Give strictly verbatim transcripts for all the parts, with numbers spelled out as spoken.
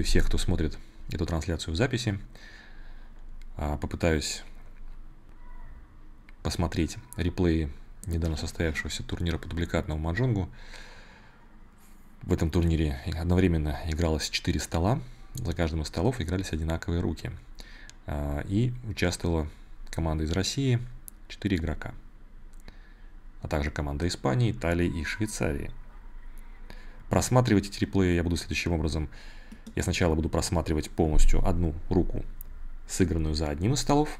и всех, кто смотрит эту трансляцию в записи. Попытаюсь посмотреть реплеи недавно состоявшегося турнира по дубликатному маджонгу. В этом турнире одновременно игралось четыре стола. За каждым из столов игрались одинаковые руки. И участвовала команда из России, четыре игрока. А также команда Испании, Италии и Швейцарии. Просматривать эти реплеи я буду следующим образом. Я сначала буду просматривать полностью одну руку, сыгранную за одним из столов.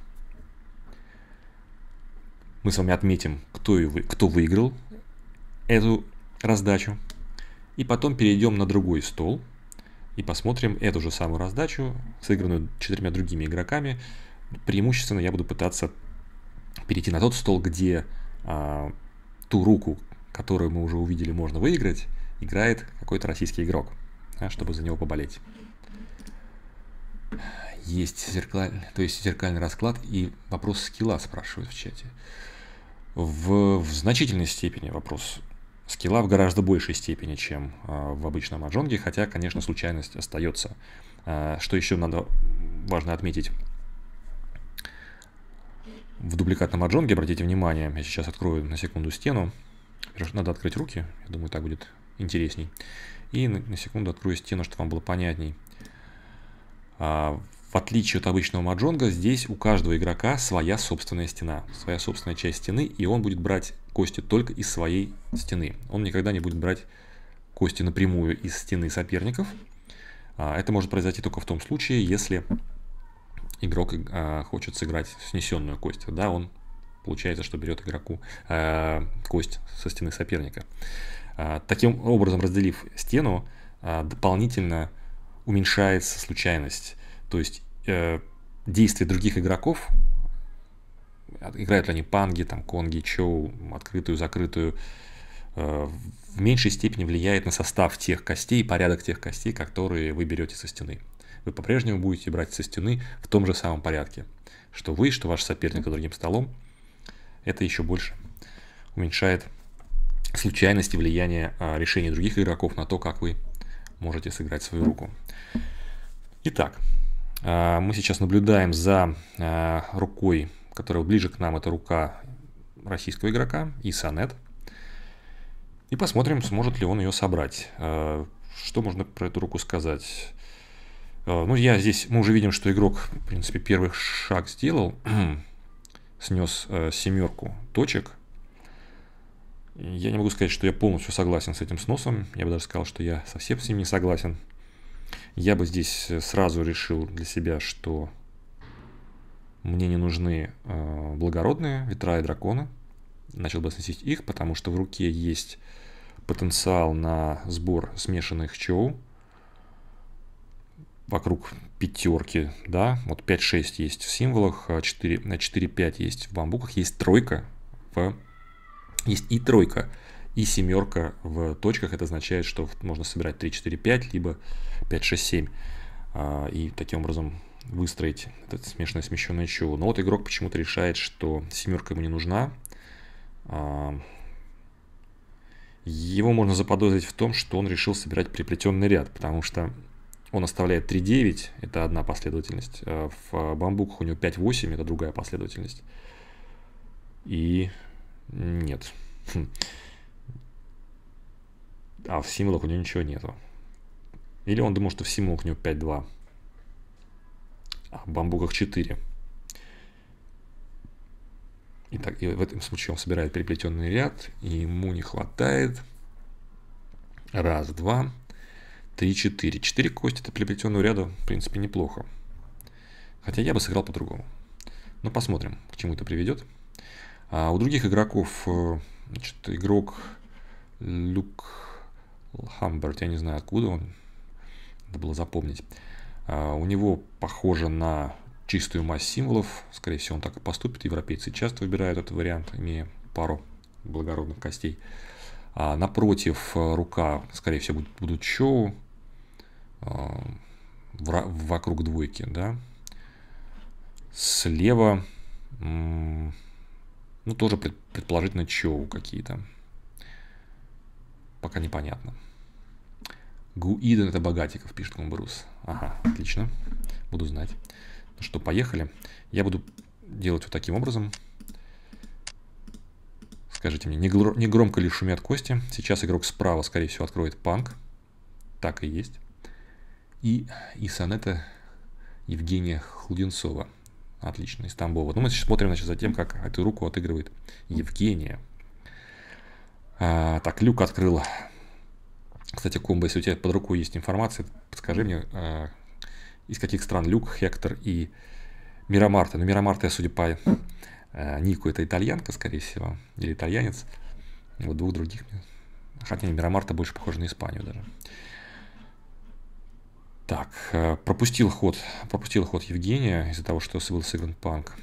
Мы с вами отметим, кто, и вы, кто выиграл эту раздачу. И потом перейдем на другой стол и посмотрим эту же самую раздачу, сыгранную четырьмя другими игроками. Преимущественно я буду пытаться перейти на тот стол, где а, ту руку, которую мы уже увидели, можно выиграть, играет какой-то российский игрок, а, чтобы за него поболеть. Есть зеркаль... То есть зеркальный расклад и вопрос скилла, спрашивают в чате. В, в значительной степени вопрос скилла, в гораздо большей степени, чем э, в обычном маджонге, хотя, конечно, случайность остается. Э, что еще надо важно отметить? В дубликатном маджонге, обратите внимание, я сейчас открою на секунду стену. Надо открыть руки, я думаю, так будет интересней. И на, на секунду открою стену, чтобы вам было понятней. А, в отличие от обычного маджонга, здесь у каждого игрока своя собственная стена, своя собственная часть стены, и он будет брать кости только из своей стены. Он никогда не будет брать кости напрямую из стены соперников. А, это может произойти только в том случае, если игрок а, хочет сыграть снесенную кость. Да, он получается, что берет игроку а, кость со стены соперника. А, таким образом, разделив стену, а, дополнительно уменьшается случайность, то есть э, действия других игроков, играют ли они панги, там, конги, чоу, открытую, закрытую, э, в меньшей степени влияет на состав тех костей, порядок тех костей, которые вы берете со стены. Вы по-прежнему будете брать со стены в том же самом порядке, что вы, что ваш соперник за другим столом. Это еще больше уменьшает случайность и влияние э, решений других игроков на то, как вы можете сыграть свою руку. Итак, мы сейчас наблюдаем за рукой, которая ближе к нам, это рука российского игрока, Isonet. И посмотрим, сможет ли он ее собрать. Что можно про эту руку сказать? Ну, я здесь, мы уже видим, что игрок, в принципе, первый шаг сделал. Снес семерку точек. Я не могу сказать, что я полностью согласен с этим сносом. Я бы даже сказал, что я совсем с ним не согласен. Я бы здесь сразу решил для себя, что мне не нужны э, благородные ветра и драконы. Начал бы сносить их, потому что в руке есть потенциал на сбор смешанных чоу. Вокруг пятерки, да, вот пять-шесть есть в символах, четыре-пять есть в бамбуках, есть тройка в... Есть и тройка, и семерка в точках. Это означает, что можно собирать три-четыре-пять, либо пять-шесть-семь. И таким образом выстроить этот смешанное смещенное чоу. Но вот игрок почему-то решает, что семерка ему не нужна. Его можно заподозрить в том, что он решил собирать приплетенный ряд, потому что он оставляет три-девять, это одна последовательность. В бамбуках у него пять-восемь, это другая последовательность. И... Нет. А в символах у него ничего нету. Или он думал, что в символах у него пять-два. А в бамбуках четыре. Итак, и в этом случае он собирает переплетенный ряд. И ему не хватает. Раз, два, три, четыре. Четыре кости это переплетенного ряда, в принципе, неплохо. Хотя я бы сыграл по-другому. Но посмотрим, к чему это приведет. А у других игроков, значит, игрок Люк Хамберт, я не знаю откуда он, надо было запомнить. А у него похоже на чистую массу символов, скорее всего он так и поступит, европейцы часто выбирают этот вариант, имея пару благородных костей. А напротив рука, скорее всего, будут, будут чоу а, вокруг двойки, да. Слева... Ну, тоже предположительно чоу какие-то. Пока непонятно. Гуйдэн — это Богатиков, пишет Кумбрус. Ага, отлично. Буду знать. Ну что, поехали. Я буду делать вот таким образом. Скажите мне, не, гро не громко ли шумят кости? Сейчас игрок справа, скорее всего, откроет панк. Так и есть. И Isonet Евгения Худинцова. Отлично, из Тамбова. Ну, мы сейчас смотрим, значит, за тем, как эту руку отыгрывает Евгения. А, так, Люк открыл. Кстати, комбо, если у тебя под рукой есть информация, подскажи мне, а, из каких стран Люк, Хектор и Мирамарта. Ну, Мирамарта, судя по а, нику, это итальянка, скорее всего, или итальянец. Вот двух других. Хотя не, Мирамарта больше похожа на Испанию даже. Так, пропустил ход, пропустил ход Евгения из-за того, что был сыгран панк.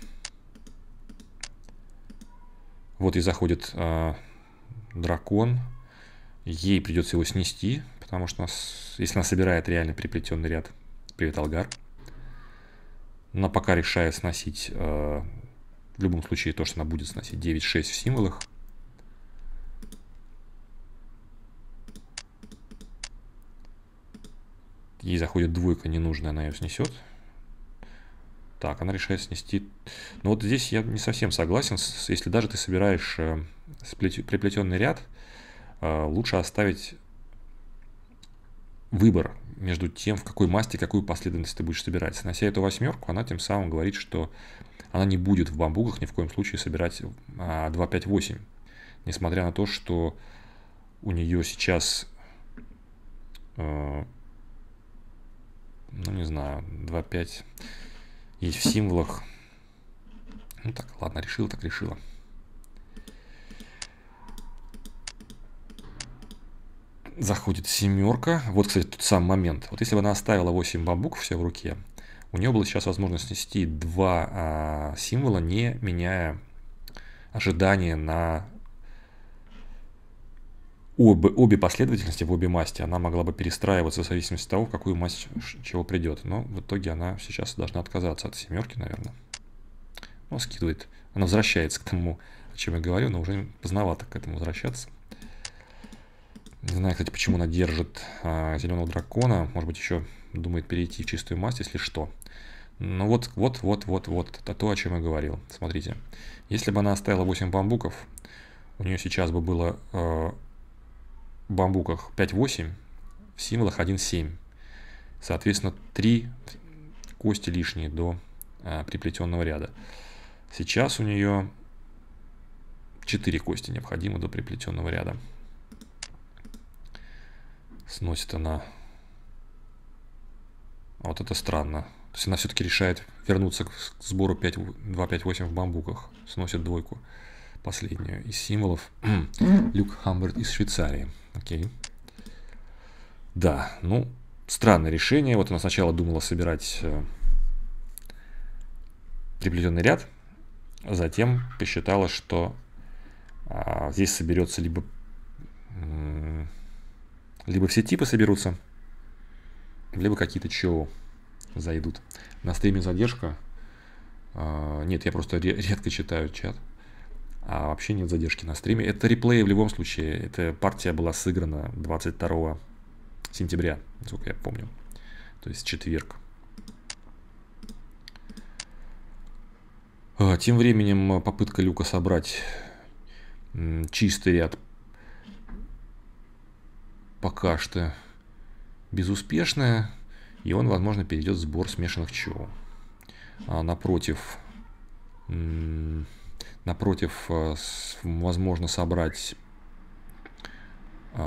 Вот и заходит э, дракон. Ей придется его снести, потому что нас, если она собирает реально переплетенный ряд, привет, Алгар. Она пока решает сносить, э, в любом случае, то, что она будет сносить, девять шесть в символах. Ей заходит двойка ненужная, она ее снесет. Так, она решает снести. Но вот здесь я не совсем согласен. Если даже ты собираешь э, приплетенный ряд, э, лучше оставить выбор между тем, в какой масти, какую последовательность ты будешь собирать. Снося эту восьмерку, она тем самым говорит, что она не будет в бамбуках ни в коем случае собирать э, два пять восемь. Несмотря на то, что у нее сейчас... Э, ну, не знаю, два пять есть в символах. Ну, так, ладно, решила, так решила. Заходит семерка. Вот, кстати, тот самый момент. Вот если бы она оставила восемь бамбуков все в руке, у нее была сейчас возможность снести два а, символа, не меняя ожидания на Обе, обе последовательности в обе масти. Она могла бы перестраиваться в зависимости от того, в какую масть чего придет. Но в итоге она сейчас должна отказаться от семерки, наверное. Ну, скидывает. Она возвращается к тому, о чем я говорю, но уже поздновато к этому возвращаться. Не знаю, кстати, почему она держит а, зеленого дракона. Может быть, еще думает перейти в чистую масть, если что. Ну вот, вот, вот, вот, вот. Это то, о чем я говорил. Смотрите. Если бы она оставила восемь бамбуков, у нее сейчас бы было... Э, в бамбуках пять восемь, в символах один семь. Соответственно, три кости лишние до а, приплетенного ряда. Сейчас у нее четыре кости необходимо до приплетенного ряда. Сносит она. Вот это странно. То есть она все-таки решает вернуться к сбору два пять восемь в бамбуках. Сносит двойку последнюю из символов. Люк Хамберт из Швейцарии. Окей. Да, ну, странное решение. Вот она сначала думала собирать э, приплетенный ряд, затем посчитала, что э, здесь соберется либо э, либо все типы соберутся, либо какие-то чоу зайдут. На стриме задержка. Э, нет, я просто ре редко читаю чат. А вообще нет задержки на стриме. Это реплей в любом случае. Эта партия была сыграна двадцать второго сентября, насколько я помню. То есть четверг. Тем временем попытка Люка собрать чистый ряд пока что безуспешная. И он, возможно, перейдет в сбор смешанных чоу. А напротив... Напротив, возможно собрать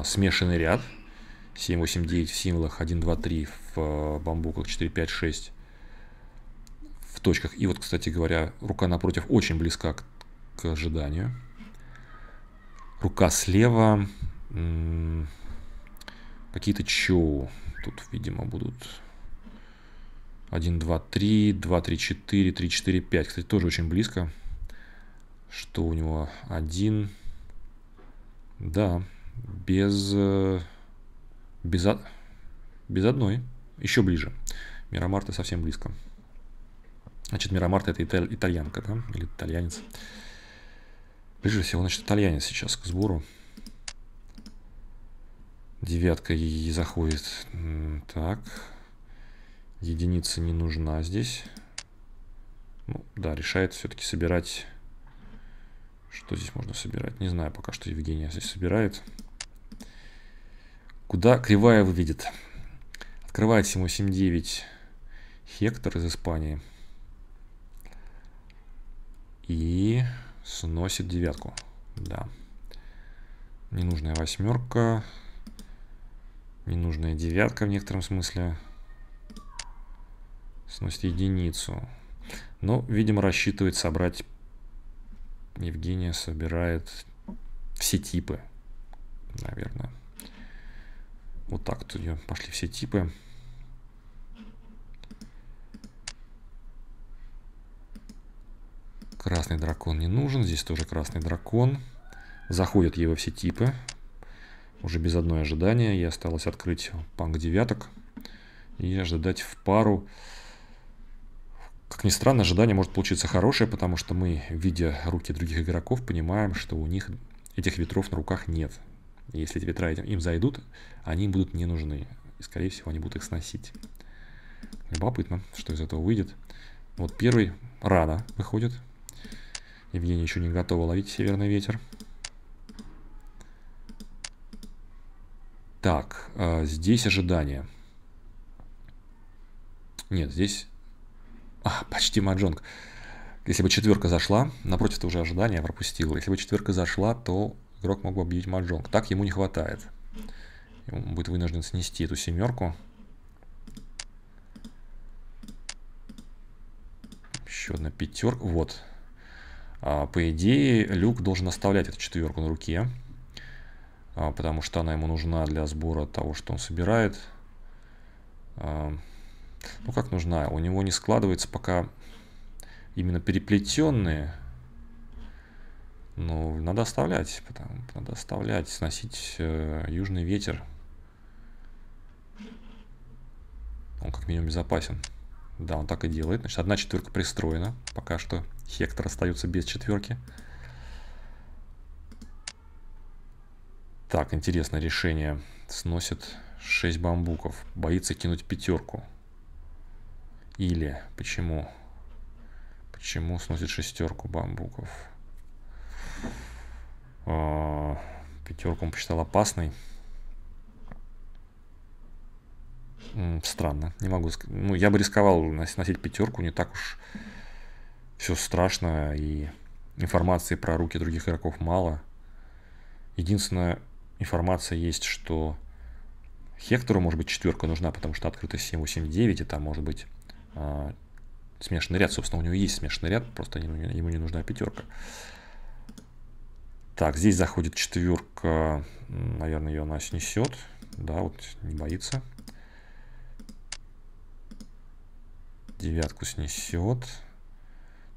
смешанный ряд семь восемь девять в символах, один два три в бамбуках, четыре пять шесть в точках. И вот, кстати говоря, рука напротив очень близка к, к ожиданию. Рука слева. Какие-то чоу тут, видимо, будут. один два три, два три четыре, три четыре пять. Кстати, тоже очень близко. Что у него? Один. Да. Без... Без, од... без одной. Еще ближе. Мирамарта совсем близко. Значит, Мирамарта — это италь... итальянка, да? Или итальянец. Ближе всего, значит, итальянец сейчас к сбору. Девятка и заходит. Так. Единица не нужна здесь. Ну, да, решает все-таки собирать. Что здесь можно собирать? Не знаю, пока что Евгения здесь собирает. Куда кривая выведет? Открывает семь восемь девять Хектор из Испании. И сносит девятку. Да. Ненужная восьмерка. Ненужная девятка в некотором смысле. Сносит единицу. Ну, видимо, рассчитывает собрать... Евгения собирает все типы. Наверное. Вот так тут ее пошли все типы. Красный дракон не нужен. Здесь тоже красный дракон. Заходят ей во все типы. Уже без одной ожидания. Ей осталось открыть панк девяток. И ожидать в пару. Как ни странно, ожидание может получиться хорошее, потому что мы, видя руки других игроков, понимаем, что у них этих ветров на руках нет. И если эти ветра им зайдут, они будут не нужны. И, скорее всего, они будут их сносить. Любопытно, что из этого выйдет. Вот первый рано выходит. Евгения еще не готова ловить северный ветер. Так, здесь ожидание. Нет, здесь... А, почти маджонг. Если бы четверка зашла, напротив-то уже ожидание пропустила. Если бы четверка зашла, то игрок мог бы объявить маджонг. Так ему не хватает. Он будет вынужден снести эту семерку. Еще одна пятерка. Вот. А, по идее, Люк должен оставлять эту четверку на руке. А, потому что она ему нужна для сбора того, что он собирает. А, ну как нужна? У него не складывается пока именно переплетенные. Но надо оставлять. Потому, надо оставлять. Сносить э, южный ветер. Он как минимум безопасен. Да, он так и делает. Значит, одна четверка пристроена. Пока что Хектор остается без четверки. Так, интересное решение. Сносит шесть бамбуков. Боится кинуть пятерку. Или почему? Почему сносит шестерку бамбуков? Пятерку он посчитал опасной. Странно. Не могу сказать. Ну, я бы рисковал носить пятерку. Не так уж все страшно. И информации про руки других игроков мало. Единственная информация есть, что Хектору, может быть, четверка нужна, потому что открыто семь восемь девять, и там может быть... смешанный ряд, собственно, у него есть смешанный ряд, просто ему не нужна пятерка. Так, здесь заходит четверка, наверное, ее она снесет, да, вот не боится. Девятку снесет.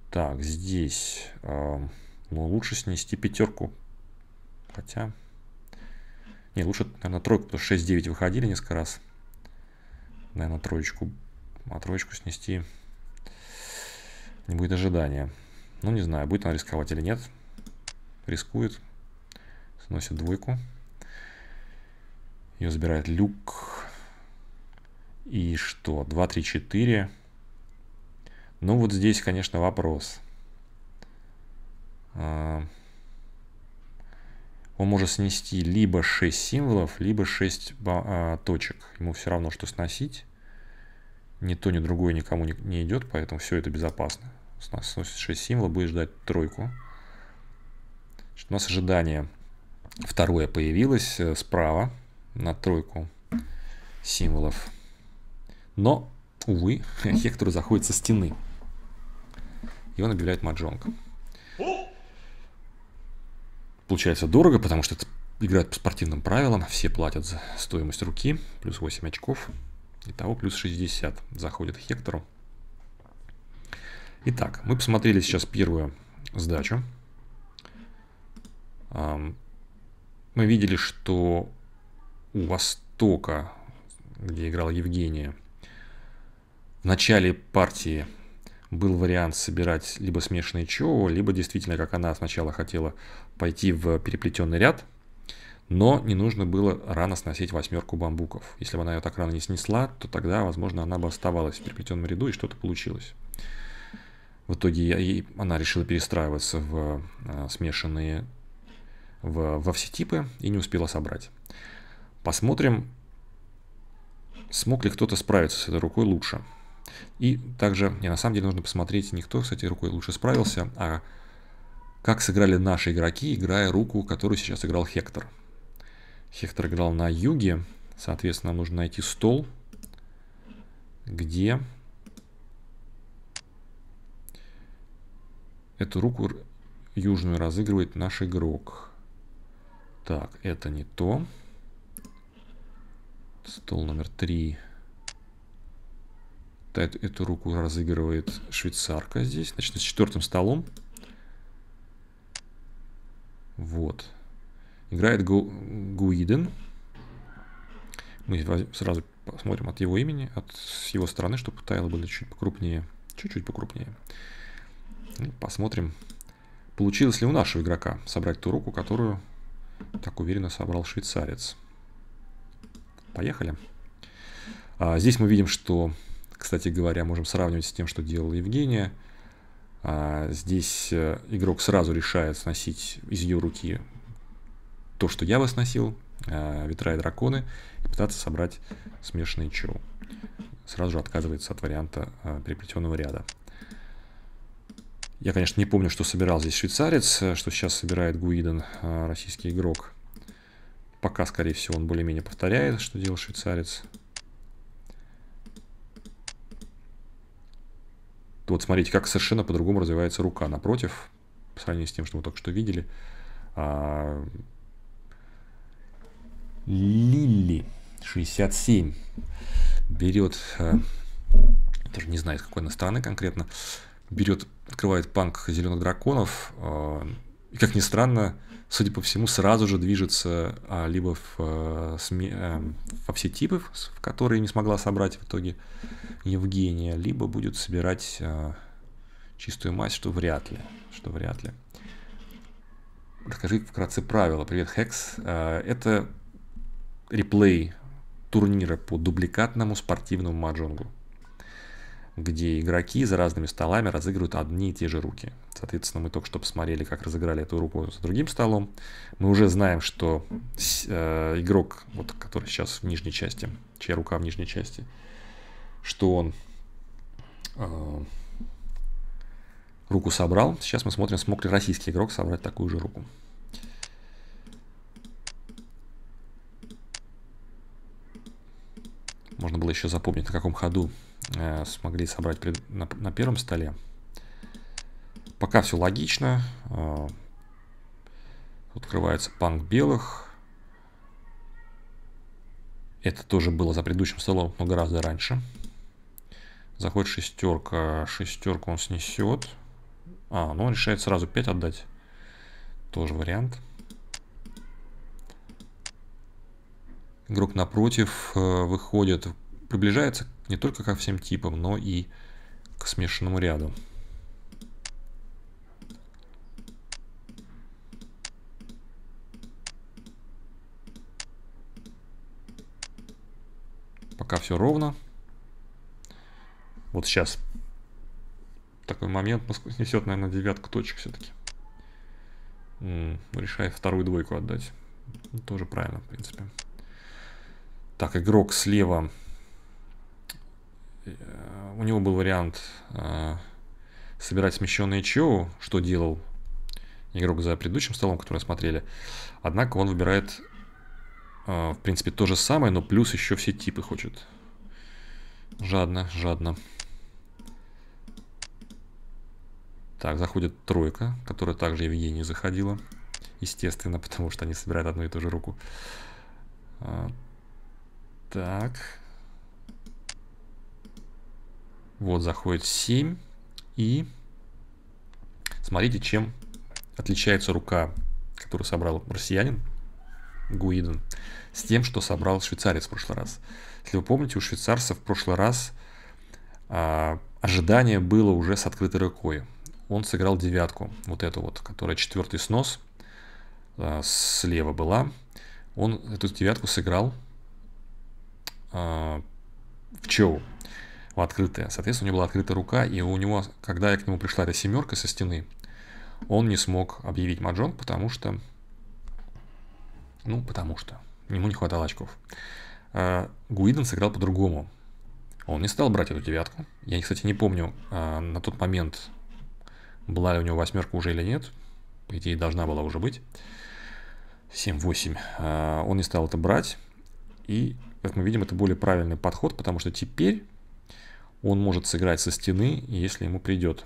Так, здесь, э, ну, лучше снести пятерку, хотя, не, лучше, наверное, тройку, потому что шесть девять выходили несколько раз, наверное, троечку. А троечку снести не будет ожидания. Ну, не знаю, будет она рисковать или нет. Рискует. Сносит двойку. Ее забирает Люк. И что? два три четыре. Ну, вот здесь, конечно, вопрос. Он может снести либо шесть символов, либо шесть точек. Ему все равно, что сносить. Ни то, ни другое никому не, не идет, поэтому все это безопасно. У нас сносит шесть символов, будет ждать тройку. Значит, у нас ожидание второе появилось справа на тройку символов. Но, увы, Хектор заходит со стены. И он объявляет маджонг. Получается дорого, потому что это играет по спортивным правилам. Все платят за стоимость руки, плюс восемь очков. Итого плюс шестьдесят заходит Хектору. Итак, мы посмотрели сейчас первую сдачу. Мы видели, что у Востока, где играла Евгения, в начале партии был вариант собирать либо смешанные чоу, либо действительно, как она сначала хотела, пойти в переплетенный ряд. Но не нужно было рано сносить восьмерку бамбуков. Если бы она ее так рано не снесла, то тогда, возможно, она бы оставалась в переплетенном ряду, и что-то получилось. В итоге я, и она решила перестраиваться в а, смешанные, в, во все типы, и не успела собрать. Посмотрим, смог ли кто-то справиться с этой рукой лучше. И также, не, на самом деле, нужно посмотреть, не кто с этой рукой лучше справился, а как сыграли наши игроки, играя руку, которую сейчас играл Хектор. Хектор играл на юге, соответственно, нам нужно найти стол, где эту руку южную разыгрывает наш игрок. Так, это не то. Стол номер три. Эту руку разыгрывает швейцарка здесь. Значит, с четвертым столом. Вот. Играет Гу... Гуйдэн. Мы сразу посмотрим от его имени, от с его стороны, чтобы тайлы были чуть покрупнее. Чуть-чуть покрупнее. Посмотрим, получилось ли у нашего игрока собрать ту руку, которую так уверенно собрал швейцарец. Поехали. А, здесь мы видим, что... Кстати говоря, можем сравнивать с тем, что делала Евгения. Здесь игрок сразу решает сносить из ее руки то, что я бы сносил, ветра и драконы, и пытаться собрать смешанный чоу. Сразу же отказывается от варианта переплетенного ряда. Я, конечно, не помню, что собирал здесь швейцарец, что сейчас собирает Гуиден, российский игрок. Пока, скорее всего, он более-менее повторяет, что делал швейцарец. Вот смотрите, как совершенно по-другому развивается рука напротив, по сравнению с тем, что мы только что видели. А... Лили шестьдесят семь берет, а... даже не знаю, с какой она стороны конкретно, берет, открывает панк зеленых драконов, а... и, как ни странно, судя по всему, сразу же движется а, либо в, а, сме... а, во все типы, в которые не смогла собрать в итоге Евгения, либо будет собирать а, чистую мазь, что вряд ли. Что вряд ли. Расскажи вкратце правила. Привет, Хекс. А, это реплей турнира по дубликатному спортивному маджонгу, где игроки за разными столами разыгрывают одни и те же руки. Соответственно, мы только что посмотрели, как разыграли эту руку с другим столом. Мы уже знаем, что э, игрок, вот, который сейчас в нижней части, чья рука в нижней части, что он э, руку собрал. Сейчас мы смотрим, смог ли российский игрок собрать такую же руку. Можно было еще запомнить, на каком ходу э, смогли собрать пред, на, на первом столе. Пока все логично. Э, открывается панк белых. Это тоже было за предыдущим столом, но гораздо раньше. Заходит шестерка. Шестерку он снесет. А, ну он решает сразу пять отдать. Тоже вариант. Игрок напротив выходит, приближается не только ко всем типам, но и к смешанному ряду. Пока все ровно. Вот сейчас такой момент, снесет, наверное, девятку точек все-таки. Решает вторую двойку отдать. Тоже правильно, в принципе. Так, игрок слева, у него был вариант э, собирать смещенные чоу, что делал игрок за предыдущим столом, который смотрели. Однако он выбирает, э, в принципе, то же самое, но плюс еще все типы хочет. Жадно, жадно. Так, заходит тройка, которая также Евгения заходила, естественно, потому что они собирают одну и ту же руку. Так, вот заходит семь, и смотрите, чем отличается рука, которую собрал россиянин Гуиден, с тем, что собрал швейцарец в прошлый раз. Если вы помните, у швейцарца в прошлый раз а, ожидание было уже с открытой рукой. Он сыграл девятку, вот эту вот, которая четвертый снос а, слева была. он эту девятку сыграл э, в ЧОУ, в открытое. Соответственно, у него была открытая рука, и у него, когда к нему пришла эта семерка со стены, он не смог объявить маджонг, потому что, ну, потому что ему не хватало очков. Э, Гуйдэн сыграл по-другому. Он не стал брать эту девятку. Я, кстати, не помню, э, на тот момент, была ли у него восьмерка уже или нет. По идее, должна была уже быть. семь-восемь. Он не стал это брать. И, как мы видим, это более правильный подход, потому что теперь он может сыграть со стены, если ему придет.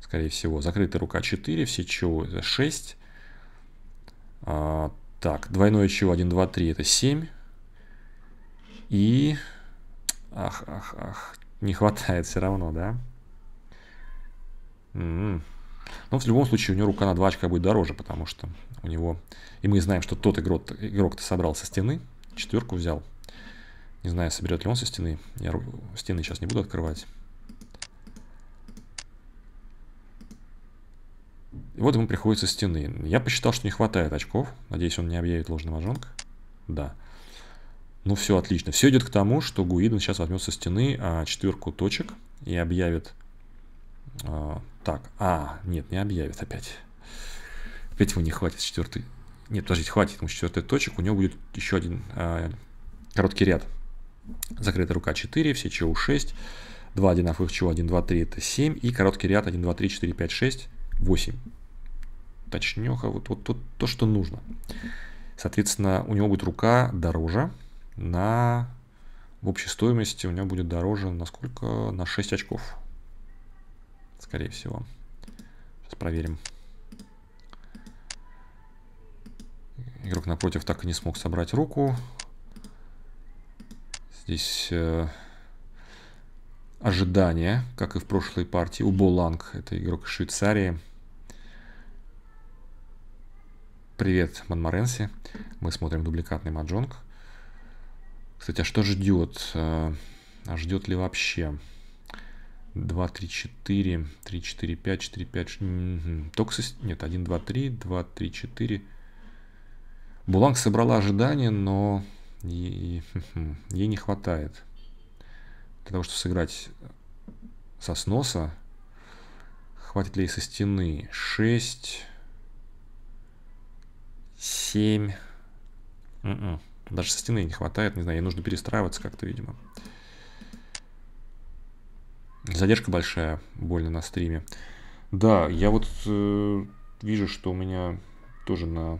Скорее всего, закрытая рука четыре, все ЧО это шесть. Так, двойное ЧО один, два, три это семь. И... Ах, ах, ах. Не хватает все равно, да? М-м. Но в любом случае у него рука на два очка будет дороже, потому что у него... И мы знаем, что тот игрок, игрок-то собрал со стены, четверку взял. Не знаю, соберет ли он со стены. Я ру... стены сейчас не буду открывать. И вот ему приходится стены. Я посчитал, что не хватает очков. Надеюсь, он не объявит ложный маджонг. Да. Ну все, отлично. Все идет к тому, что Гуиден сейчас возьмет со стены а, четверку точек и объявит... А, так, а, нет, не объявит опять. Опять ему не хватит четвертый. Нет, подождите, хватит ему четвертый точек. У него будет еще один э, короткий ряд. Закрытая рука четыре, все ЧО шесть, два-один афых ЧО один, два, три это семь. И короткий ряд один, два, три, четыре, пять, шесть, восемь. Точнёха, вот, вот, вот то, что нужно. Соответственно, у него будет рука дороже. На... В общей стоимости у него будет дороже на сколько? На шесть очков. Скорее всего. Сейчас проверим. Игрок напротив так и не смог собрать руку. Здесь э, ожидание, как и в прошлой партии. У Буланг, это игрок из Швейцарии. Привет, Монморенси. Мы смотрим дубликатный маджонг. Кстати, а что ждет? А ждет ли вообще? два, три, четыре, три, четыре, пять, четыре, пять. Только со... Нет, один, два, три, два, три, четыре. Буланг собрала ожидания, но ей, ей не хватает. Для того, чтобы сыграть со сноса, хватит ли ей со стены? шесть, семь. Mm-mm. Даже со стены не хватает, не знаю, ей нужно перестраиваться как-то, видимо. Задержка большая, больно на стриме. Да, я вот э, вижу, что у меня тоже на,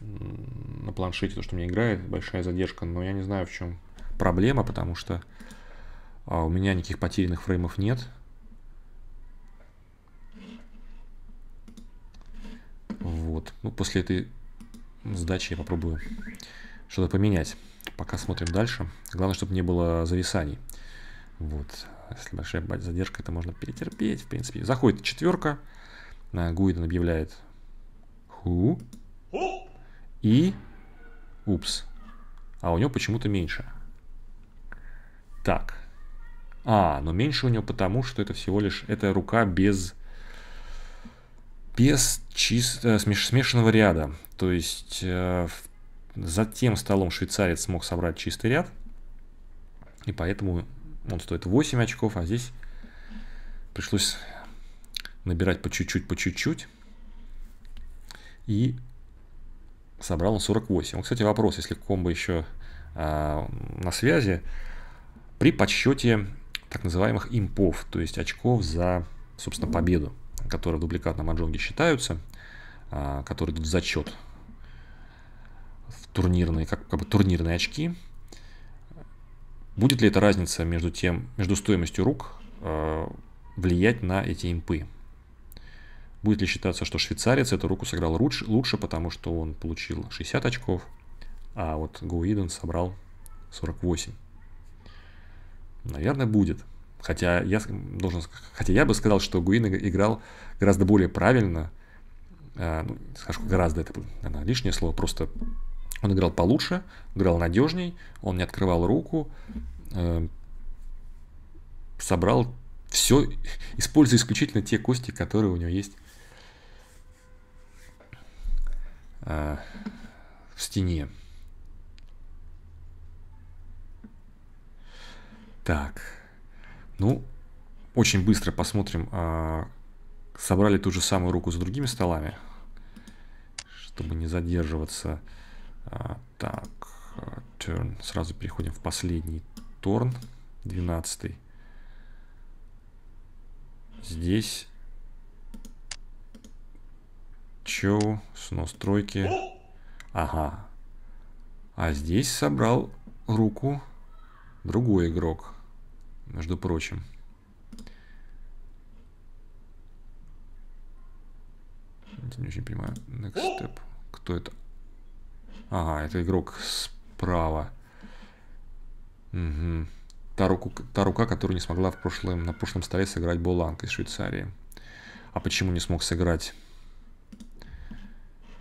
на планшете, то, что у меня играет, большая задержка. Но я не знаю, в чем проблема, потому что а, у меня никаких потерянных фреймов нет. Вот. Ну, после этой сдачи я попробую что-то поменять. Пока смотрим дальше. Главное, чтобы не было зависаний. Вот, если большая задержка, это можно перетерпеть, в принципе. Заходит четверка, Гуиден объявляет ху, и упс, а у него почему-то меньше. Так, а, но меньше у него потому, что это всего лишь, это рука без, без чисто смеш, смешанного ряда. То есть, э, за тем столом швейцарец смог собрать чистый ряд, и поэтому... Он стоит восемь очков, а здесь пришлось набирать по чуть-чуть, по чуть-чуть. И собрал он сорок восемь. Вот, кстати, вопрос, если комбо еще а, на связи. При подсчете так называемых импов, то есть очков за, собственно, победу, которые в дубликатном маджонге считаются, а, которые идут в зачет в турнирные, как, как бы турнирные очки. Будет ли эта разница между тем, между стоимостью рук э, влиять на эти импы? Будет ли считаться, что швейцарец эту руку сыграл лучше, лучше, потому что он получил шестьдесят очков, а вот Гуиден собрал сорок восемь? Наверное, будет. Хотя я, должен, хотя я бы сказал, что Гуиден играл гораздо более правильно. Э, ну, скажу, гораздо это наверное, лишнее слово, просто... Он играл получше, играл надежней, он не открывал руку, э, собрал все, используя исключительно те кости, которые у него есть э, в стене. Так, ну, очень быстро посмотрим. Собрали ту же самую руку с другими столами, чтобы не задерживаться. Так, turn. Сразу переходим в последний торн, двенадцатый. Здесь чё, снос тройки. Ага. А здесь собрал руку другой игрок, между прочим. Не очень понимаю. Next step. Кто это? Ага, это игрок справа. Угу. Та, руку, та рука, которая не смогла в прошлом, на прошлом столе сыграть Буланг из Швейцарии. А почему не смог сыграть?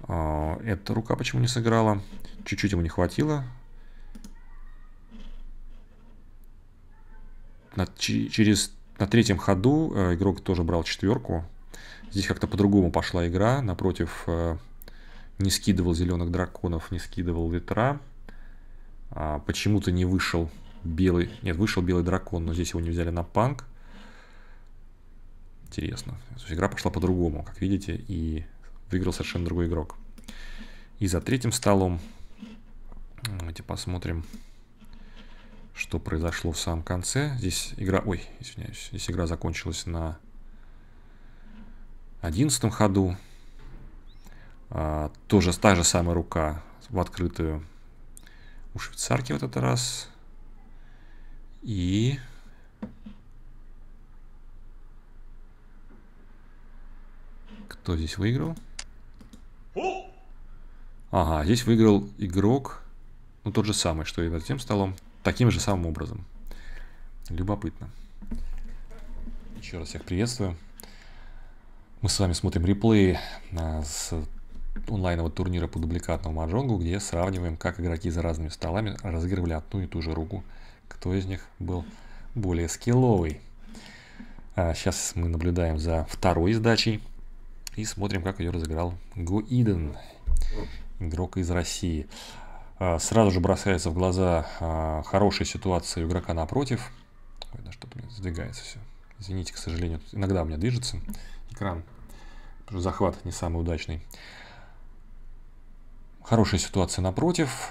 Эта рука почему не сыграла? Чуть-чуть ему не хватило. На, через, на третьем ходу игрок тоже брал четверку. Здесь как-то по-другому пошла игра. Напротив, не скидывал зеленых драконов, не скидывал ветра. Почему-то не вышел белый... Нет, вышел белый дракон, но здесь его не взяли на панк. Интересно. Игра пошла по-другому, как видите, и выиграл совершенно другой игрок. И за третьим столом... Давайте посмотрим, что произошло в самом конце. Здесь игра... Ой, извиняюсь. Здесь игра закончилась на... одиннадцатом ходу. А, тоже та же самая рука в открытую у швейцарки в этот раз. И кто здесь выиграл? Ага, здесь выиграл игрок, ну тот же самый, что и над тем столом, таким же самым образом. Любопытно. Еще раз всех приветствую. Мы с вами смотрим реплеи с онлайнового турнира по дубликатному маджонгу, где сравниваем, как игроки за разными столами разыгрывали одну и ту же руку. Кто из них был более скилловый. А сейчас мы наблюдаем за второй сдачей и смотрим, как ее разыграл Гуйдэн, игрок из России. А сразу же бросается в глаза а, хорошая ситуация у игрока напротив. Ой, да что-то мне сдвигается все. Извините, к сожалению, иногда у меня движется экран. Захват не самый удачный. Хорошая ситуация напротив.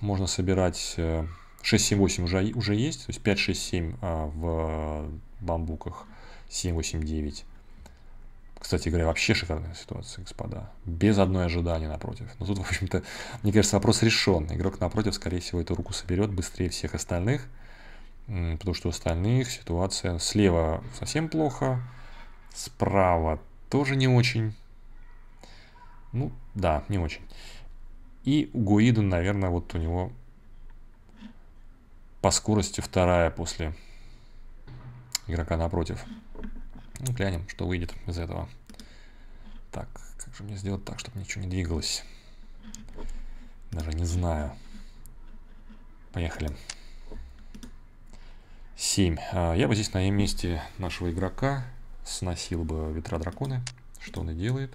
Можно собирать шесть семь восемь уже, уже есть. То есть пять шесть семь в бамбуках. семь восемь девять. Кстати говоря, вообще шикарная ситуация, господа. Без одной ожидания напротив. Но тут, в общем-то, мне кажется, вопрос решен. Игрок напротив, скорее всего, эту руку соберет быстрее всех остальных. Потому что у остальных ситуация слева совсем плохо. Справа тоже не очень. Ну, да, не очень. И у Гуйдэн, наверное, вот у него по скорости вторая после игрока напротив. Ну, глянем, что выйдет из этого. Так, как же мне сделать так, чтобы ничего не двигалось? Даже не знаю. Поехали. семь. Я бы здесь на месте нашего игрока сносил бы ветра дракона. Что он и делает.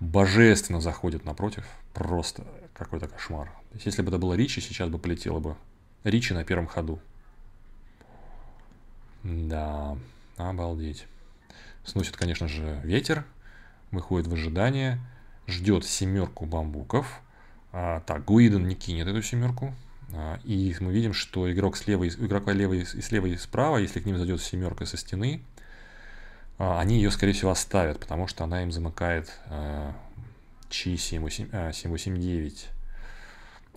Божественно заходит напротив. Просто какой-то кошмар. То есть, если бы это было Ричи, сейчас бы полетело бы. Ричи на первом ходу. Да, обалдеть. Сносит, конечно же, ветер. Выходит в ожидание. Ждет семерку бамбуков. А, так, Гуйдэн не кинет эту семерку. И мы видим, что игрок слева, игрока лева и слева и справа, если к ним зайдет семерка со стены, они ее, скорее всего, оставят, потому что она им замыкает чи семь восемь девять.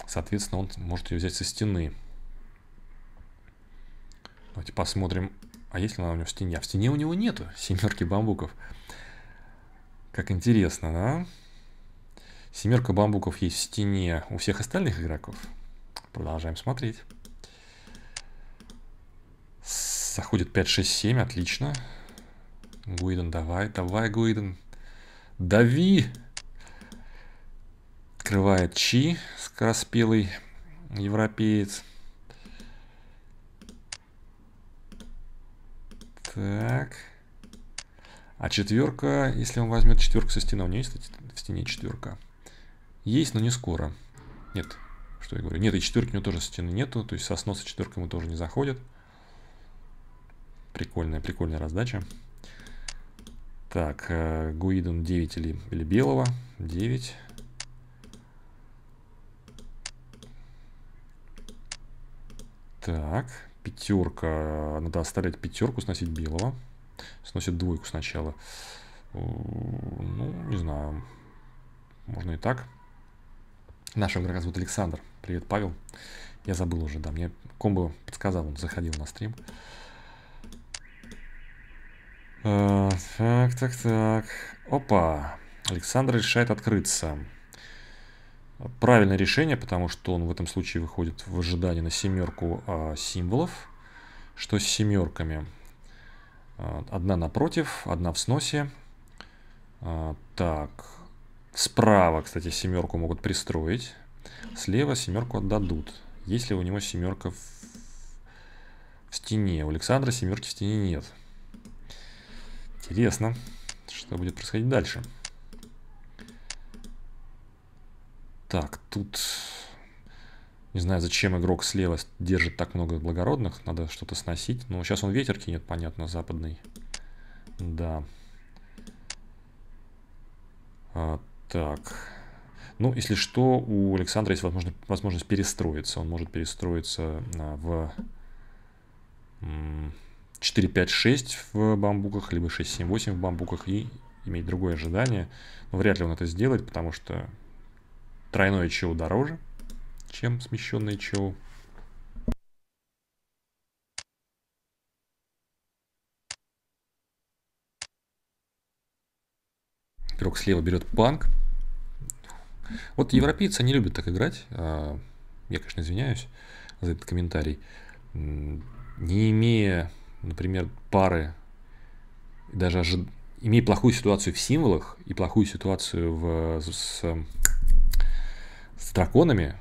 Соответственно, он может ее взять со стены. Давайте посмотрим, а есть ли она у него в стене? А в стене у него нету семерки бамбуков. Как интересно, да? Семерка бамбуков есть в стене у всех остальных игроков. Продолжаем смотреть. Заходит пять шесть семь, отлично. Гуйдэн, давай, давай, Гуйдэн. Дави! Открывает чи, скороспелый европеец. Так. А четверка, если он возьмет четверку со стены, у него есть в стене четверка? Есть, но не скоро. Нет, что я говорю. Нет, и четверки у него тоже со стены нету, то есть со сноса четверка ему тоже не заходит. Прикольная, прикольная раздача. Так, Гуиден девять или, или белого. девять. Так, пятерка. Надо оставлять пятерку, сносить белого. Сносит двойку сначала. Ну, не знаю. Можно и так. Нашего игрока зовут Александр. Привет, Павел. Я забыл уже, да. Мне комбо подсказал, он заходил на стрим. Uh, так, так, так. Опа. Александр решает открыться. Правильное решение, потому что он в этом случае выходит в ожидании на семерку uh, символов. Что с семерками? Uh, одна напротив, одна в сносе. Uh, так. Справа, кстати, семерку могут пристроить. Слева семерку отдадут. Если у него семерка в, в стене. У Александра семерки в стене нет. Интересно, что будет происходить дальше. Так, тут... Не знаю, зачем игрок слева держит так много благородных. Надо что-то сносить. Но сейчас он ветер кинет, понятно, западный. Да. А, так. Ну, если что, у Александра есть возможность, возможность перестроиться. Он может перестроиться в... четыре пять шесть в бамбуках, либо шесть семь восемь в бамбуках и иметь другое ожидание. Но вряд ли он это сделает, потому что тройное чоу дороже, чем смещенное чоу. Игрок слева берет панк. Вот европейцы не любят так играть. Я, конечно, извиняюсь за этот комментарий. Не имея... Например, пары, даже ожи... имея плохую ситуацию в символах и плохую ситуацию в... с... с драконами,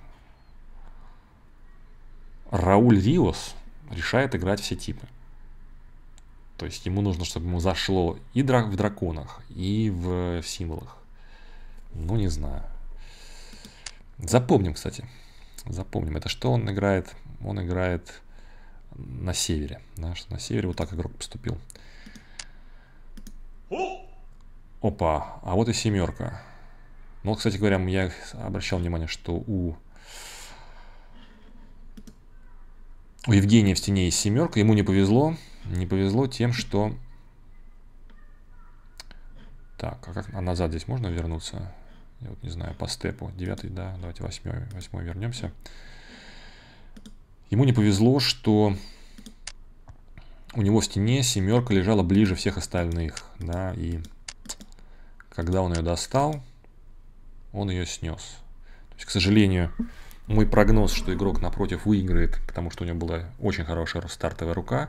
Рауль Виос решает играть все типы. То есть ему нужно, чтобы ему зашло и дра... в драконах, и в... в символах. Ну, не знаю. Запомним, кстати. Запомним. Это что он играет? Он играет... На севере. Да, что на севере вот так игрок поступил. Опа, а вот и семерка. Ну, кстати говоря, я обращал внимание, что у, у Евгения в стене есть семерка. Ему не повезло. Не повезло тем, что... Так, а как а назад здесь можно вернуться? Я вот не знаю, по степу. Девятый, да, давайте восьмой, восьмой вернемся. Ему не повезло, что у него в стене семерка лежала ближе всех остальных. Да, и когда он ее достал, он ее снес. То есть, к сожалению, мой прогноз, что игрок напротив выиграет, потому что у него была очень хорошая стартовая рука,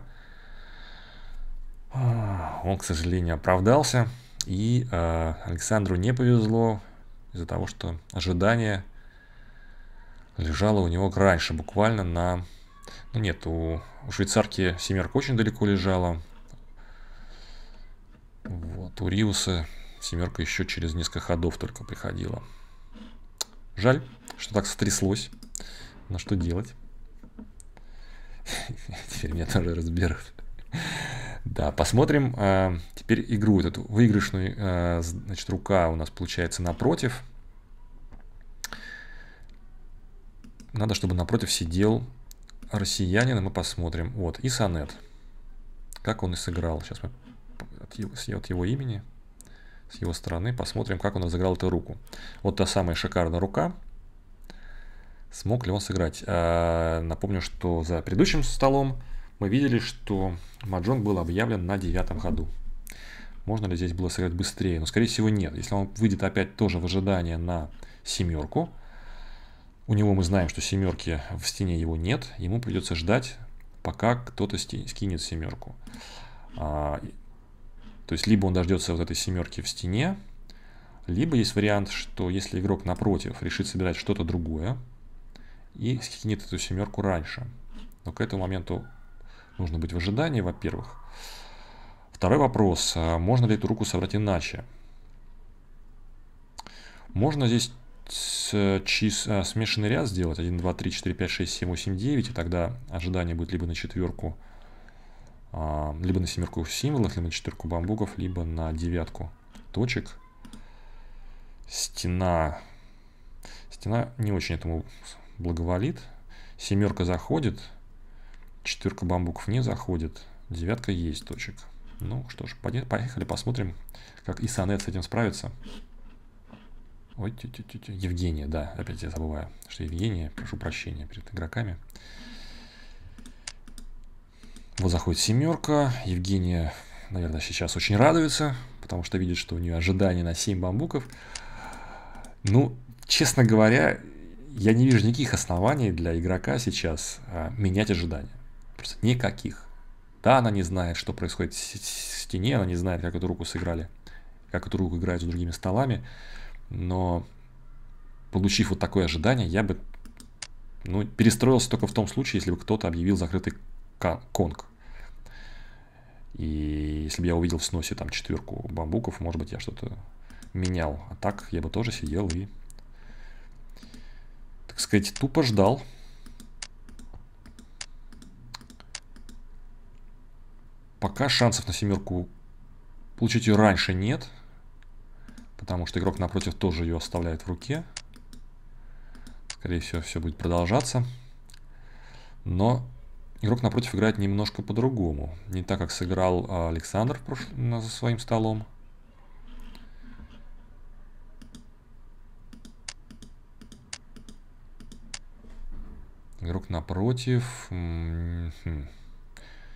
он, к сожалению, оправдался. И э, Александру не повезло из-за того, что ожидание... Лежала у него раньше, буквально на... Ну нет, у, у швейцарки семерка очень далеко лежала. Вот, у Риуса семерка еще через несколько ходов только приходила. Жаль, что так стряслось. На что делать? Теперь меня тоже разберут. Да, посмотрим. Теперь игру эту выигрышную, значит, рука у нас получается напротив. Надо, чтобы напротив сидел россиянин, и мы посмотрим. Вот, Isonet. Как он и сыграл. Сейчас мы от его, от его имени, с его стороны, посмотрим, как он разыграл эту руку. Вот та самая шикарная рука. Смог ли он сыграть? А, напомню, что за предыдущим столом мы видели, что маджонг был объявлен на девятом ходу. Можно ли здесь было сыграть быстрее? Но, скорее всего, нет. Если он выйдет опять тоже в ожидание на семерку, у него мы знаем, что семерки в стене его нет. Ему придется ждать, пока кто-то скинет семерку. А, то есть, либо он дождется вот этой семерки в стене, либо есть вариант, что если игрок напротив решит собирать что-то другое и скинет эту семерку раньше. Но к этому моменту нужно быть в ожидании, во-первых. Второй вопрос. Можно ли эту руку собрать иначе? Можно здесь чис... смешанный ряд сделать. один, два, три, четыре, пять, шесть, семь, восемь, девять. И тогда ожидание будет либо на четверку, либо на семерку символов, либо на четверку бамбуков, либо на девятку точек. Стена. Стена не очень этому благоволит. Семерка заходит. Четверка бамбуков не заходит. Девятка есть точек. Ну что ж, поехали, посмотрим, как Isonet с этим справится. Ой, тю -тю -тю -тю. Евгения, да, опять я забываю, что Евгения, прошу прощения перед игроками. Вот заходит семерка. Евгения, наверное, сейчас очень радуется, потому что видит, что у нее ожидание на семь бамбуков. Ну, честно говоря, я не вижу никаких оснований для игрока сейчас а, менять ожидания. Просто никаких. Да, она не знает, что происходит в стене, она не знает, как эту руку сыграли, как эту руку играют с другими столами. Но, получив вот такое ожидание, я бы ну, перестроился только в том случае, если бы кто-то объявил закрытый конг. И если бы я увидел в сносе там четверку бамбуков, может быть, я что-то менял. А так я бы тоже сидел и, так сказать, тупо ждал. Пока шансов на семерку получить ее раньше нет. Потому что игрок напротив тоже ее оставляет в руке. Скорее всего, все будет продолжаться. Но игрок напротив играет немножко по-другому. Не так, как сыграл Александр за своим столом. Игрок напротив.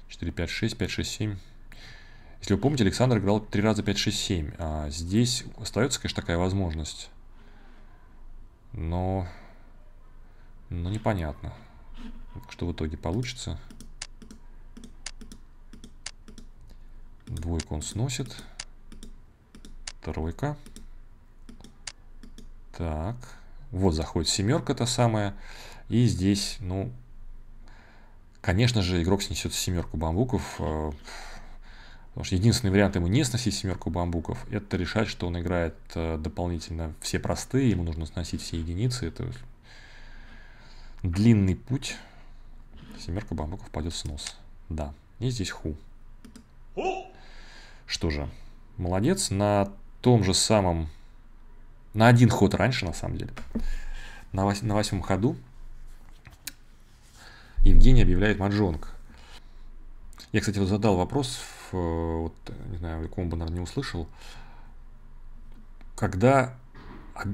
четыре, пять, шесть, пять, шесть, семь. Если вы помните, Александр играл три раза пять, шесть, семь. А здесь остается, конечно, такая возможность. Но... Но непонятно, что в итоге получится. Двойку он сносит. Тройка. Так. Вот заходит семерка та самая. И здесь, ну... Конечно же, игрок снесет семерку бамбуков. Потому что единственный вариант ему не сносить семерку бамбуков, это решать, что он играет дополнительно все простые, ему нужно сносить все единицы. Это длинный путь. Семерка бамбуков пойдет в снос. Да. И здесь ху. Что же, молодец. На том же самом... На один ход раньше, на самом деле. На, вось... на восьмом ходу Евгений объявляет маджонг. Я, кстати, вот задал вопрос... Вот, не знаю, комбо, наверное, не услышал. Когда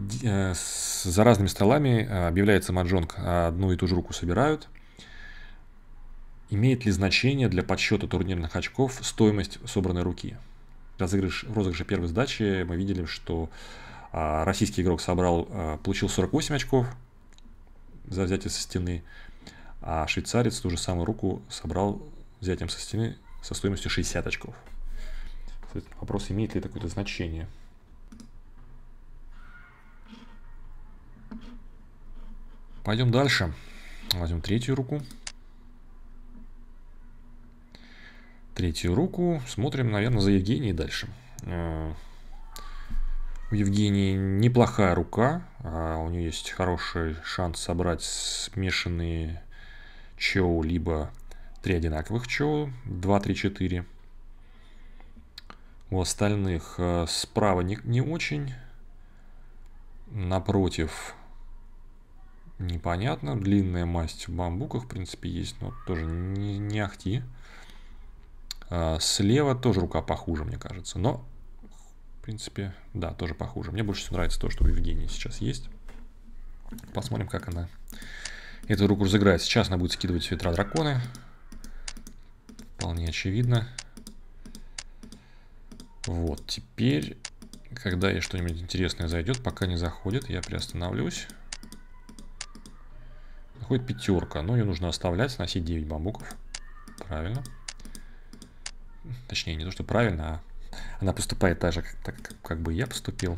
за разными столами объявляется маджонг, одну и ту же руку собирают, имеет ли значение для подсчета турнирных очков стоимость собранной руки? Разыгрыш, в розыгрыше первой сдачи мы видели, что российский игрок собрал, получил сорок восемь очков за взятие со стены, а швейцарец ту же самую руку собрал взятием со стены со стоимостью шестьдесят очков. Вопрос, имеет ли такое-то значение. Пойдем дальше. Возьмем третью руку. Третью руку. Смотрим, наверное, за Евгенией дальше. У Евгении неплохая рука. У нее есть хороший шанс собрать смешанные чоу, либо... три одинаковых чоу, два, три, четыре. У остальных э, справа не, не очень. Напротив непонятно. Длинная масть в бамбуках, в принципе, есть, но тоже не, не ахти. Э, слева тоже рука похуже, мне кажется. Но, в принципе, да, тоже похуже. Мне больше всего нравится то, что у Евгении сейчас есть. Посмотрим, как она эту руку разыграет. Сейчас она будет скидывать ветра драконы. Вполне очевидно. Вот, теперь, когда ей что-нибудь интересное зайдет, пока не заходит, я приостановлюсь. Заходит пятерка, но ее нужно оставлять, сносить девять бамбуков. Правильно. Точнее, не то, что правильно, а она поступает так же, как, так, как бы я поступил.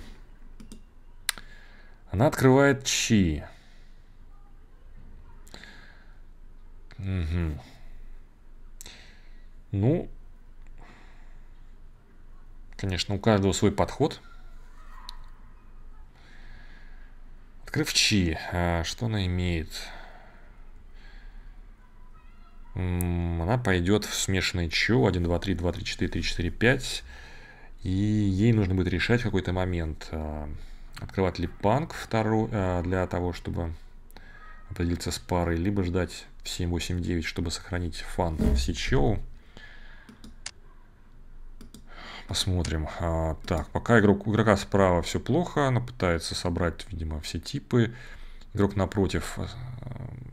Она открывает чи. Угу. Ну, Конечно, у каждого свой подход. Открыв чи, что она имеет? Она пойдет в смешанный чо. один, два, три, два, три, четыре, три, четыре, пять. И ей нужно будет решать в какой-то момент, открывать ли панк второй для того, чтобы определиться с парой, либо ждать семь, восемь, девять, чтобы сохранить фан в сечоу. Посмотрим. А, так, пока игрок, у игрока справа все плохо, она пытается собрать, видимо, все типы. Игрок напротив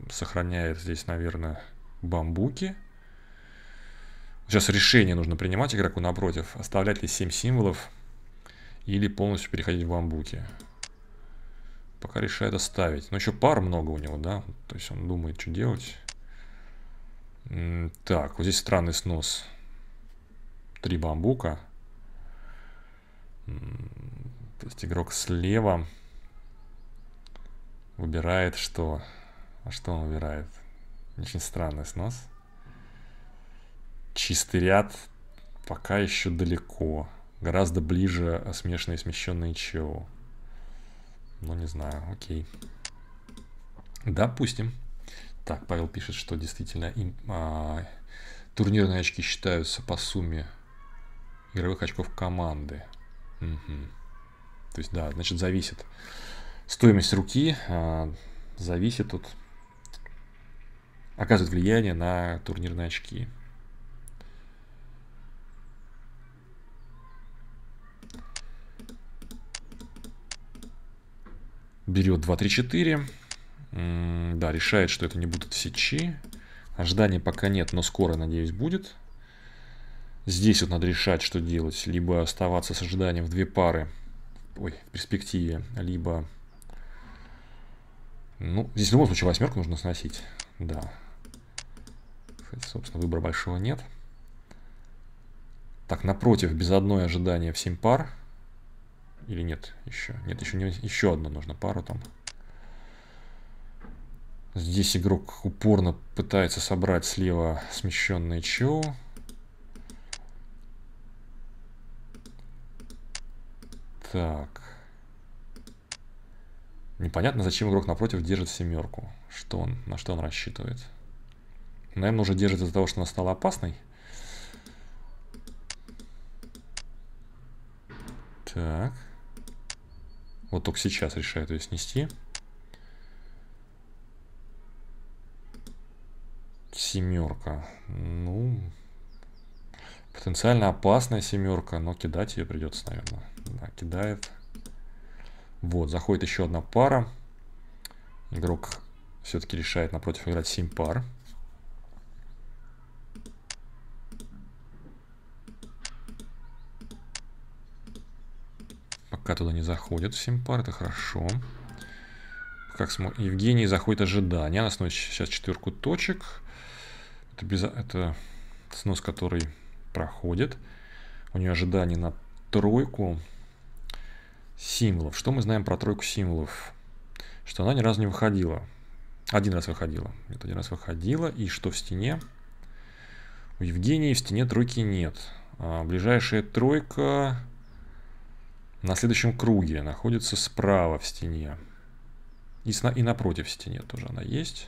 сохраняет здесь, наверное, бамбуки. Сейчас решение нужно принимать игроку напротив. Оставлять ли семь символов или полностью переходить в бамбуки. Пока решает оставить. Но еще пар много у него, да? То есть он думает, что делать. Так, вот здесь странный снос. Три бамбука. То есть игрок слева выбирает что? А что он выбирает? Очень странный снос. Чистый ряд пока еще далеко. Гораздо ближе смешанные и смещенные чоу. Ну, не знаю, окей. Допустим. Так, Павел пишет, что действительно им, а, турнирные очки считаются по сумме игровых очков команды. Угу. То есть, да, значит, зависит. Стоимость руки а, зависит от... оказывает влияние на турнирные очки. Берет два, три, четыре. М-м, да, решает, что это не будут сечи. Ожидания пока нет, но скоро, надеюсь, будет. Здесь вот надо решать, что делать. Либо оставаться с ожиданием в две пары. Ой, в перспективе. Либо... Ну, здесь в любом случае восьмерку нужно сносить. Да. Кстати, собственно, выбора большого нет. Так, напротив, без одной ожидания в семь пар. Или нет еще? Нет, еще, не, еще одну нужно пару там. Здесь игрок упорно пытается собрать слева смещенные чоу. Так. Непонятно, зачем игрок напротив держит семерку. Что он, на что он рассчитывает? Наверное, уже держит из-за того, что она стала опасной. Так. Вот только сейчас решает ее снести. Семерка. Ну, потенциально опасная семерка, но кидать ее придется, наверное. Да, кидает. Вот, заходит еще одна пара. Игрок все-таки решает напротив играть семь пар. Пока туда не заходит семь пар, это хорошо. Как смо... Евгений заходит ожидание. Она сносит сейчас четверку точек. Это, без... это снос, который проходит. У нее ожидание на тройку символов. Что мы знаем про тройку символов? Что она ни разу не выходила. Один раз выходила. Нет, один раз выходила. И что в стене? У Евгении в стене тройки нет. А ближайшая тройка... На следующем круге находится справа в стене. И, сна, и напротив в стене тоже она есть.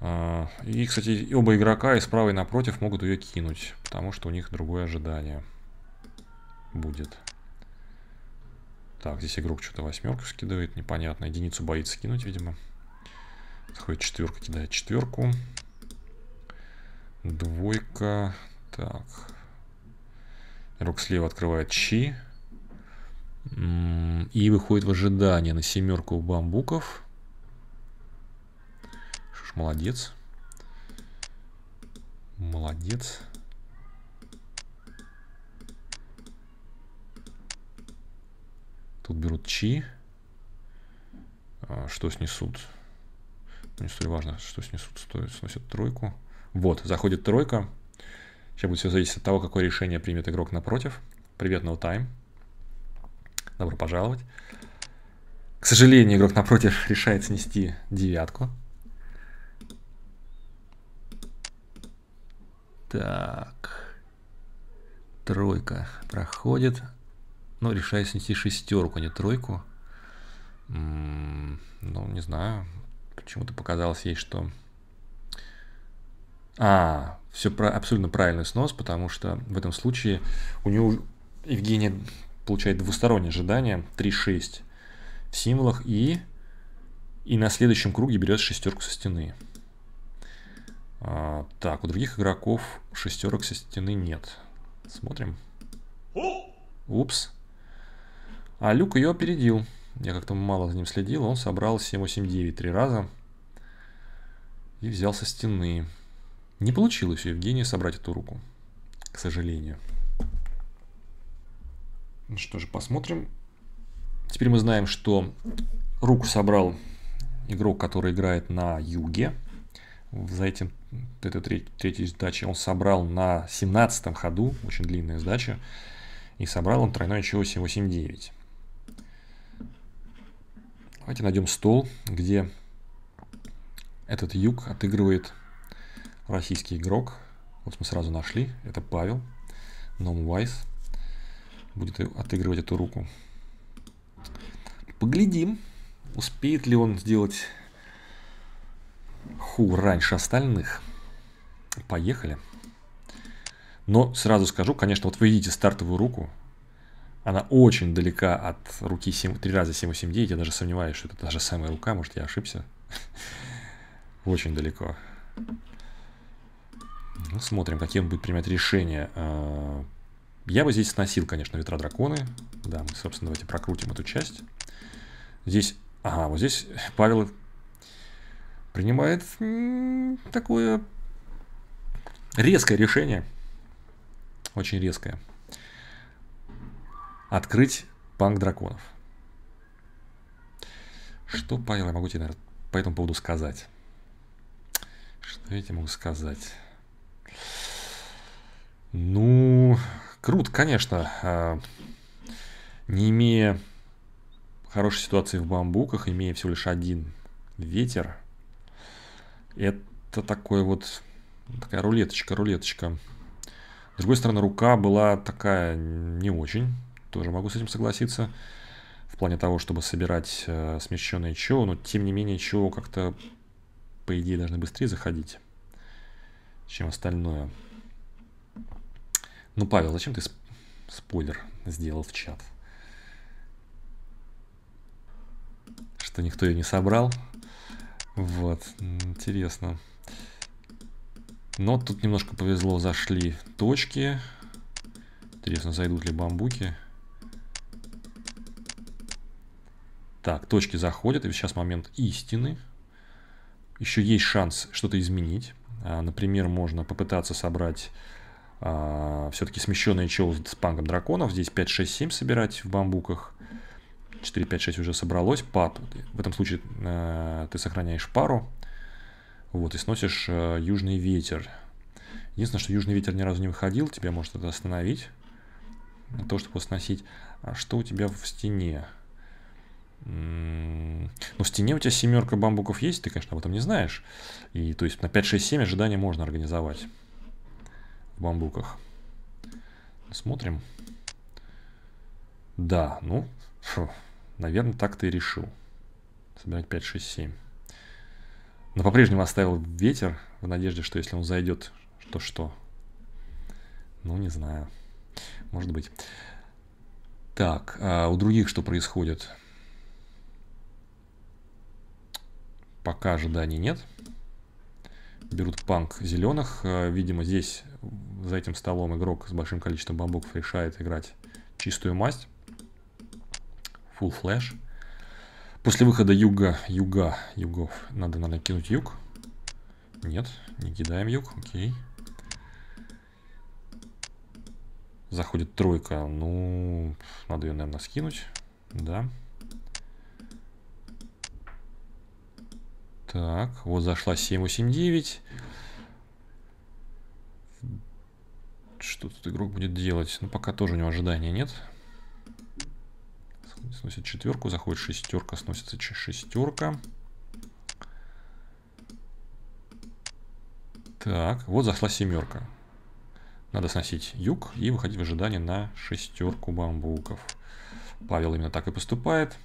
И, кстати, оба игрока и справа, и напротив могут ее кинуть. Потому что у них другое ожидание будет. Так, здесь игрок что-то восьмерку скидывает. Непонятно. Единицу боится кинуть, видимо. Заходит четверка, кидает четверку. Двойка. Так... Игрок слева открывает чи. И выходит в ожидание на семерку бамбуков. Что ж, молодец. Молодец. Тут берут чи. Что снесут? Не столь важно, что снесут. Стоит, сносят тройку. Вот, заходит тройка. Сейчас будет все зависеть от того, какое решение примет игрок напротив. Привет, no time. Добро пожаловать. К сожалению, игрок напротив решает снести девятку. Так. Тройка проходит. Но решаю снести шестерку, а не тройку. М-м, ну, не знаю. Почему-то показалось ей, что... А, все про... абсолютно правильный снос, потому что в этом случае у него Евгения получает двустороннее ожидание. три шесть в символах и... И на следующем круге берет шестерку со стены. А, так, у других игроков шестерок со стены нет. Смотрим. Упс. А Люк ее опередил. Я как-то мало за ним следил. Он собрал семь восемь девять три раза. И взял со стены. Не получилось у Евгении собрать эту руку. К сожалению. Ну что же, посмотрим. Теперь мы знаем, что руку собрал игрок, который играет на юге. За этим, это третья сдача, он собрал на семнадцатом ходу, очень длинная сдача, и собрал он тройное число семь восемь девять. Давайте найдем стол, где этот юг отыгрывает российский игрок. Вот мы сразу нашли, это Павел, Нувайс, будет отыгрывать эту руку. Поглядим, успеет ли он сделать ху раньше остальных. Поехали. Но сразу скажу, конечно, вот вы видите стартовую руку. Она очень далека от руки три раза семь восемь девять. Я даже сомневаюсь, что это та же самая рука. Может, я ошибся. Очень далеко. Ну, смотрим, какие он будет принимать решения. Я бы здесь сносил, конечно, ветра драконы. Да, мы, собственно, давайте прокрутим эту часть. Здесь, ага, вот здесь Павел принимает такое резкое решение. Очень резкое. Открыть банк драконов. Что, Павел, я могу тебе, наверное, по этому поводу сказать? Что я тебе могу сказать? Ну, круто, конечно. Не имея хорошей ситуации в бамбуках, имея всего лишь один ветер, это такой вот, такая рулеточка, рулеточка. С другой стороны, рука была такая не очень. Тоже могу с этим согласиться. В плане того, чтобы собирать э, смещенные чё. Но тем не менее, чё как-то, по идее, должны быстрее заходить, чем остальное. Ну, Павел, зачем ты сп спойлер сделал в чат? Что никто ее не собрал. Вот, интересно. Но тут немножко повезло, зашли точки. Интересно, зайдут ли бамбуки. Так, точки заходят. И сейчас момент истины. Еще есть шанс что-то изменить. Например, можно попытаться собрать а, все-таки смещенное чел с панком драконов. Здесь пять шесть семь собирать в бамбуках. четыре пять шесть уже собралось. Пад. В этом случае э, ты сохраняешь пару. Вот, и сносишь э, южный ветер. Единственное, что южный ветер ни разу не выходил. Тебя может это остановить. На то, чтобы сносить. А что у тебя в стене? М-м-м. Ну, в стене у тебя семерка бамбуков есть. Ты, конечно, об этом не знаешь. И, то есть, на пять шесть семь ожидание можно организовать. В бамбуках. Смотрим. Да, ну... Фу, наверное, так ты и решил. Собирать пять шесть семь. Но по-прежнему оставил ветер в надежде, что если он зайдет, то что? Ну, не знаю. Может быть. Так, а у других что происходит? Пока ожиданий нет. Берут панк зеленых. Видимо, здесь, за этим столом, игрок с большим количеством бамбуков решает играть чистую масть. Full flash. После выхода юга, юга, югов. Надо, наверное, кинуть юг. Нет, не кидаем юг. Окей. Заходит тройка. Ну, надо ее, наверное, скинуть. Да. Так, вот зашла семь восемь девять. Что тут игрок будет делать? Ну, пока тоже у него ожидания нет. Сносит четверку, заходит шестерка, сносится шестерка. Так, вот зашла семерка. Надо сносить юг и выходить в ожидание на шестерку бамбуков. Павел именно так и поступает.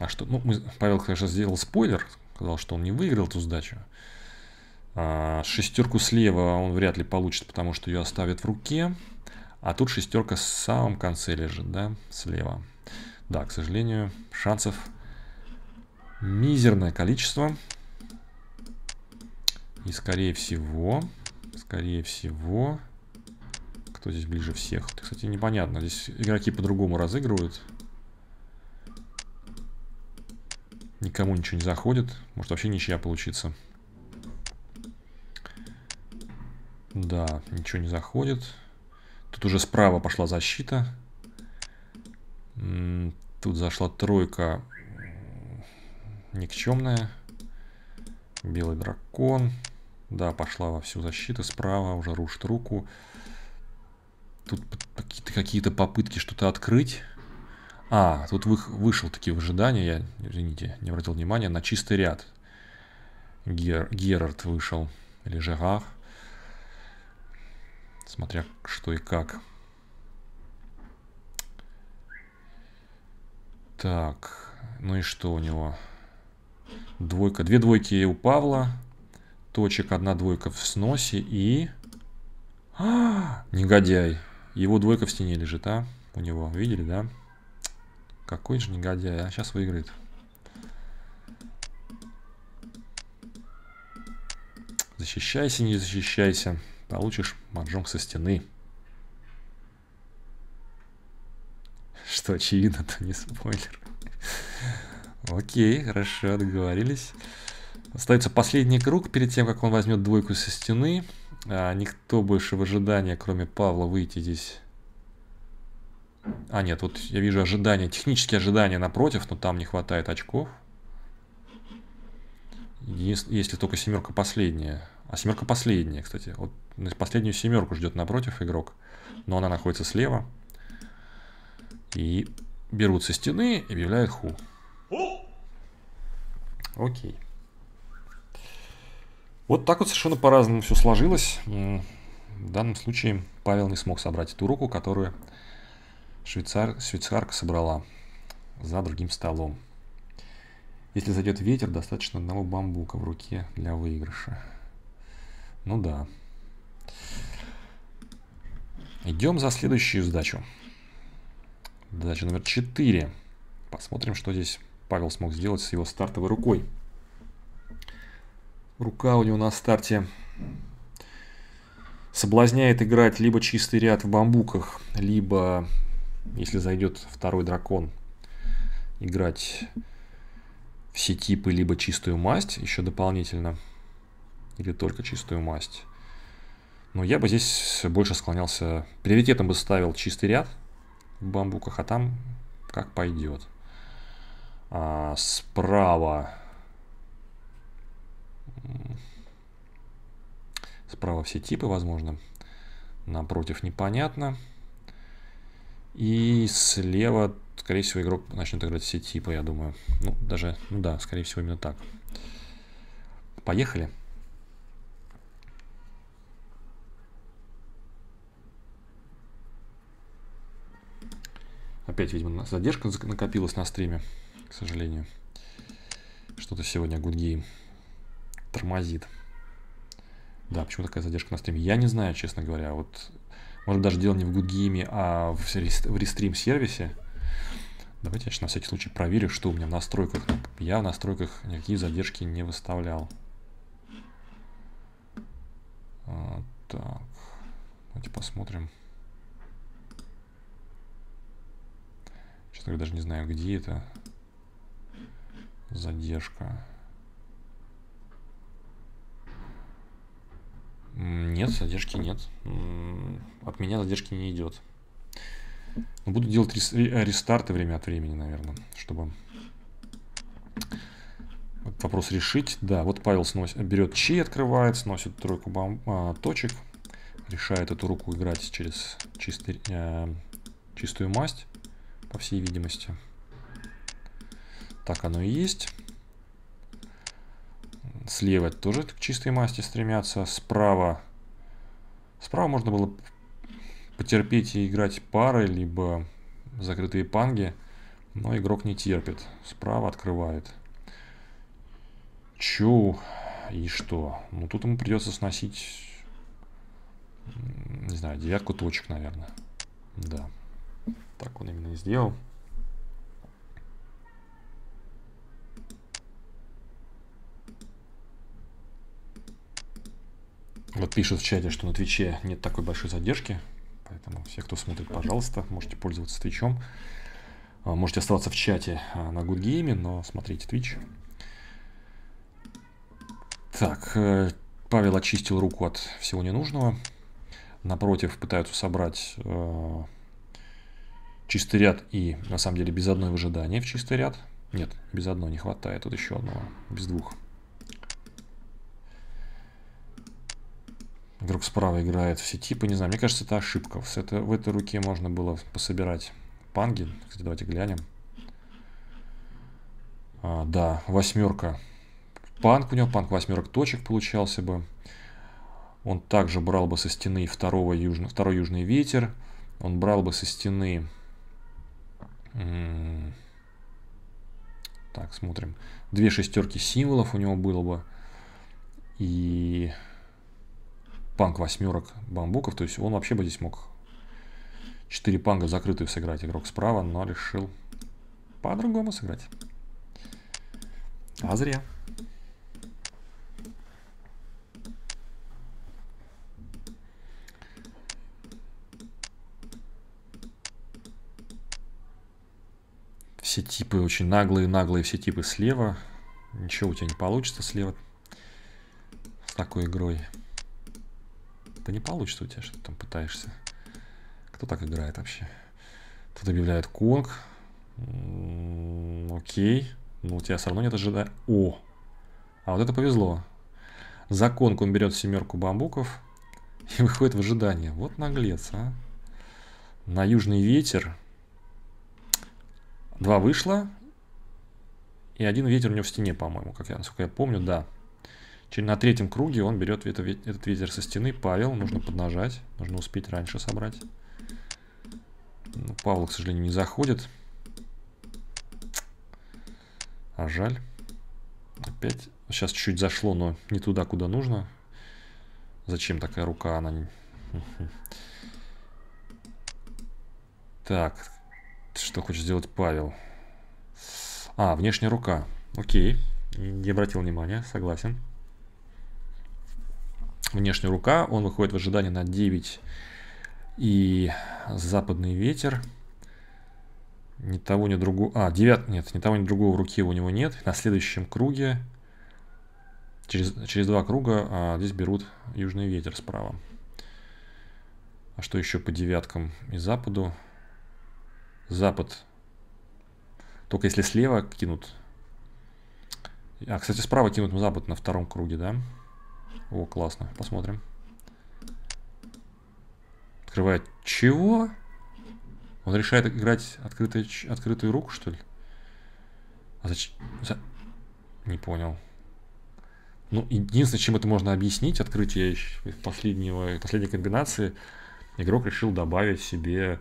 А что? Ну, мы, Павел, конечно, сделал спойлер. Сказал, что он не выиграл эту сдачу. А, шестерку слева он вряд ли получит, потому что ее оставят в руке. А тут шестерка в самом конце лежит, да, слева. Да, к сожалению, шансов мизерное количество. И скорее всего, скорее всего, кто здесь ближе всех? Это, кстати, непонятно. Здесь игроки по-другому разыгрывают. Никому ничего не заходит. Может, вообще ничья получится. Да, ничего не заходит. Тут уже справа пошла защита. Тут зашла тройка никчемная. Белый дракон. Да, пошла во всю защиту. Справа уже рушит руку. Тут какие-то попытки что-то открыть. А, тут вы, вышел такие в ожидание, я, извините, не обратил внимания, на чистый ряд. Гер, Герард вышел, или Жерар, смотря что и как. Так, ну и что у него? Двойка, две двойки у Павла, точек, одна двойка в сносе и... А, негодяй, его двойка в стене лежит, а? У него, видели, да? Какой же негодяй, а сейчас выиграет. Защищайся, не защищайся. Получишь маджонг со стены. Что очевидно, то не спойлер. Окей, хорошо, договорились. Остается последний круг перед тем, как он возьмет двойку со стены. А, никто больше в ожидании, кроме Павла, выйти здесь... А, нет, вот я вижу ожидания, технические ожидания напротив, но там не хватает очков. Если, если только семерка последняя. А семерка последняя, кстати. Вот последнюю семерку ждет напротив игрок, но она находится слева. И берут со стены и объявляют ху. Окей. Вот так вот совершенно по-разному все сложилось. В данном случае Павел не смог собрать эту руку, которую... Швейцар, швейцарка собрала за другим столом. Если зайдет ветер, достаточно одного бамбука в руке для выигрыша. Ну да. Идем за следующую сдачу. Задача номер четыре. Посмотрим, что здесь Павел смог сделать с его стартовой рукой. Рука у него на старте... Соблазняет играть либо чистый ряд в бамбуках, либо... Если зайдет второй дракон, играть все типы, либо чистую масть, еще дополнительно, или только чистую масть. Но я бы здесь больше склонялся, приоритетом бы ставил чистый ряд в бамбуках, а там как пойдет. А справа... Справа все типы, возможно. Напротив непонятно. И слева, скорее всего, игрок начнет играть все типы, я думаю. Ну, даже, ну да, скорее всего, именно так. Поехали. Опять, видимо, задержка накопилась на стриме, к сожалению. Что-то сегодня GoodGame тормозит. Да, почему такая задержка на стриме? Я не знаю, честно говоря. Вот... Может, даже дело не в GoodGame, а в рестрим-сервисе. Давайте я на всякий случай проверю, что у меня в настройках. Я в настройках никакие задержки не выставлял. Так, давайте посмотрим. Честно говоря, даже не знаю, где это задержка. Нет, задержки нет. От меня задержки не идет. Но буду делать рестарты время от времени, наверное, чтобы этот вопрос решить. Да, вот Павел сносит, берет чи, открывает, сносит тройку бом... а, точек, решает эту руку играть через чистый, а, чистую масть, по всей видимости. Так оно и есть. Слева тоже к чистой масти стремятся. Справа. Справа можно было потерпеть и играть пары, либо закрытые панги. Но игрок не терпит. Справа открывает. Чу. И что? Ну тут ему придется сносить, не знаю, девятку точек, наверное. Да. Так он именно и сделал. Вот пишут в чате, что на Твиче нет такой большой задержки. Поэтому все, кто смотрит, пожалуйста, можете пользоваться Твичом. Можете оставаться в чате на GoodGame, но смотрите Твич. Так, Павел очистил руку от всего ненужного. Напротив пытаются собрать э, чистый ряд и, на самом деле, без одной выжидания в чистый ряд. Нет, без одной не хватает. Тут еще одного, без двух. Игрок справа играет все типы. Не знаю, мне кажется, это ошибка. С это, в этой руке можно было пособирать панги. Кстати, давайте глянем. А, да, восьмерка. Панк у него, панк восьмерок точек получался бы. Он также брал бы со стены второго южно, второй южный ветер. Он брал бы со стены... Так, смотрим. Две шестерки символов у него было бы. И... панк восьмерок бамбуков. То есть он вообще бы здесь мог четыре панга в закрытую сыграть, игрок справа, но решил по-другому сыграть. А зря. Все типы очень наглые-наглые, все типы слева. Ничего у тебя не получится слева с такой игрой. Да не получится у тебя, что ты там пытаешься. Кто так играет вообще? Тут объявляет конг. Окей. Но у тебя все равно нет ожидания. О! А вот это повезло. За конг он берет семерку бамбуков и выходит в ожидание. Вот наглец, а. На южный ветер. Два вышло. И один ветер у него в стене, по-моему, как я, насколько я помню, да. На третьем круге он берет этот ветер со стены. Павел, нужно поднажать. Нужно успеть раньше собрать. Но Павел, к сожалению, не заходит. А жаль. Опять. Сейчас чуть-чуть зашло, но не туда, куда нужно. Зачем такая рука? Она не... Так. Что хочет сделать Павел? А, внешняя рука. Окей. Не обратил внимания. Согласен. Внешняя рука, он выходит в ожидание на девять и западный ветер. Ни того, ни другого. А, девять, нет, ни того, ни другого в руке у него нет. На следующем круге, через, через два круга, а, здесь берут южный ветер справа. А что еще по девяткам и западу? Запад. Только если слева кинут. А, кстати, справа кинут запад на втором круге, да? О, классно. Посмотрим. Открывает. Чего? Он решает играть открытую, открытую руку, что ли? А зачем? За... Не понял. Ну, единственное, чем это можно объяснить, открытие последнего, последней комбинации, игрок решил добавить себе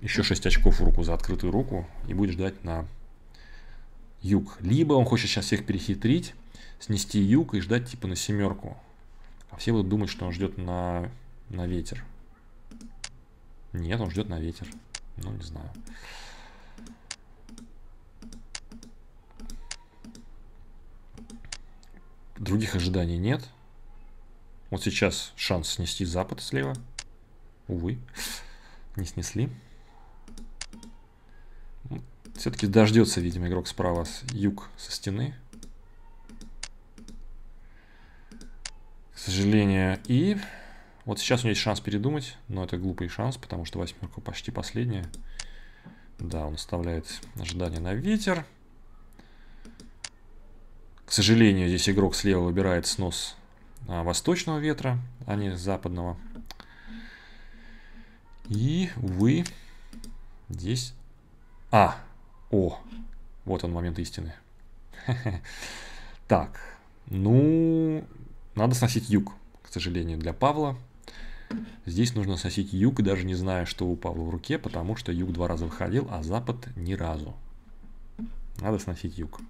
еще шесть очков в руку за открытую руку и будет ждать на юг. Либо он хочет сейчас всех перехитрить, снести юг и ждать типа на семерку. А все будут думать, что он ждет на, на ветер. Нет, он ждет на ветер. Ну, не знаю. Других ожиданий нет. Вот сейчас шанс снести запад слева. Увы, не снесли. Все-таки дождется, видимо, игрок справа с юг со стены. К сожалению, и вот сейчас у него есть шанс передумать, но это глупый шанс, потому что восьмерка почти последняя. Да, он оставляет ожидание на ветер. К сожалению, здесь игрок слева выбирает снос восточного ветра, а не западного. И, увы, здесь... А, о, Вот он, момент истины. Так, ну, надо сносить юг, к сожалению, для Павла. Здесь нужно сносить юг, даже не зная, что у Павла в руке, потому что юг два раза выходил, а запад ни разу. Надо сносить юг.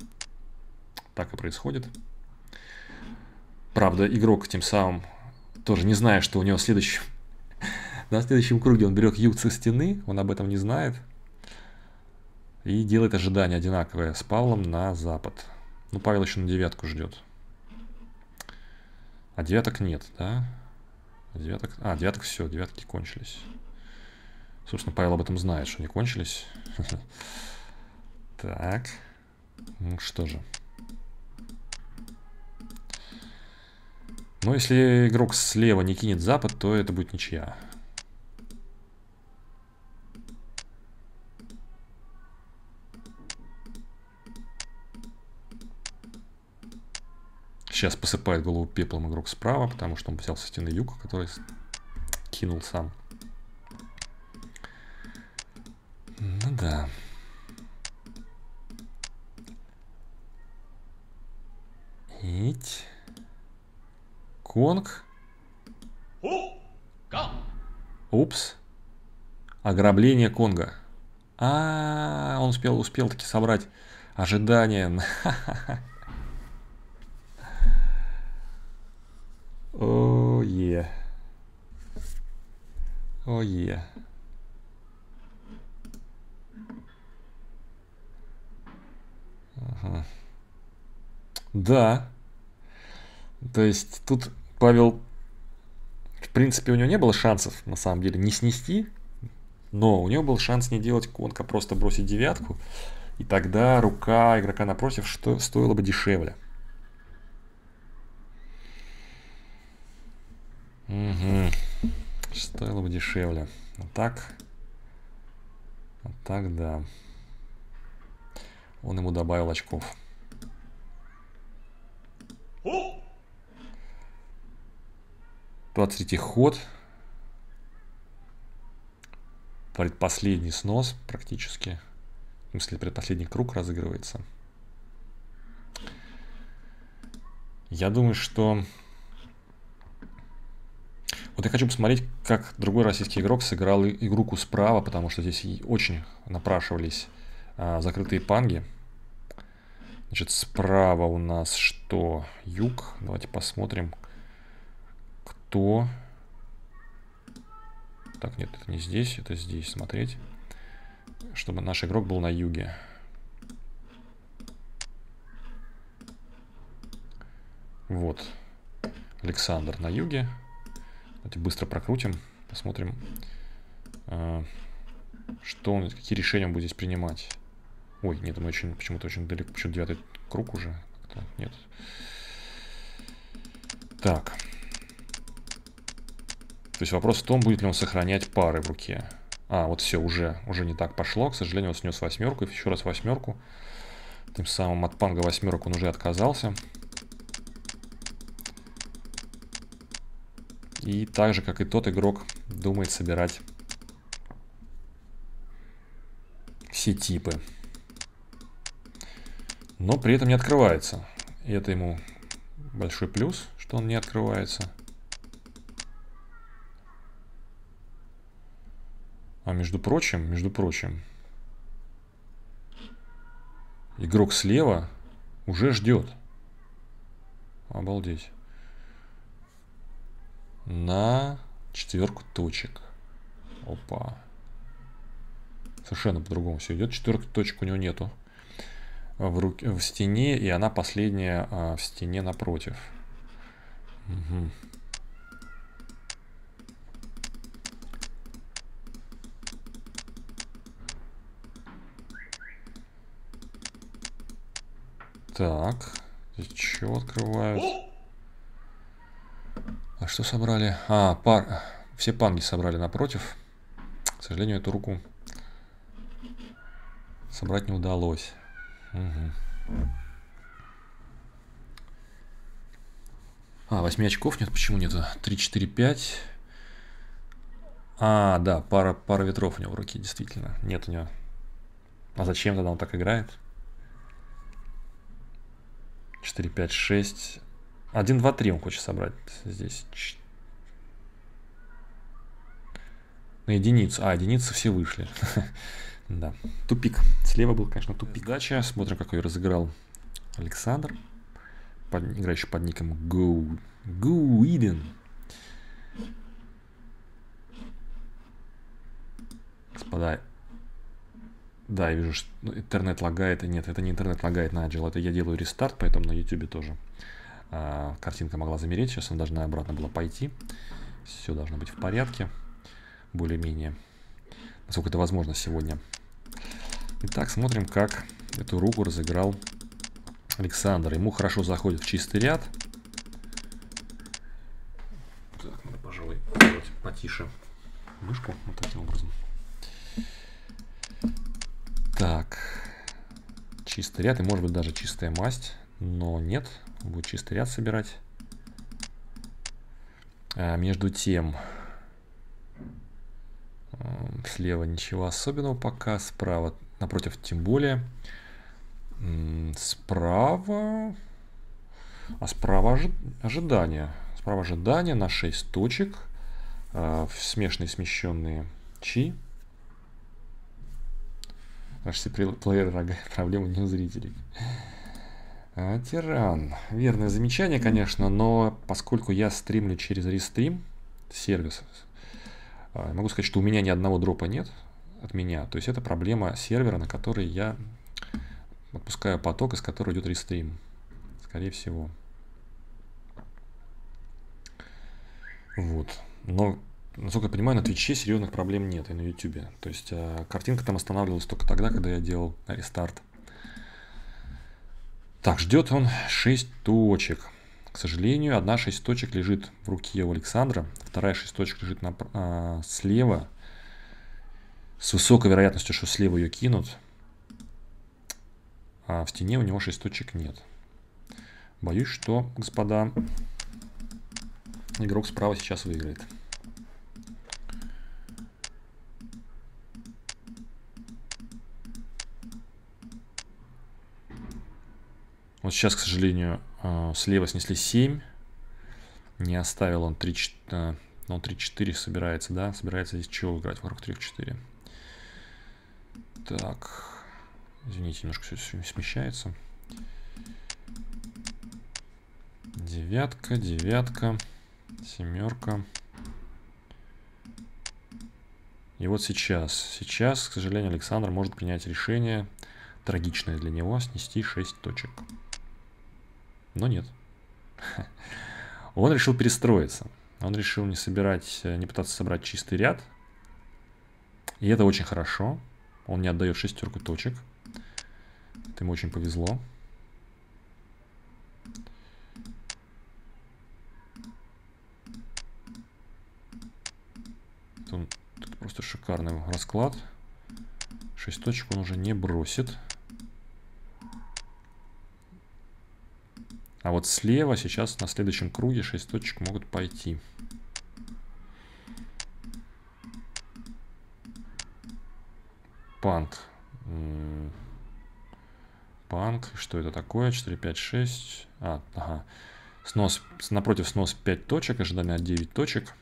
Так и происходит. Правда, игрок тем самым, тоже не зная, что у него в следующем... на следующем круге он берет юг со стены, он об этом не знает. И делает ожидание одинаковое с Павлом на запад. Ну, Павел еще на девятку ждет. А девяток нет, да? Девяток... А, девяток все, девятки кончились. Собственно, Павел об этом знает, что они кончились. Так. Ну что же. Но если игрок слева не кинет запад, то это будет ничья. Сейчас посыпает голову пеплом игрок справа, потому что он взял со стены юг, который кинул сам. Ну да. Ить. Конг. Упс. Ограбление конга. А, -а, -а он успел, успел таки собрать ожидания. Ое. Ое. Ага. Да. То есть тут Павел, в принципе, у него не было шансов, на самом деле, не снести, но у него был шанс не делать конг, а просто бросить девятку, и тогда рука игрока напротив что стоила бы дешевле. Угу. Стоило бы дешевле. Вот так. Вот так, да. Он ему добавил очков. двадцать третий ход. Предпоследний снос практически. В смысле, предпоследний круг разыгрывается. Я думаю, что... Вот я хочу посмотреть, как другой российский игрок сыграл игруку справа, потому что здесь очень напрашивались а, закрытые панги. Значит, справа у нас что? Юг. Давайте посмотрим. То... Так, нет, это не здесь, это здесь смотреть, чтобы наш игрок был на юге. Вот. Александр на юге. Давайте быстро прокрутим, посмотрим, что он, какие решения он будет здесь принимать. Ой, нет, мы очень, почему-то очень далеко, почему-то девятый круг уже. Нет. Так. То есть вопрос в том, будет ли он сохранять пары в руке. А, вот все, уже, уже не так пошло. К сожалению, он снес восьмерку. И еще раз восьмерку. Тем самым от панга восьмерок он уже отказался. И так же, как и тот игрок, думает собирать все типы. Но при этом не открывается. И это ему большой плюс, что он не открывается. А между прочим, между прочим, игрок слева уже ждет. Обалдеть. На четверку точек. Опа. Совершенно по-другому все идет. Четверку точек у него нету. В, руке, в стене, и она последняя а, в стене напротив. Угу. Так, что открывают? А что собрали? А, пар... все панги собрали напротив. К сожалению, эту руку собрать не удалось. Угу. А, восьми очков нет, почему нету? три, четыре, пять. А, да, пара, пара ветров у него в руке, действительно. Нет у него. А зачем тогда он так играет? четыре, пять, шесть. один, два, три он хочет собрать здесь. На единицу. А, единицы все вышли. Да. Тупик. Слева был, конечно, тупик. Сдача. Смотрим, как ее разыграл Александр. Под, играющий под ником Гуйдэн. Господа. Да, я вижу, что интернет лагает. Нет, это не интернет лагает, Наджел. Это я делаю рестарт, поэтому на YouTube тоже а, картинка могла замереть. Сейчас она должна обратно была пойти. Все должно быть в порядке. Более-менее. Насколько это возможно сегодня. Итак, смотрим, как эту руку разыграл Александр. Ему хорошо заходит в чистый ряд. Так, надо, пожалуй, сделать потише мышку. Вот таким образом. Так, чистый ряд и, может быть, даже чистая масть, но нет, будет чистый ряд собирать. А между тем, слева ничего особенного пока, справа, напротив, тем более. Справа, а справа ожидания, справа ожидания на шесть точек, смешанные смещенные чи. Наши плееры рога, проблема не у зрителей. А, тиран. Верное замечание, конечно, но поскольку я стримлю через рестрим сервис, могу сказать, что у меня ни одного дропа нет от меня. То есть это проблема сервера, на который я отпускаю поток, из которого идет рестрим. Скорее всего. Вот. Но... Насколько я понимаю, на Твиче серьезных проблем нет и на Ютубе. То есть э, картинка там останавливалась только тогда, когда я делал рестарт. Так, ждет он шесть точек. К сожалению, одна шесть точек лежит в руке у Александра. Вторая шесть точек лежит на, э, слева. С высокой вероятностью, что слева ее кинут. А в стене у него шесть точек нет. Боюсь, что, господа, игрок справа сейчас выиграет. Вот сейчас, к сожалению, слева снесли семь. Не оставил он три четыре. Он три четыре собирается, да? Собирается здесь чего играть? Вокруг три четыре. Так. Извините, немножко все смещается. Девятка, девятка, семерка. И вот сейчас. Сейчас, к сожалению, Александр может принять решение, трагичное для него, снести шесть точек. Но нет. Он решил перестроиться. Он решил не собирать, не пытаться собрать чистый ряд. И это очень хорошо. Он не отдает шестерку точек. Это ему очень повезло. Это просто шикарный расклад. шесть точек он уже не бросит. А вот слева сейчас на следующем круге шесть точек могут пойти. Панк. Панк. Что это такое? четыре, пять, шесть. А, ага. Снос, напротив снос пять точек. Ожидание от девять точек.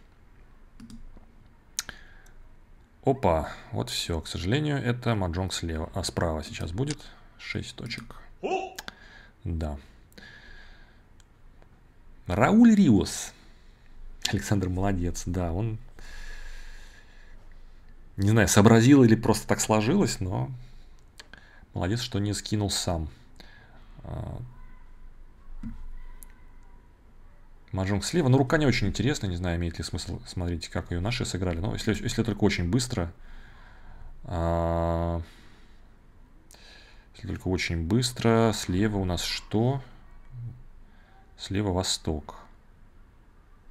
Опа. Вот все. К сожалению, это маджонг слева. А справа сейчас будет шесть точек. Да. Рауль Виос. Александр молодец, да, он, не знаю, сообразил или просто так сложилось, но молодец, что не скинул сам. Маджонг слева, ну рука не очень интересная, не знаю, имеет ли смысл смотреть, как ее наши сыграли, но если, если только очень быстро, а... если только очень быстро, слева у нас что? Слева восток.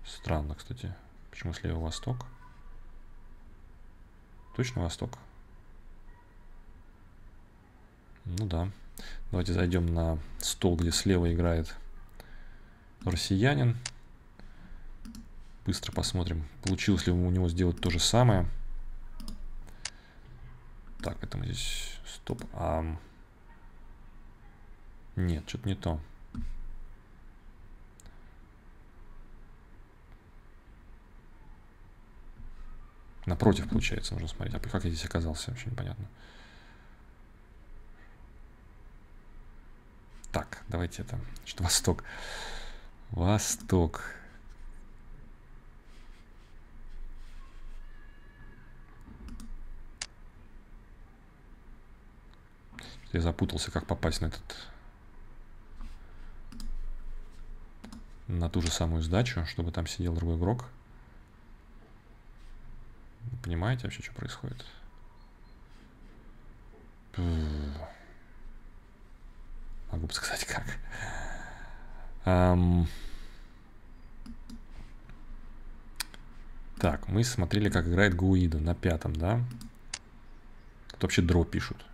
Странно, кстати. Почему слева восток? Точно восток? Ну да. Давайте зайдем на стол, где слева играет россиянин. Быстро посмотрим, получилось ли у него сделать то же самое. Так, это мы здесь... Стоп. А... Нет, что-то не то. Напротив, получается, нужно смотреть. А как я здесь оказался, вообще непонятно. Так, давайте это. Что Восток. Восток. Я запутался, как попасть на этот... на ту же самую сдачу, чтобы там сидел другой игрок. Понимаете вообще, что происходит? Могу бы сказать, как. Эм... Так, мы смотрели, как играет Гуидо на пятом, да? Тут вообще дро пишут.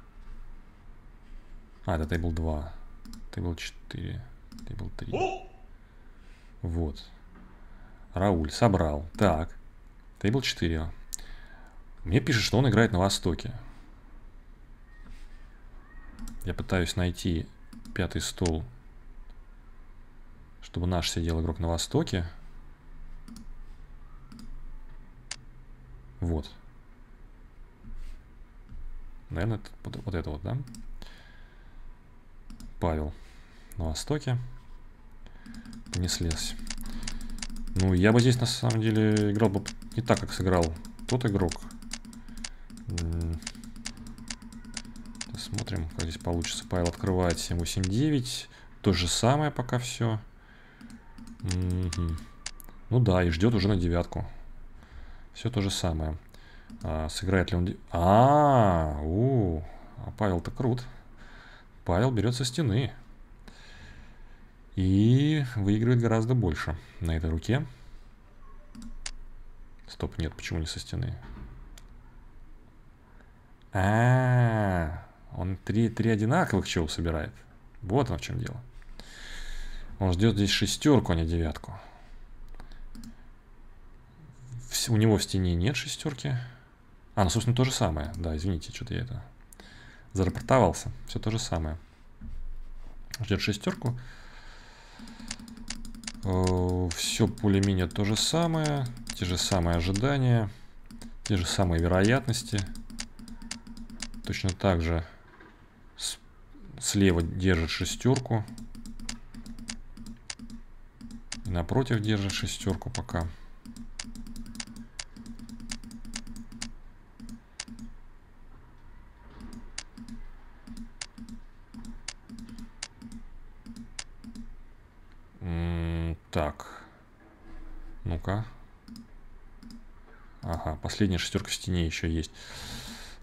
А, это тейбл два. Тейбл четыре. Тейбл три. Вот. Рауль собрал. Так. Тейбл четыре. Мне пишет, что он играет на Востоке. Я пытаюсь найти пятый стол, чтобы наш сидел игрок на Востоке. Вот. Наверное, это, вот, вот это вот, да? Павел на Востоке. Понеслись. Ну, я бы здесь, на самом деле, играл бы не так, как сыграл тот игрок. Смотрим, как здесь получится. Павел открывает семь восемь девять. То же самое пока все. Угу. Ну да, и ждет уже на девятку. Все то же самое. А, сыграет ли он... А, -а, -а, а Павел-то крут. Павел берет со стены. И выигрывает гораздо больше на этой руке. Стоп, нет, почему не со стены? А-а-а. Он три, три одинаковых чего собирает. Вот он в чем дело. Он ждет здесь шестерку, а не девятку. В, у него в стене нет шестерки. А, ну, собственно, то же самое. Да, извините, что-то я это... зарапортовался. Все то же самое. Ждет шестерку. Все более-менее то же самое. Те же самые ожидания. Те же самые вероятности. Точно так же... Слева держит шестерку. И напротив держит шестерку пока. М-м, так. Ну-ка. Ага, последняя шестерка в стене еще есть.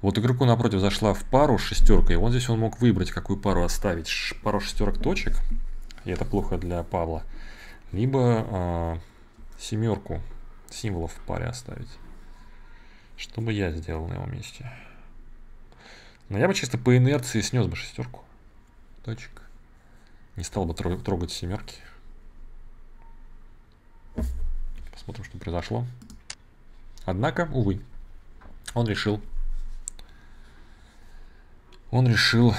Вот игроку напротив зашла в пару с шестеркой. Вот здесь он мог выбрать, какую пару оставить. Ш пару шестерок точек. И это плохо для Павла. Либо э семерку символов в паре оставить. Что бы я сделал на его месте? Но я бы чисто по инерции снес бы шестерку точек. Не стал бы тр трогать семерки. Посмотрим, что произошло. Однако, увы, он решил... Он решил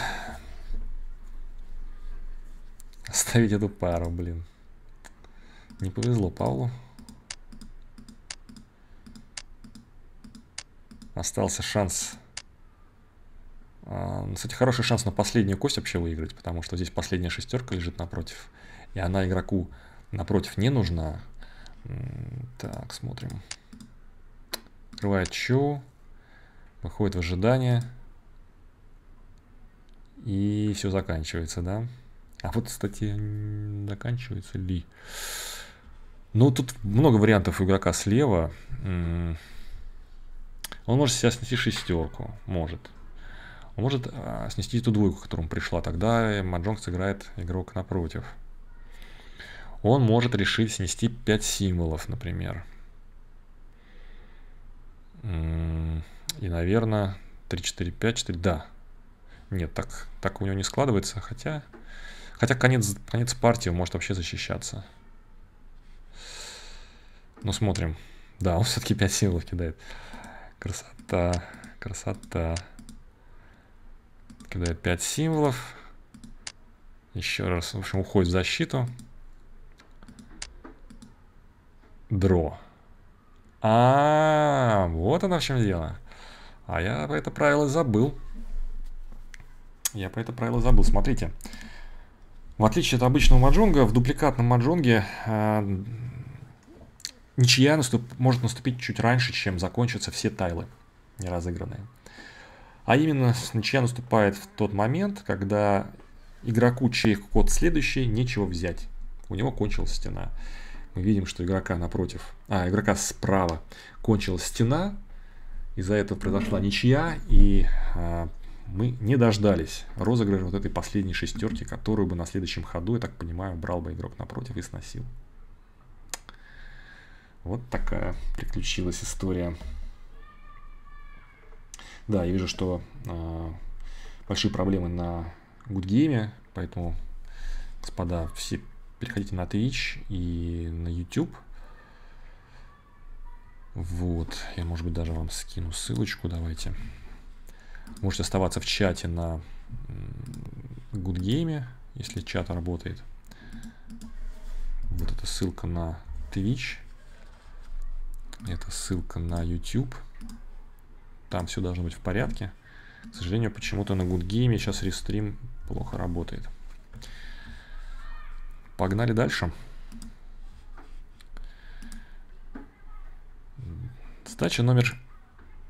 оставить эту пару, блин. Не повезло Павлу. Остался шанс. Кстати, хороший шанс на последнюю кость вообще выиграть, потому что здесь последняя шестерка лежит напротив. И она игроку напротив не нужна. Так, смотрим. Открывает чу. Выходит в ожидание. И все заканчивается, да? А вот, кстати, заканчивается ли? Ну, тут много вариантов у игрока слева. Он может сейчас снести шестерку. Может. Он может а, снести ту двойку, к которому пришла. Тогда маджонг сыграет игрок напротив. Он может решить снести пять символов, например. И, наверное, три, четыре, пять, четыре. Да. Нет, так, так у него не складывается, хотя... Хотя конец, конец партии может вообще защищаться. Ну, смотрим. Да, он все-таки пять символов кидает. Красота, красота. Кидает пять символов. Еще раз, в общем, уходит в защиту. Дро. А, вот оно в чем дело. А я про это правило забыл. Я про это правило забыл. Смотрите. В отличие от обычного маджонга, в дупликатном маджонге э, ничья наступ, может наступить чуть раньше, чем закончатся все тайлы неразыгранные. А именно, ничья наступает в тот момент, когда игроку, чей ход следующий, нечего взять. У него кончилась стена. Мы видим, что игрока напротив, а, игрока справа кончилась стена. Из-за этого произошла ничья, и а, мы не дождались розыгрыша вот этой последней шестерки, которую бы на следующем ходу, я так понимаю, брал бы игрок напротив и сносил. Вот такая приключилась история. Да, я вижу, что а, большие проблемы на GoodGame, поэтому, господа, все переходите на Twitch и на YouTube. Вот, я, может быть, даже вам скину ссылочку, давайте. Можете оставаться в чате на GoodGame, если чат работает. Вот эта ссылка на Twitch. Это ссылка на YouTube. Там все должно быть в порядке. К сожалению, почему-то на GoodGame сейчас рестрим плохо работает. Погнали дальше. Сдача номер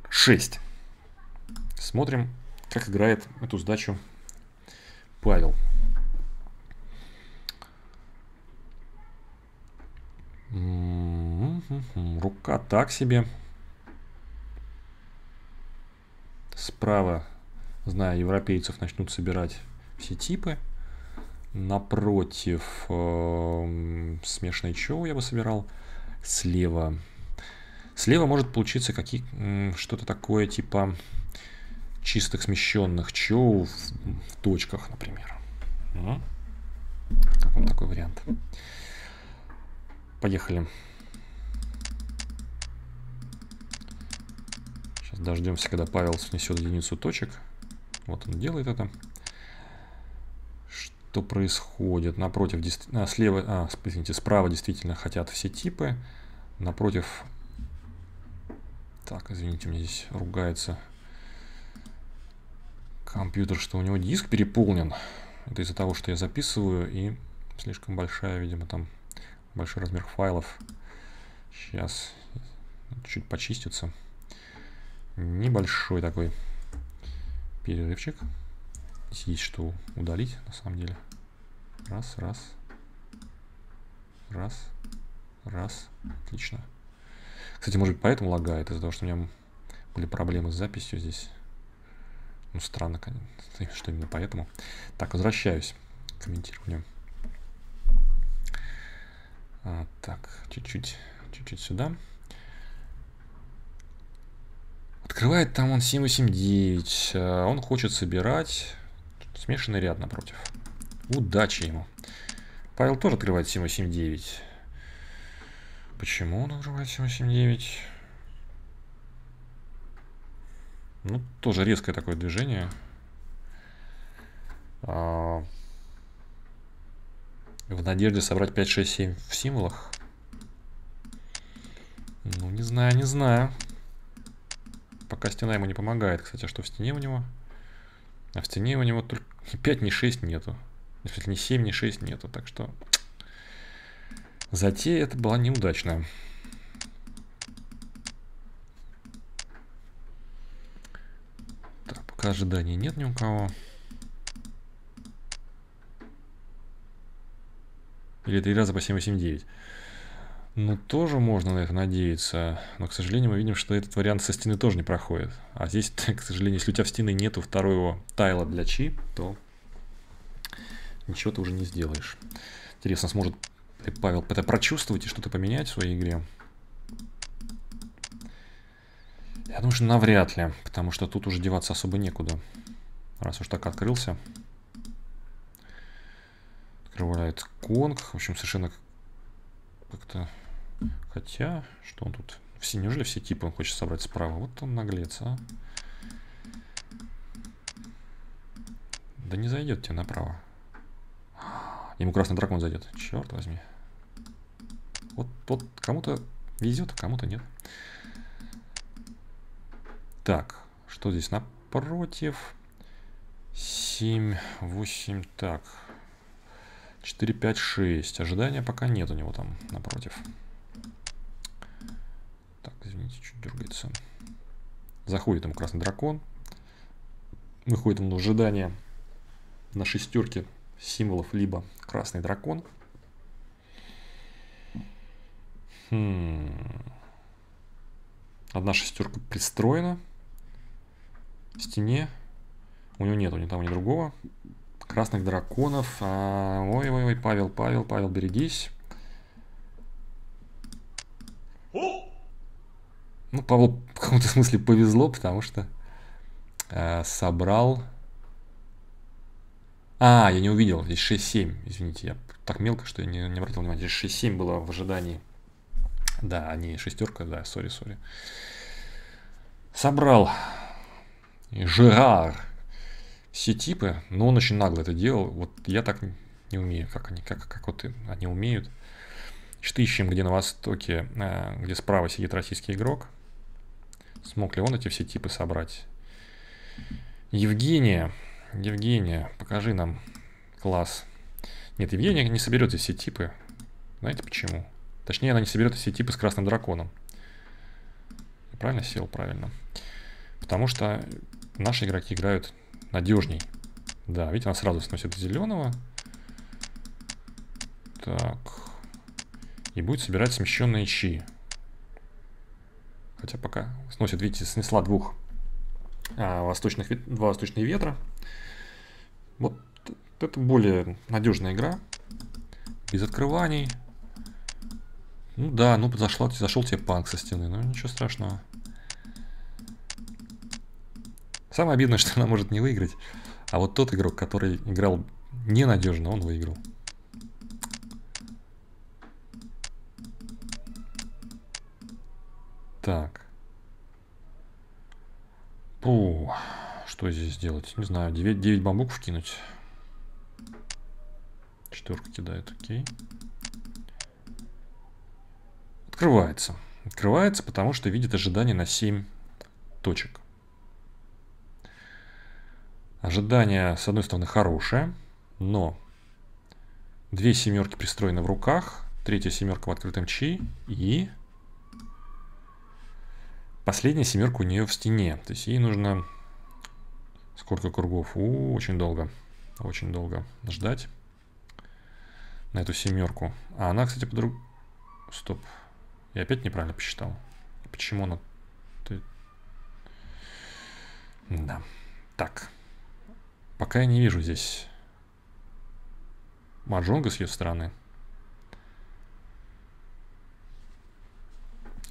шесть. Смотрим, как играет эту сдачу Павел. Рука так себе. Справа, зная европейцев, начнут собирать все типы. Напротив э, смешанный чоу я бы собирал. Слева. Слева может получиться какие, что-то такое типа чистых смещенных чоу в, в точках, например. Mm. Как вам такой вариант? Поехали. Сейчас дождемся, когда Павел снесет единицу точек. Вот он делает это. Что происходит? Напротив, а, слева, а, извините, справа действительно хотят все типы. Напротив. Так, извините, мне здесь ругается компьютер, что у него диск переполнен. Это из-за того, что я записываю, и слишком большая, видимо, там большой размер файлов. Сейчас чуть почистится. Небольшой такой перерывчик. Здесь есть что удалить, на самом деле. Раз, раз. Раз. Раз. Отлично. Кстати, может быть, поэтому лагает, из-за того, что у меня были проблемы с записью здесь. Ну, странно, конечно, что именно поэтому. Так, возвращаюсь к комментированию. А, так, чуть-чуть, чуть-чуть сюда. Открывает там он семь восемь девять. Он хочет собирать смешанный ряд напротив. Удачи ему. Павел тоже открывает семь восемь девять. Почему он открывает семь восемь девять? Ну, тоже резкое такое движение. В надежде собрать пять шесть семь в символах. Ну, не знаю, не знаю. Пока стена ему не помогает. Кстати, а что в стене у него? А в стене у него только ни пять, ни шесть нету. Ни семь, ни шесть нету. Так что... Затея это была неудачная. Так, пока ожиданий нет ни у кого. Или три раза по семь восемь девять. Ну, тоже можно на это надеяться. Но, к сожалению, мы видим, что этот вариант со стены тоже не проходит. А здесь, к сожалению, если у тебя в стены нету второго тайла для чи, то ничего ты уже не сделаешь. Интересно, сможет... Ты, Павел, это прочувствовать и что-то поменять в своей игре? Я думаю, что навряд ли, потому что тут уже деваться особо некуда. Раз уж так открылся. Открывает конг. В общем, совершенно как-то... Хотя, что он тут? Все, неужели все типы он хочет собрать справа? Вот он наглец, а? Да не зайдет тебе направо. Ему красный дракон зайдет. Черт возьми. Вот, вот кому-то Везет, а кому-то нет. Так, что здесь напротив? семь, восемь, так. четыре, пять, шесть. Ожидания пока нет у него там напротив. Так, извините, чуть дергается. Заходит ему красный дракон. Выходит ему ожидание на шестерке символов, либо красный дракон. Хм. Одна шестерка пристроена к стене. У него нет, у него там ни другого. Красных драконов. Ой-ой-ой, а, Павел, Павел, Павел, берегись. Ну, Павлу в каком-то смысле повезло, потому что э, собрал... А, я не увидел. Здесь шесть-семь. Извините, я так мелко, что я не, не обратил внимания. Здесь шесть-семь было в ожидании. Да, не шестерка, да, сори, сори. Собрал Жерар все типы, но он очень нагло это делал. Вот я так не умею, как они, как, как вот они умеют. Значит, ищем, где на востоке, где справа сидит российский игрок. Смог ли он эти все типы собрать? Евгения, Евгения, покажи нам класс. Нет, Евгения не соберет все типы. Знаете почему? Точнее, она не соберет все типы с красным драконом. Я правильно сел? Правильно. Потому что наши игроки играют надежней. Да, видите, она сразу сносит зеленого. Так. И будет собирать смещенные щи. Хотя пока сносит, видите, снесла двух а, восточных, два восточных ветра. Вот это более надежная игра. Без открываний. Ну да, ну зашла, зашел тебе панк со стены, но ничего страшного. Самое обидное, что она может не выиграть. А вот тот игрок, который играл ненадежно, он выиграл. Так. Пу, что здесь делать? Не знаю, девять, девять бамбуков кинуть. Четверка кидает, окей. Открывается. Открывается, потому что видит ожидание на семь точек. Ожидание, с одной стороны, хорошее, но две семерки пристроены в руках, третья семерка в открытом чи и последняя семерка у нее в стене. То есть ей нужно сколько кругов? У, очень долго. Очень долго ждать на эту семерку. А она, кстати, подруг... Стоп. Я опять неправильно посчитал. Почему она... Ты... Да. Так. Пока я не вижу здесь маджонга с ее стороны.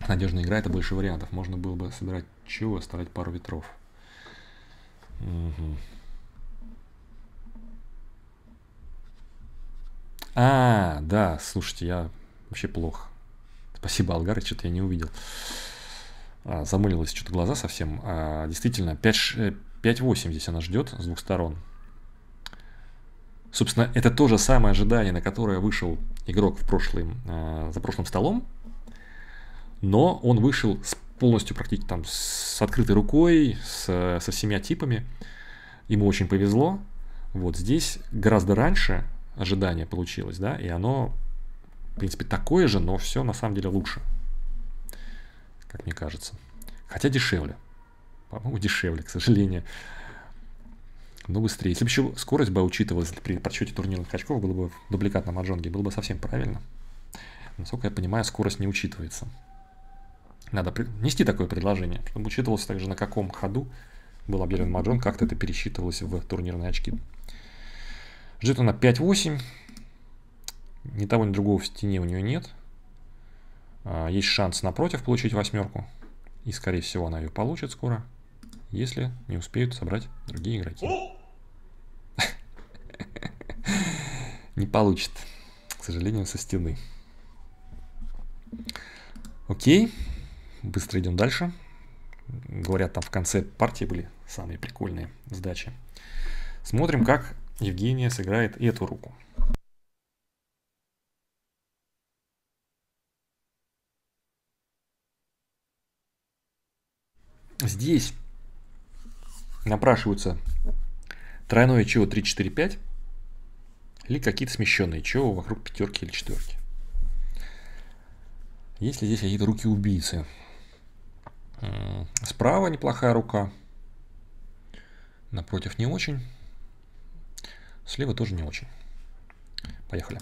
Надежная игра — это больше вариантов. Можно было бы собирать чего, оставлять пару ветров. Угу. А, да, слушайте, я вообще плохо. Спасибо, Алгарыч, что-то я не увидел. А, замылилось что-то глаза совсем. А, действительно, пять-восемь здесь она ждет с двух сторон. Собственно, это то же самое ожидание, на которое вышел игрок в прошлым, а, за прошлым столом. Но он вышел с полностью практически там с открытой рукой, с, со всеми типами. Ему очень повезло. Вот здесь гораздо раньше ожидание получилось, да, и оно... В принципе, такое же, но все на самом деле лучше, как мне кажется. Хотя дешевле. По-моему, дешевле, к сожалению. Но быстрее. Если бы еще скорость бы учитывалась при подсчете турнирных очков, было бы дубликат на маджонге, было бы совсем правильно. Насколько я понимаю, скорость не учитывается. Надо внести такое предложение, чтобы учитывалось также, на каком ходу был объявлен маджонг, как-то это пересчитывалось в турнирные очки. Ждет она пять-восемь. Ни того, ни другого в стене у нее нет. Есть шанс напротив получить восьмерку. И, скорее всего, она ее получит скоро, если не успеют собрать другие игроки. Не получит, к сожалению, со стены. Окей. Быстро идем дальше. Говорят, там в конце партии были самые прикольные сдачи. Смотрим, как Евгения сыграет эту руку. Здесь напрашиваются тройное ЧО три, четыре, пять или какие-то смещенные ЧО вокруг пятерки или четверки. Есть ли здесь какие-то руки-убийцы? Справа неплохая рука. Напротив не очень. Слева тоже не очень. Поехали.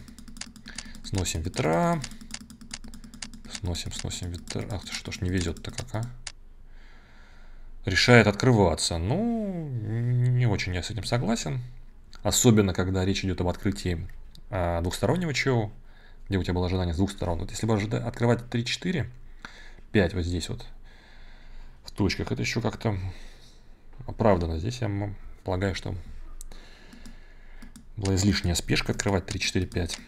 Сносим ветра. Сносим, сносим ветра. Ах ты, что ж не везет-то как, а? Решает открываться. Ну, не очень я с этим согласен. Особенно, когда речь идет об открытии а, двухстороннего ЧО, где у тебя было ожидание с двух сторон. Вот если бы ожида... открывать три, четыре, пять вот здесь вот, в точках, это еще как-то оправдано. Здесь я полагаю, что была излишняя спешка открывать три, четыре, пять.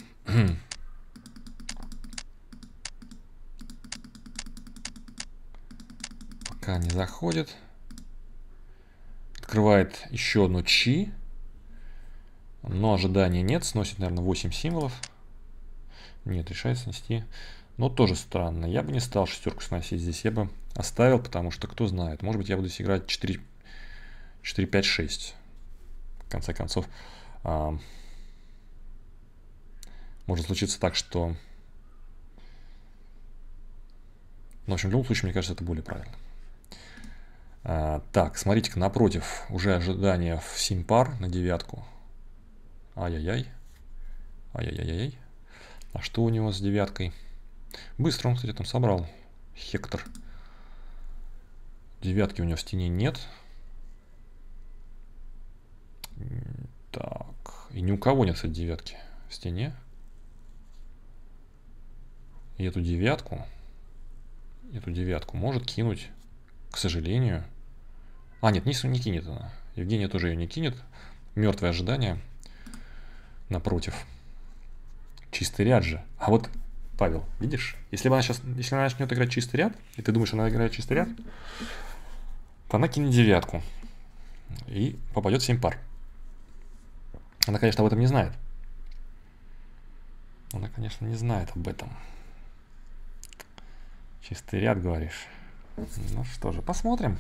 Пока не заходит. Открывает еще одну чи. Но ожидания нет. Сносит, наверное, восемь символов. Нет, решает снести. Но тоже странно. Я бы не стал шестерку сносить. Здесь я бы оставил, потому что кто знает. Может быть, я буду здесь играть четыре, пять, шесть. В конце концов... Может случиться так, что... Ну, в общем, в любом случае, мне кажется, это более правильно. А, так, смотрите-ка, напротив уже ожидание в семь пар на девятку. Ай-яй-яй. Ай-яй-яй-яй. А что у него с девяткой? Быстро он, кстати, там собрал. Хектор. Девятки у него в стене нет. Так, и ни у кого нет, кстати, девятки в стене. И эту девятку, эту девятку может кинуть, к сожалению. А, нет, не, не кинет она. Евгения тоже ее не кинет. Мертвое ожидание напротив. Чистый ряд же. А вот, Павел, видишь? Если бы она сейчас, если она начнет играть чистый ряд, и ты думаешь, она играет чистый ряд, то она кинет девятку. И попадет в семь пар. Она, конечно, об этом не знает. Она, конечно, не знает об этом. Чистый ряд, говоришь. Ну что же, посмотрим.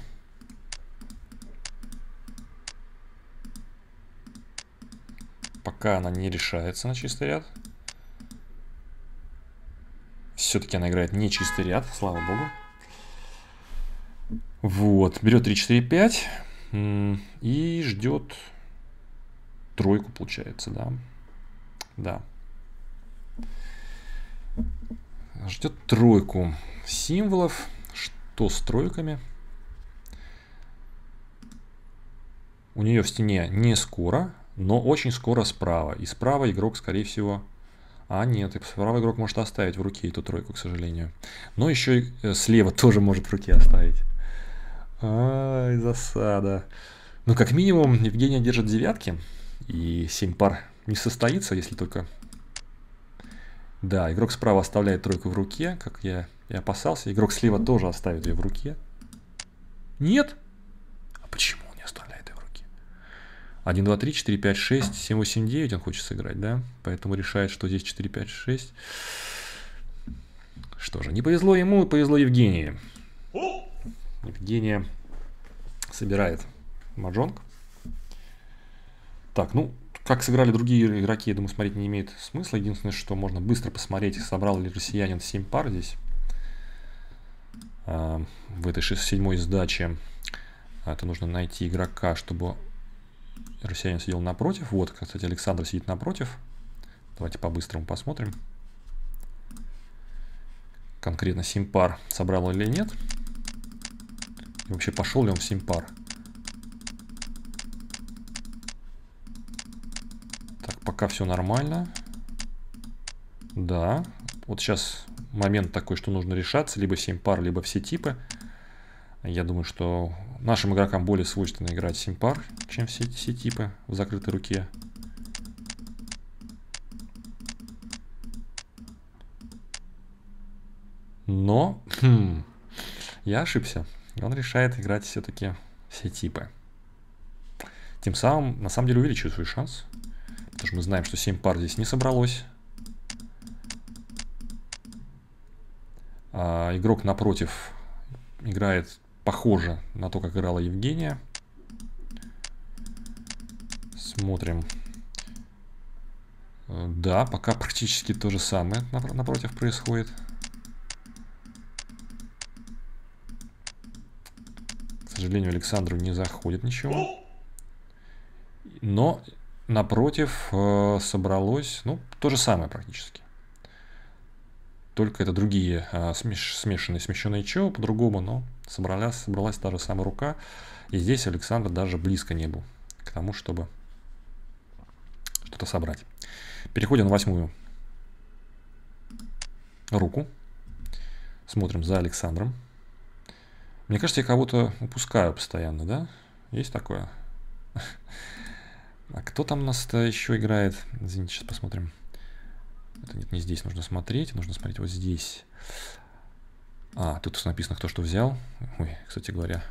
Пока она не решается на чистый ряд. Все-таки она играет не чистый ряд, слава богу. Вот, берет три, четыре, пять и ждет... Тройку получается, да. Да. Ждет тройку символов. Что с тройками? У нее в стене не скоро, но очень скоро справа. И справа игрок, скорее всего... А нет, и справа игрок может оставить в руке эту тройку, к сожалению. Но еще и слева тоже может в руке оставить. Ай, засада. Ну, как минимум, Евгения держит девятки. И семь пар не состоится, если только... Да, игрок справа оставляет тройку в руке, как я и опасался. Игрок слева тоже оставит ее в руке. Нет? А почему он не оставляет ее в руке? один, два, три, четыре, пять, шесть, семь, восемь, девять он хочет сыграть, да? Поэтому решает, что здесь четыре, пять, шесть. Что же, не повезло ему, повезло Евгении. Евгения собирает маджонг. Так, ну, как сыграли другие игроки, я думаю, смотреть не имеет смысла. Единственное, что можно быстро посмотреть, собрал ли россиянин семь пар здесь, э, в этой седьмой сдаче. Это нужно найти игрока, чтобы россиянин сидел напротив. Вот, кстати, Александр сидит напротив. Давайте по-быстрому посмотрим. Конкретно семь пар собрал или нет. И вообще, пошел ли он в семь пар. Пока все нормально. Да. Вот сейчас момент такой, что нужно решаться. Либо семь пар, либо все типы. Я думаю, что нашим игрокам более свойственно играть семь пар, чем все, все типы в закрытой руке. Но хм, я ошибся. Он решает играть все-таки все типы. Тем самым, на самом деле, увеличивает свой шанс. Потому что мы знаем, что семь пар здесь не собралось. А игрок напротив играет похоже на то, как играла Евгения. Смотрим. Да, пока практически то же самое напротив происходит. К сожалению, Александру не заходит ничего. Но напротив э, собралось, ну, то же самое практически. Только это другие э, смеш, смешанные, смещенные чего по-другому, но собралась, собралась та же самая рука. И здесь Александр даже близко не был к тому, чтобы что-то собрать. Переходим на восьмую руку. Смотрим за Александром. Мне кажется, я кого-то упускаю постоянно, да? Есть такое? А кто там у нас-то еще играет? Извините, сейчас посмотрим. Это нет, не здесь нужно смотреть. Нужно смотреть вот здесь. А, тут написано, кто что взял. Ой, кстати говоря,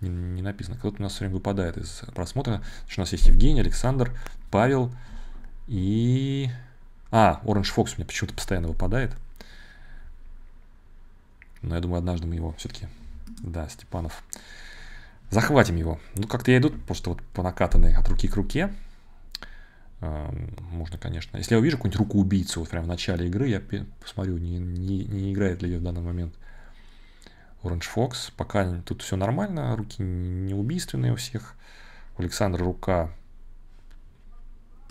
не, не написано. Кто-то у нас все время выпадает из просмотра. Значит, у нас есть Евгений, Александр, Павел и... А, Orange Fox у меня почему-то постоянно выпадает. Но я думаю, однажды мы его все-таки... Да, Степанов... Захватим его. Ну, как-то я иду просто вот по накатанной от руки к руке. Можно, конечно. Если я увижу какую-нибудь руку-убийцу вот прямо в начале игры, я посмотрю, не, не, не играет ли ее в данный момент Orange Fox. Пока тут все нормально. Руки не убийственные у всех. У Александра рука...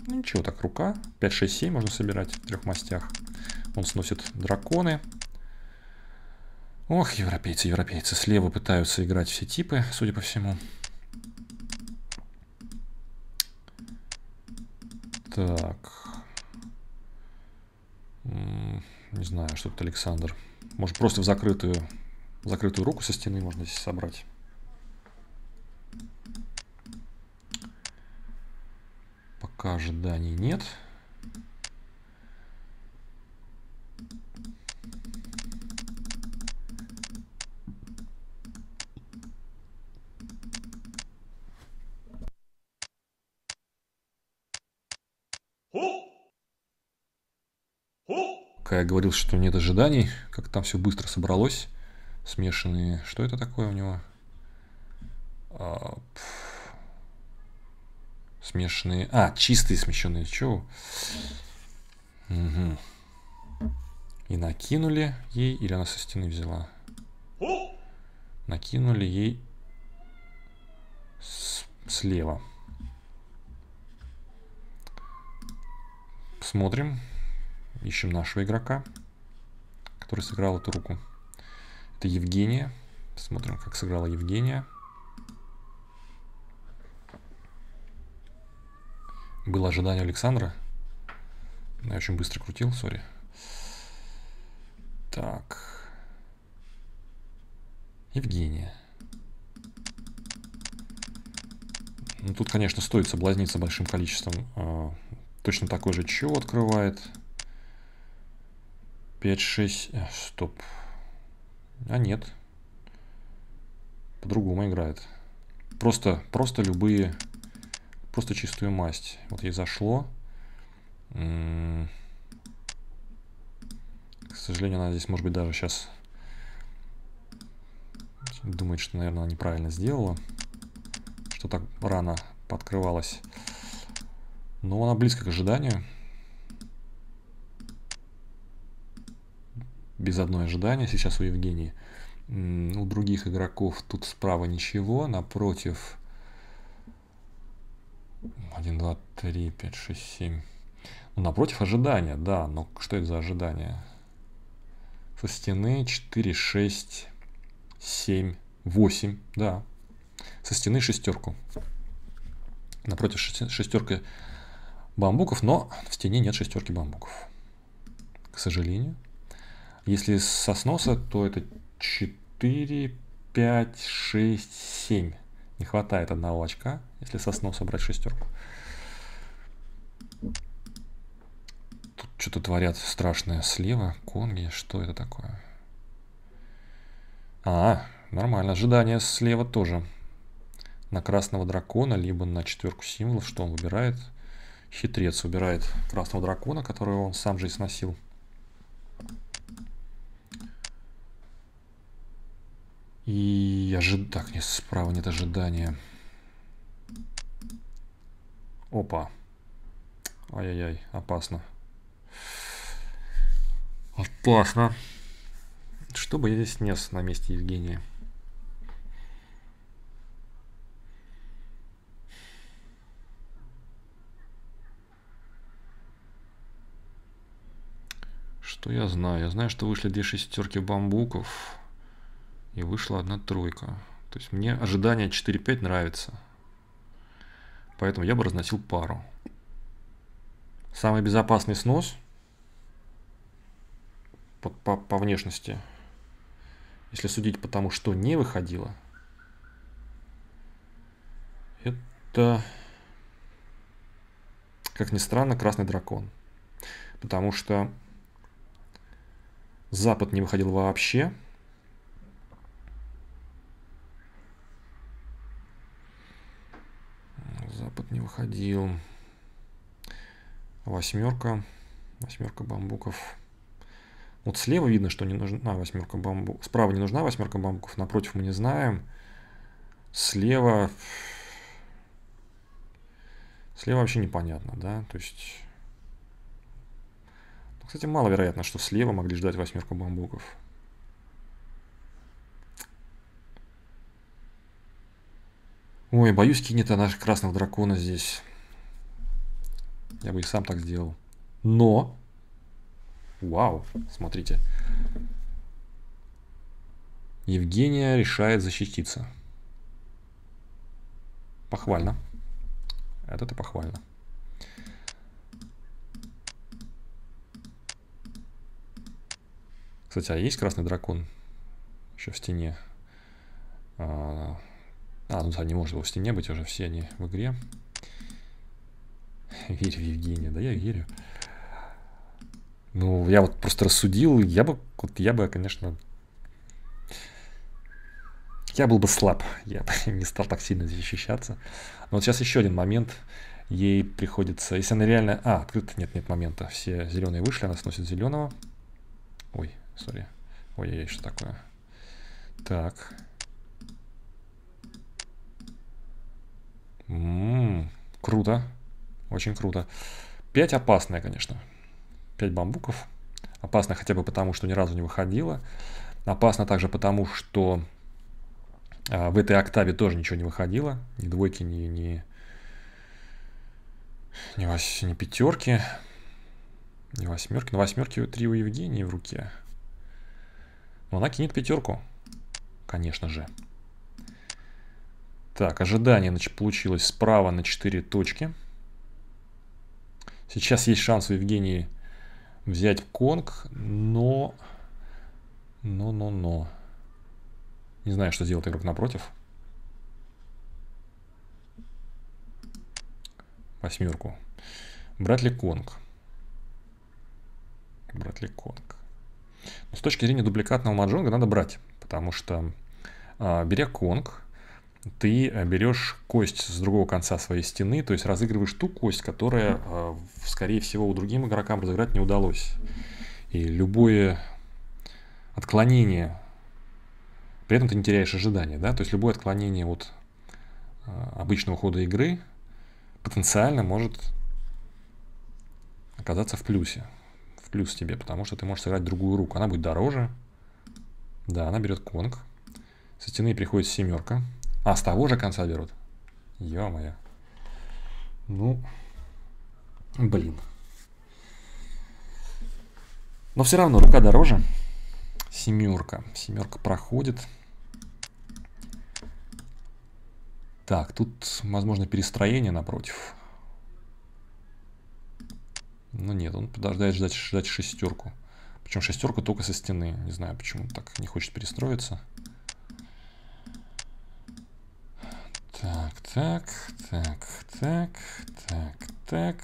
Ну, ничего так, рука. пять, шесть, семь можно собирать в трех мастях. Он сносит драконы. Ох, европейцы, европейцы. Слева пытаются играть все типы, судя по всему. Так. Не знаю, что тут Александр. Может, просто в закрытую, в закрытую руку со стены можно здесь собрать. Пока ожиданий нет. Я говорил, что нет ожиданий, как там все быстро собралось. Смешанные. Что это такое у него? А, смешанные. А, чистые смещенные. Чего? Угу. И накинули ей, или она со стены взяла? Накинули ей с слева. Смотрим. Ищем нашего игрока, который сыграл эту руку. Это Евгения. Смотрим, как сыграла Евгения. Было ожидание Александра. Я очень быстро крутил, сори. Так. Евгения. Ну, тут, конечно, стоит соблазниться большим количеством. Точно такой же чего открывает. пять, шесть... Стоп. А нет. По-другому играет. Просто, просто любые... Просто чистую масть. Вот ей зашло. М-м-м. К сожалению, она здесь, может быть, даже сейчас... Думает, что, наверное, она неправильно сделала. Что так рано пооткрывалась. Но она близко к ожиданию. Без одной ожидания сейчас у Евгении. У других игроков тут справа ничего. Напротив. один, два, три, пять, шесть, семь. Ну, напротив ожидания, да. Но что это за ожидание? Со стены четыре, шесть, семь, восемь. Да. Со стены шестерку. Напротив шестерка бамбуков, но в стене нет шестерки бамбуков. К сожалению. Если со сноса, то это четыре, пять, шесть, семь. Не хватает одного очка, если со сноса брать шестерку. Тут что-то творят страшное слева. Конги, что это такое? А, нормально. Ожидание слева тоже. На красного дракона, либо на четверку символов. Что он выбирает? Хитрец выбирает красного дракона, которого он сам же и сносил. И ожи... так, нет, справа нет ожидания. Опа. Ай-яй-яй, опасно. Опасно. Что бы я здесь нес на месте Евгения? Что я знаю? Я знаю, что вышли две шестерки бамбуков. И вышла одна тройка. То есть мне ожидание четыре пять нравится. Поэтому я бы разносил пару. Самый безопасный снос по, по, по внешности, если судить по тому, что не выходило, это, как ни странно, красный дракон. Потому что запад не выходил вообще. Запад не выходил. Восьмерка. Восьмерка бамбуков. Вот слева видно, что не нужна восьмерка бамбуков. Справа не нужна восьмерка бамбуков. Напротив мы не знаем. Слева... Слева вообще непонятно, да? То есть... Кстати, маловероятно, что слева могли ждать восьмерку бамбуков. Ой, боюсь, кинет она красного дракона здесь. Я бы и сам так сделал. Но! Вау! Смотрите. Евгения решает защититься. Похвально. Это-то похвально. Кстати, а есть красный дракон еще в стене? А, ну да, не может его в стене быть, уже все они в игре. Верю в Евгения, да я верю. Ну, я вот просто рассудил, я бы, вот я бы, конечно, я был бы слаб, я бы не стал так сильно защищаться. Но вот сейчас еще один момент, ей приходится, если она реально, а, открыто, нет, нет момента, все зеленые вышли, она сносит зеленого. Ой, сори, ой-ой-ой, что такое? Так. М-м-м, круто. Очень круто. пять опасная, конечно. пять бамбуков. Опасно хотя бы потому, что ни разу не выходило. Опасно также потому, что а, в этой октаве тоже ничего не выходило. Ни двойки, ни, ни, ни, вось, ни пятерки. Не восьмерки. На восьмерке три у Евгении в руке. Но она кинет пятерку. Конечно же. Так, ожидание получилось справа на четыре точки. Сейчас есть шанс у Евгении взять конг, но... Но-но-но. Не знаю, что сделает игрок напротив. Восьмерку. Брать ли конг? Брать ли конг? Но с точки зрения дубликатного маджонга надо брать, потому что, э, беря конг, ты берешь кость с другого конца своей стены, то есть разыгрываешь ту кость, которая, э, скорее всего, другим игрокам разыграть не удалось. И любое отклонение, при этом ты не теряешь ожидания, да? То есть любое отклонение от э, обычного хода игры потенциально может оказаться в плюсе. Плюс тебе, потому что ты можешь сыграть другую руку. Она будет дороже. Да, она берет конг. Со стены приходит семерка. А, с того же конца берут. Ё-моё. Ну, блин. Но все равно рука дороже. Семерка. Семерка проходит. Так, тут, возможно, перестроение напротив. Ну нет, он подождает ждать, ждать шестерку. Причем шестерку только со стены. Не знаю, почему он так не хочет перестроиться. Так, так, так, так, так, так.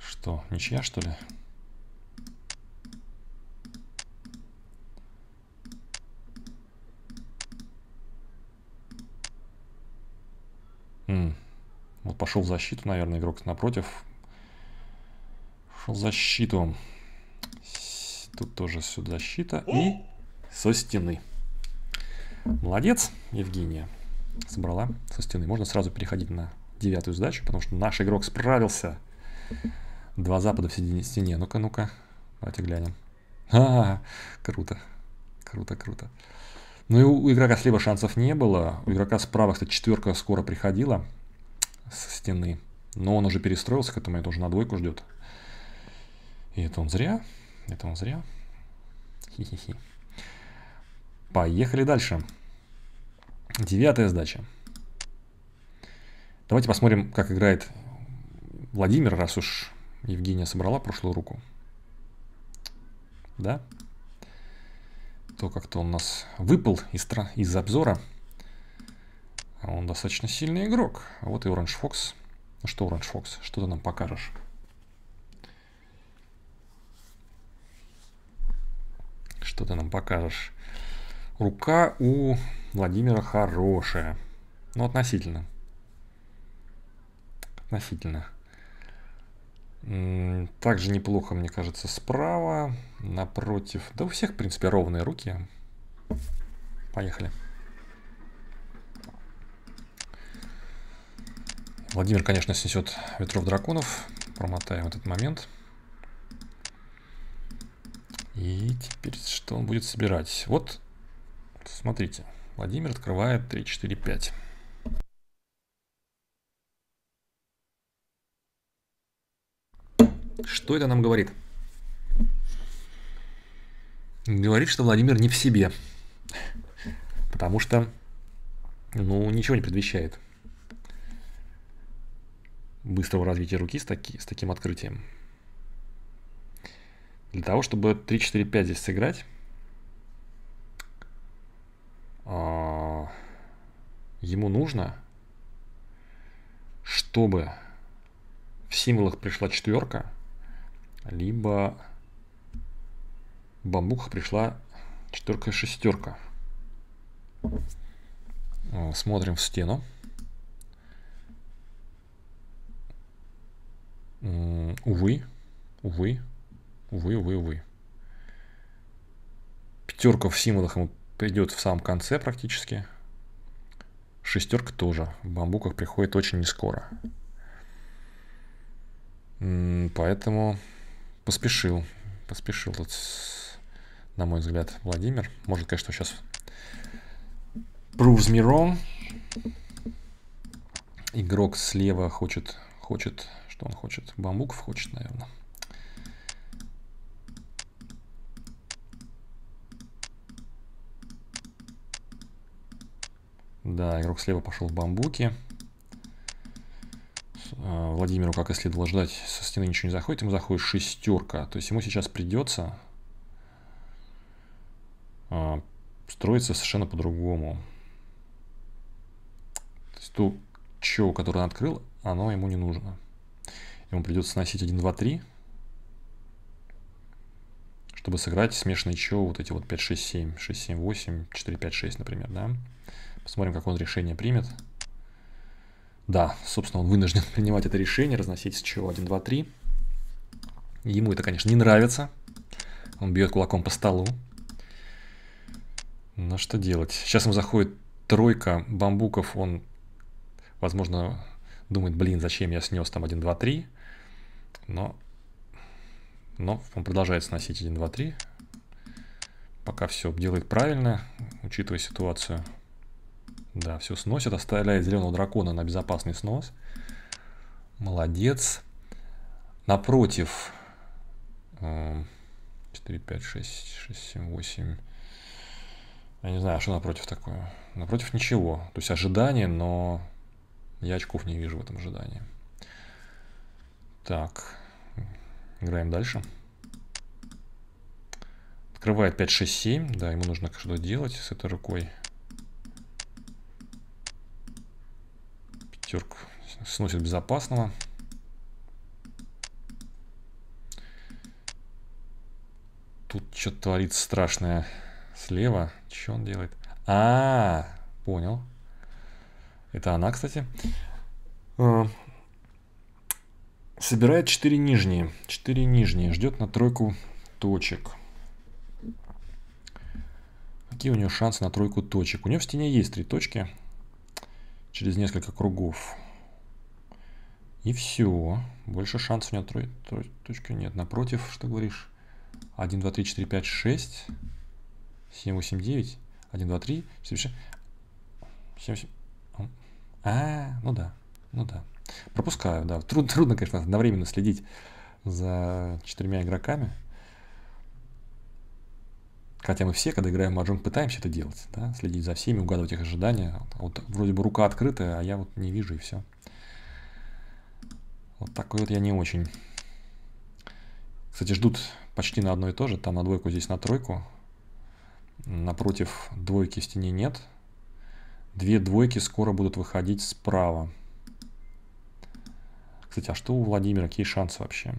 Что, ничья, что ли? Вот пошел в защиту, наверное, игрок напротив. защиту. Тут тоже все защита. И со стены. Молодец, Евгения. Собрала со стены. Можно сразу переходить на девятую сдачу, потому что наш игрок справился. Два запада в середине стене. Ну-ка, ну-ка. Давайте глянем. А-а-а, круто. Круто, круто. Ну и у игрока слева шансов не было. У игрока справа, кстати, четверка скоро приходила со стены. Но он уже перестроился, к этому это уже на двойку ждет. И это он зря. Это он зря. Хи-хи-хи. Поехали дальше. Девятая сдача. Давайте посмотрим, как играет Владимир, раз уж Евгения собрала прошлую руку. Да? То как-то он у нас выпал из, из обзора. Он достаточно сильный игрок. А вот и Orange Fox. Ну что, Orange Fox, что ты нам покажешь? Что ты нам покажешь? Рука у Владимира хорошая. Ну, относительно. Относительно. Также неплохо, мне кажется, справа, напротив. Да у всех, в принципе, ровные руки. Поехали. Владимир, конечно, снесет ветров драконов. Промотаем этот момент. И теперь что он будет собирать? Вот, смотрите. Владимир открывает три, четыре, пять. Что это нам говорит? Говорит, что Владимир не в себе. Потому что, ну, ничего не предвещает быстрого развития руки с, таки, с таким открытием. Для того, чтобы три, четыре, пять здесь сыграть, ему нужно, чтобы в символах пришла четверка, либо в бамбуках пришла четверка и шестерка. Смотрим в стену. Увы, увы, увы, увы, увы. Пятерка в символах ему придет в самом конце практически. Шестерка тоже в бамбуках приходит очень нескоро. Поэтому поспешил, поспешил тут, на мой взгляд, Владимир. Может, конечно, сейчас proves me wrong. Игрок слева хочет, хочет, что он хочет? Бамбуков хочет, наверное. Да, игрок слева пошел в бамбуки. Владимиру, как и следовало ждать, со стены ничего не заходит, ему заходит шестерка. То есть ему сейчас придется строиться совершенно по-другому. То есть то, чё, которое он открыл, оно ему не нужно. Ему придется сносить один, два, три, чтобы сыграть смешанные чё, вот эти вот пять, шесть, семь, шесть, семь, восемь, четыре, пять, шесть, например, да? Посмотрим, как он решение примет. Да, собственно, он вынужден принимать это решение, разносить с чего один, два, три. Ему это, конечно, не нравится. Он бьет кулаком по столу. Но что делать? Сейчас ему заходит тройка бамбуков. Он, возможно, думает, блин, зачем я снес там один, два, три. Но, но он продолжает сносить один, два, три. Пока все делает правильно, учитывая ситуацию. Да, все сносит, оставляет зеленого дракона на безопасный снос. Молодец. Напротив. четыре, пять, шесть, шесть, семь, восемь. Я не знаю, что напротив такое. Напротив ничего. То есть ожидание, но я очков не вижу в этом ожидании. Так. Играем дальше. Открывает пять, шесть, семь. Да, ему нужно что-то делать с этой рукой. Пятерку сносит безопасного. Тут что-то творится страшное слева. Что он делает? А, -а, а, понял. Это она, кстати. Собирает четыре нижние. четыре нижние. Ждет на тройку точек. Какие у него шансы на тройку точек? У него в стене есть три точки. Через несколько кругов. И все. Больше шансов у него тройки точки нет. Напротив, что говоришь? один, два, три, четыре, пять, шесть, семь, восемь, девять. один, два, три, четыре, пять, шесть. семь, восемь. А, ну да. Ну да. Пропускаю, да. Труд, трудно, конечно, одновременно следить за четырьмя игроками. Хотя мы все, когда играем в маджонг, пытаемся это делать, да? Следить за всеми, угадывать их ожидания. Вот вроде бы рука открытая, а я вот не вижу, и все. Вот такой вот я не очень. Кстати, ждут почти на одно и то же. Там на двойку, здесь на тройку. Напротив двойки в стене нет. Две двойки скоро будут выходить справа. Кстати, а что у Владимира? Какие шансы вообще?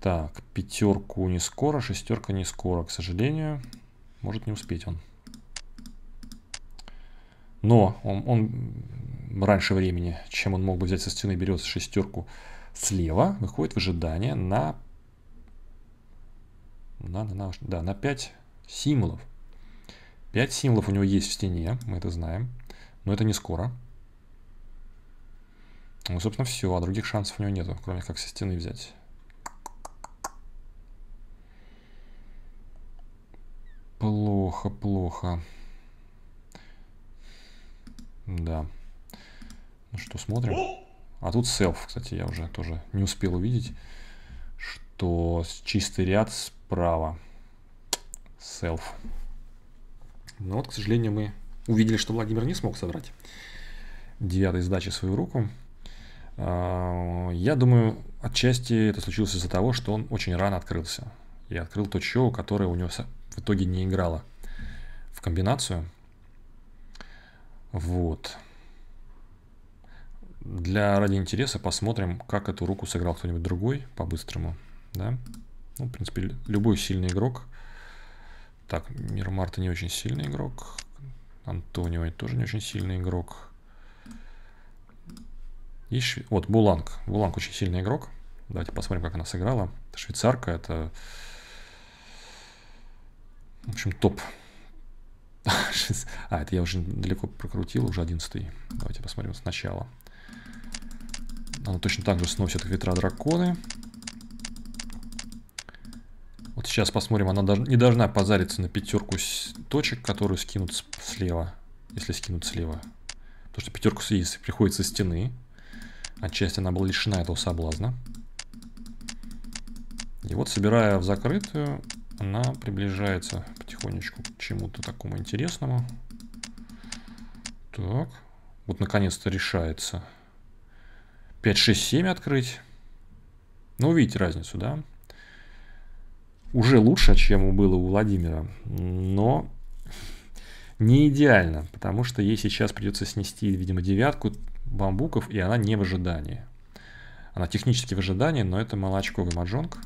Так, пятерку не скоро, шестерка не скоро, к сожалению. Может не успеть он. Но он, он раньше времени, чем он мог бы взять со стены, берет шестерку слева. Выходит в ожидание на, на, на, на, да, на пять символов. пять символов у него есть в стене, мы это знаем. Но это не скоро. Ну, собственно, все. А других шансов у него нету, кроме как со стены взять. Плохо, плохо. Да. Ну что, смотрим. А тут селф, кстати, я уже тоже не успел увидеть, что чистый ряд справа. Селф. Но вот, к сожалению, мы увидели, что Владимир не смог собрать девятой сдачи свою руку. Я думаю, отчасти это случилось из-за того, что он очень рано открылся. И открыл то чё, которое у него в итоге не играло в комбинацию. Вот. Для ради интереса посмотрим, как эту руку сыграл кто-нибудь другой по-быстрому. Да? Ну, в принципе, любой сильный игрок. Так, Мирамарта не очень сильный игрок. Антонио тоже не очень сильный игрок. И шве... Вот, Буланг. Буланг очень сильный игрок. Давайте посмотрим, как она сыграла. Это швейцарка, это... В общем, топ. А, это я уже далеко прокрутил, уже одиннадцатый. Давайте посмотрим сначала. Она точно так же сносит ветра драконы. Вот сейчас посмотрим, она не должна позариться на пятерку точек, которую скинут слева. Если скинут слева. Потому что пятерку съесть приходится со стены. Отчасти она была лишена этого соблазна. И вот, собирая в закрытую, она приближается потихонечку к чему-то такому интересному. Так. Вот, наконец-то решается. пять, шесть, семь открыть. Ну, видите разницу, да? Уже лучше, чем было у Владимира. Но не идеально. Потому что ей сейчас придется снести, видимо, девятку бамбуков, и она не в ожидании. Она технически в ожидании, но это малоочковый маджонг.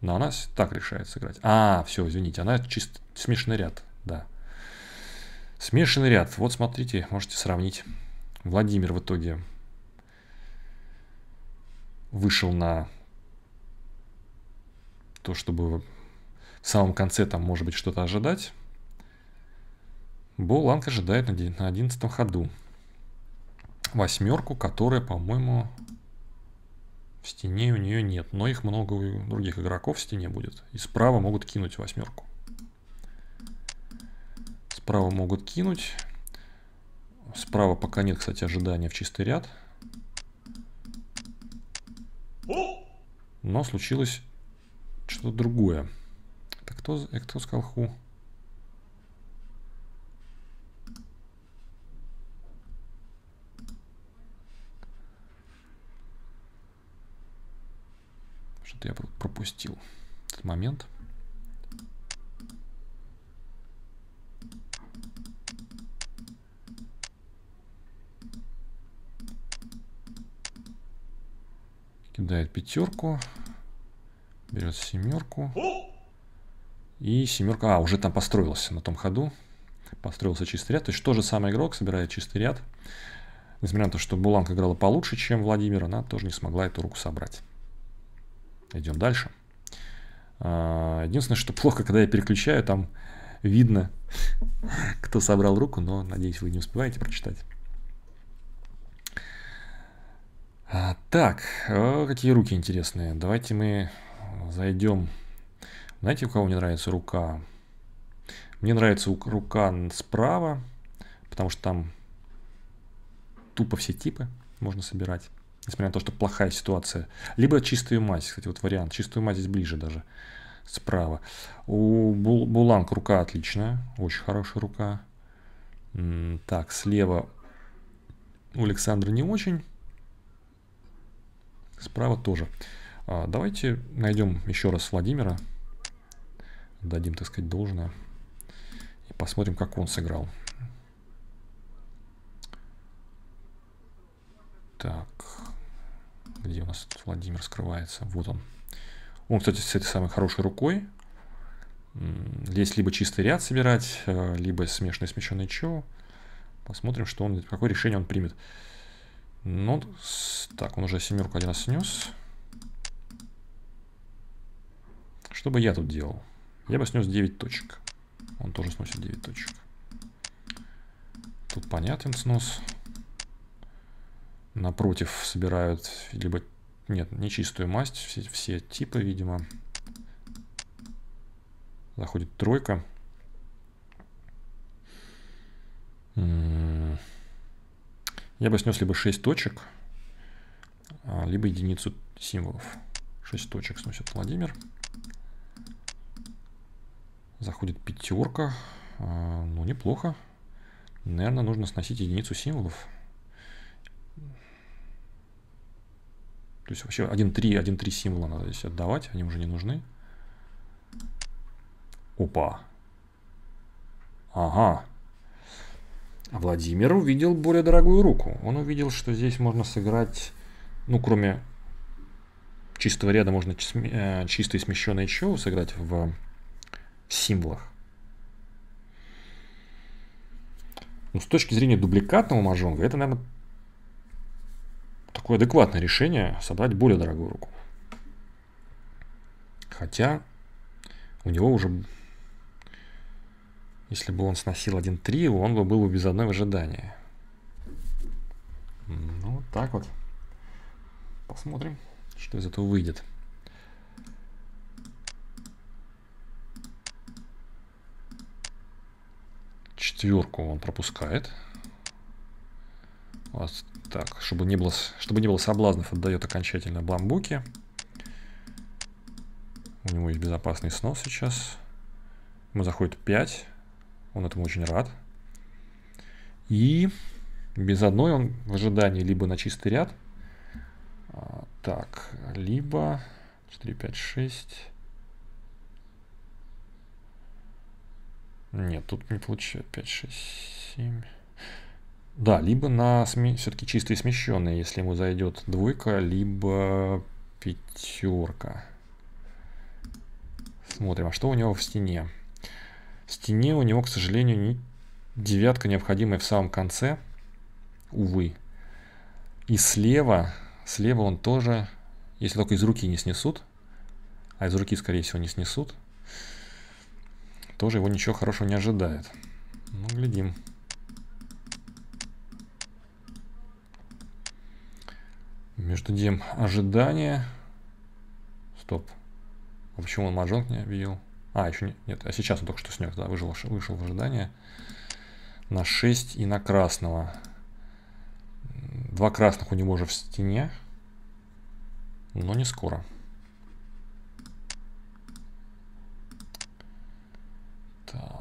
Но она так решает сыграть. А, все, извините, она чисто смешанный ряд, да. Смешанный ряд, вот смотрите, можете сравнить. Владимир в итоге вышел на то, чтобы в самом конце там, может быть, что-то ожидать. Буланг ожидает на одиннадцатом ходу восьмерку, которая, по-моему, в стене у нее нет. Но их много у других игроков в стене будет. И справа могут кинуть восьмерку. Справа могут кинуть. Справа пока нет, кстати, ожидания в чистый ряд. Но случилось что-то другое. Это кто, кто сказал ху? Что-то я пропустил этот момент. Кидает пятерку. Берет семерку. И семерка... А, уже там построился на том ходу. Построился чистый ряд. То есть тот же самый игрок собирает чистый ряд. Несмотря на то, что Буланг играла получше, чем Владимир, она тоже не смогла эту руку собрать. Идем дальше. Единственное, что плохо, когда я переключаю, там видно, кто собрал руку, но, надеюсь, вы не успеваете прочитать. Так, о, какие руки интересные. Давайте мы зайдем. Знаете, у кого мне нравится рука? Мне нравится рука справа, потому что там тупо все типы можно собирать. Несмотря на то, что плохая ситуация. Либо чистую мать, кстати, вот вариант. Чистую мать здесь ближе даже справа. У Буланг рука отличная. Очень хорошая рука. Так, слева у Александра не очень. Справа тоже. Давайте найдем еще раз Владимира. Дадим, так сказать, должное. И посмотрим, как он сыграл. Так. Где у нас Владимир скрывается? Вот он. Он, кстати, с этой самой хорошей рукой. Здесь либо чистый ряд собирать, либо смешанное смещенное чё. Посмотрим, что он, какое решение он примет. Ну, так, он уже семерку один раз снес. Что бы я тут делал? Я бы снес девять точек. Он тоже сносит девять точек. Тут понятен снос. Напротив собирают либо... Нет, нечистую масть. Все, все типы, видимо. Заходит тройка. Я бы снес либо шесть точек, либо единицу символов. шесть точек сносит Владимир. Заходит пятерка. Ну, неплохо. Наверное, нужно сносить единицу символов. То есть вообще один три символа надо здесь отдавать, они уже не нужны. Опа. Ага. Владимир увидел более дорогую руку. Он увидел, что здесь можно сыграть, ну, кроме чистого ряда, можно чистый смещенный чё сыграть в символах. Ну, с точки зрения дубликатного мажонга, это, наверное, такое адекватное решение собрать более дорогую руку. Хотя у него уже... Если бы он сносил один три, он бы был без одной в ожидании. Ну, вот так вот. Посмотрим, что из этого выйдет. Четверку он пропускает. Вот так, чтобы не было, чтобы не было соблазнов, отдает окончательно бамбуки. У него есть безопасный снос сейчас. Ему заходит пять. Он этому очень рад. И без одной он в ожидании либо на чистый ряд. Так, либо четыре, пять, шесть. Нет, тут не получается. пять, шесть, семь. Да, либо на сме... все-таки чистые смещенные, если ему зайдет двойка, либо пятерка. Смотрим, а что у него в стене? В стене у него, к сожалению, не... девятка, необходимая в самом конце. Увы. И слева, слева он тоже, если только из руки не снесут, а из руки, скорее всего, не снесут, тоже его ничего хорошего не ожидает. Ну, глядим. Между тем ожидание. Стоп. А почему он маджонг не объявил? А, еще не, нет. А сейчас он только что снес. Да, вышел, вышел в ожидание. На шесть и на красного. Два красных у него уже в стене. Но не скоро. Так.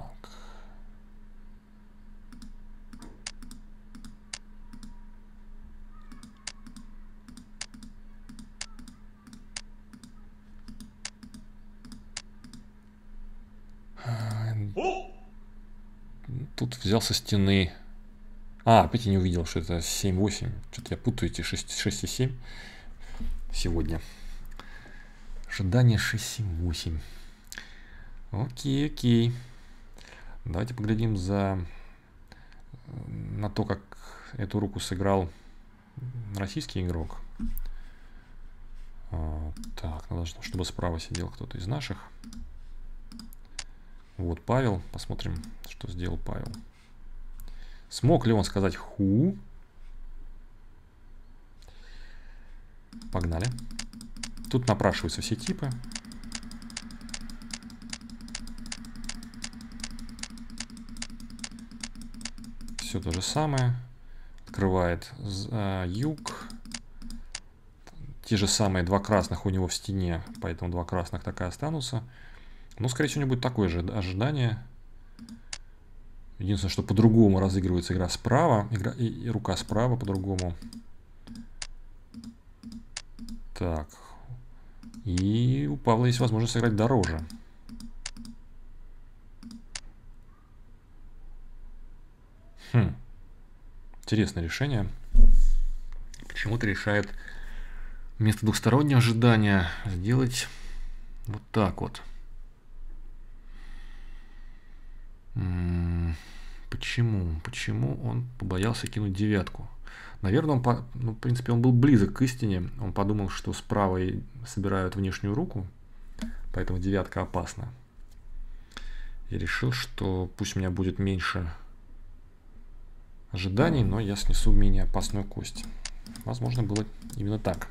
Тут взял со стены. А, опять я не увидел, что это семь восемь. Что-то я путаю эти шесть и семь сегодня. Ожидание шесть семь восемь. Окей, окей. Давайте поглядим за на то, как эту руку сыграл российский игрок. Так, надо, чтобы справа сидел кто-то из наших. Вот Павел. Посмотрим, что сделал Павел. Смог ли он сказать ху? Погнали. Тут напрашиваются все типы. Все то же самое. Открывает э, юг. Те же самые два красных у него в стене, поэтому два красных так и останутся. Но, скорее всего, у него будет такое же ожидание. Единственное, что по-другому разыгрывается игра справа. Игра, и, и рука справа по-другому. Так. И у Павла есть возможность сыграть дороже. Хм. Интересное решение. Почему-то решает вместо двухстороннего ожидания сделать вот так вот. Почему? Почему он побоялся кинуть девятку? Наверное, он, по... ну, в принципе, он был близок к истине. Он подумал, что справа собирают внешнюю руку, поэтому девятка опасна. И решил, что пусть у меня будет меньше ожиданий, но я снесу менее опасную кость. Возможно, было именно так.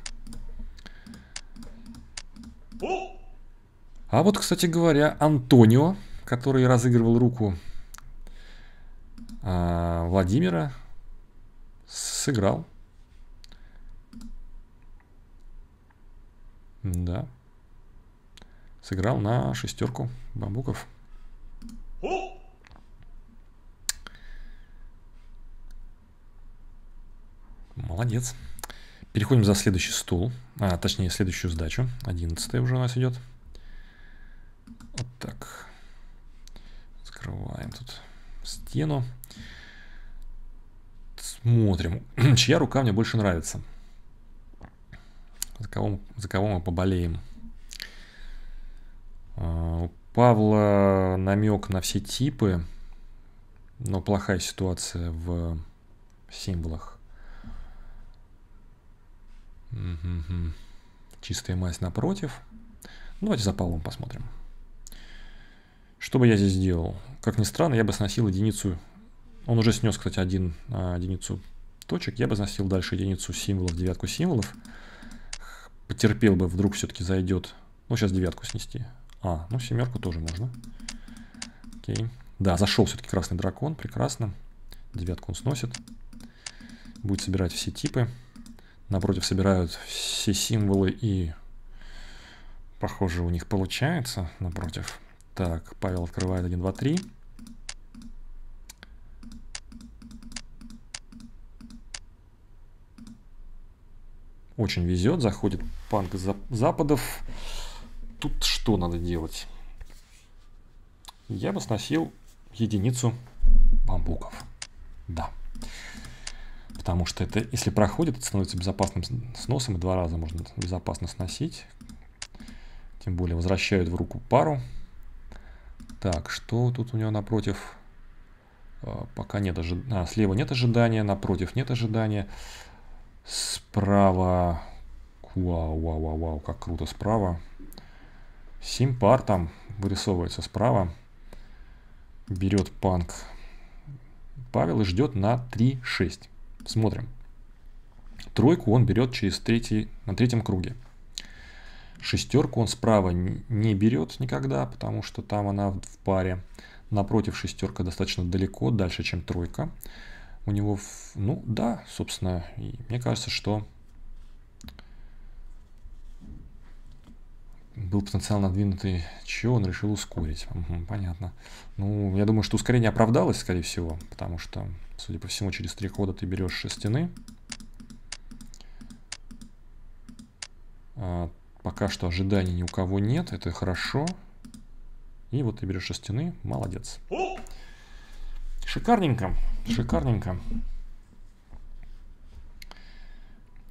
А вот, кстати говоря, Антонио, который разыгрывал руку э, Владимира, сыграл. Да. Сыграл на шестерку бамбуков. Молодец. Переходим за следующий стул, а, точнее, следующую сдачу. одиннадцатая уже у нас идет. Вот так. Открываем тут стену. Смотрим, чья рука мне больше нравится. За кого, за кого мы поболеем. У Павла намек на все типы, но плохая ситуация в символах. Угу. Чистая мазь напротив. Ну, давайте за Павлом посмотрим. Что бы я здесь делал? Как ни странно, я бы сносил единицу. Он уже снес, кстати, один, а, единицу точек. Я бы сносил дальше единицу символов, девятку символов. Потерпел бы, вдруг все-таки зайдет. Ну, сейчас девятку снести. А, ну, семерку тоже можно. Окей. Да, зашел все-таки красный дракон. Прекрасно. Девятку он сносит. Будет собирать все типы. Напротив собирают все символы и, похоже, у них получается напротив. Так, Павел открывает один, два, три. Очень везет, заходит панк из западов. Тут что надо делать? Я бы сносил единицу бамбуков. Да. Потому что это, если проходит, это становится безопасным сносом. И два раза можно безопасно сносить. Тем более возвращают в руку пару. Так, что тут у него напротив? Пока нет ожидания. А, слева нет ожидания, напротив нет ожидания. Справа. Вау, вау, вау, вау, как круто справа. Семь пар там вырисовывается справа. Берет панк Павел и ждет на три шесть. Смотрим. Тройку он берет через третий, на третьем круге. Шестерку он справа не берет никогда, потому что там она в паре. Напротив, шестерка достаточно далеко, дальше, чем тройка. У него, в... ну да, собственно, и мне кажется, что был потенциал надвинутый, чего он решил ускорить. Угу, понятно. Ну, я думаю, что ускорение оправдалось, скорее всего, потому что, судя по всему, через три хода ты берешь шестины. Пока что ожиданий ни у кого нет, это хорошо. И вот ты берешь шестины, молодец. Шикарненько, шикарненько.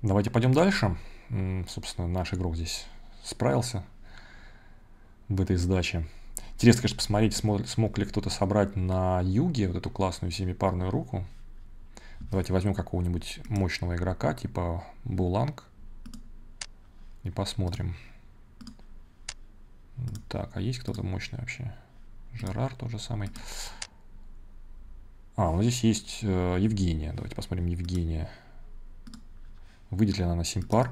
Давайте пойдем дальше. Собственно, наш игрок здесь справился в этой сдаче. Интересно, конечно, посмотреть, смог ли кто-то собрать на юге вот эту классную семипарную руку. Давайте возьмем какого-нибудь мощного игрока, типа Буланг. И посмотрим. Так, а есть кто-то мощный вообще? Жерар тот же самый. А, вот здесь есть э, Евгения. Давайте посмотрим Евгения. Выйдет ли она на семь пар?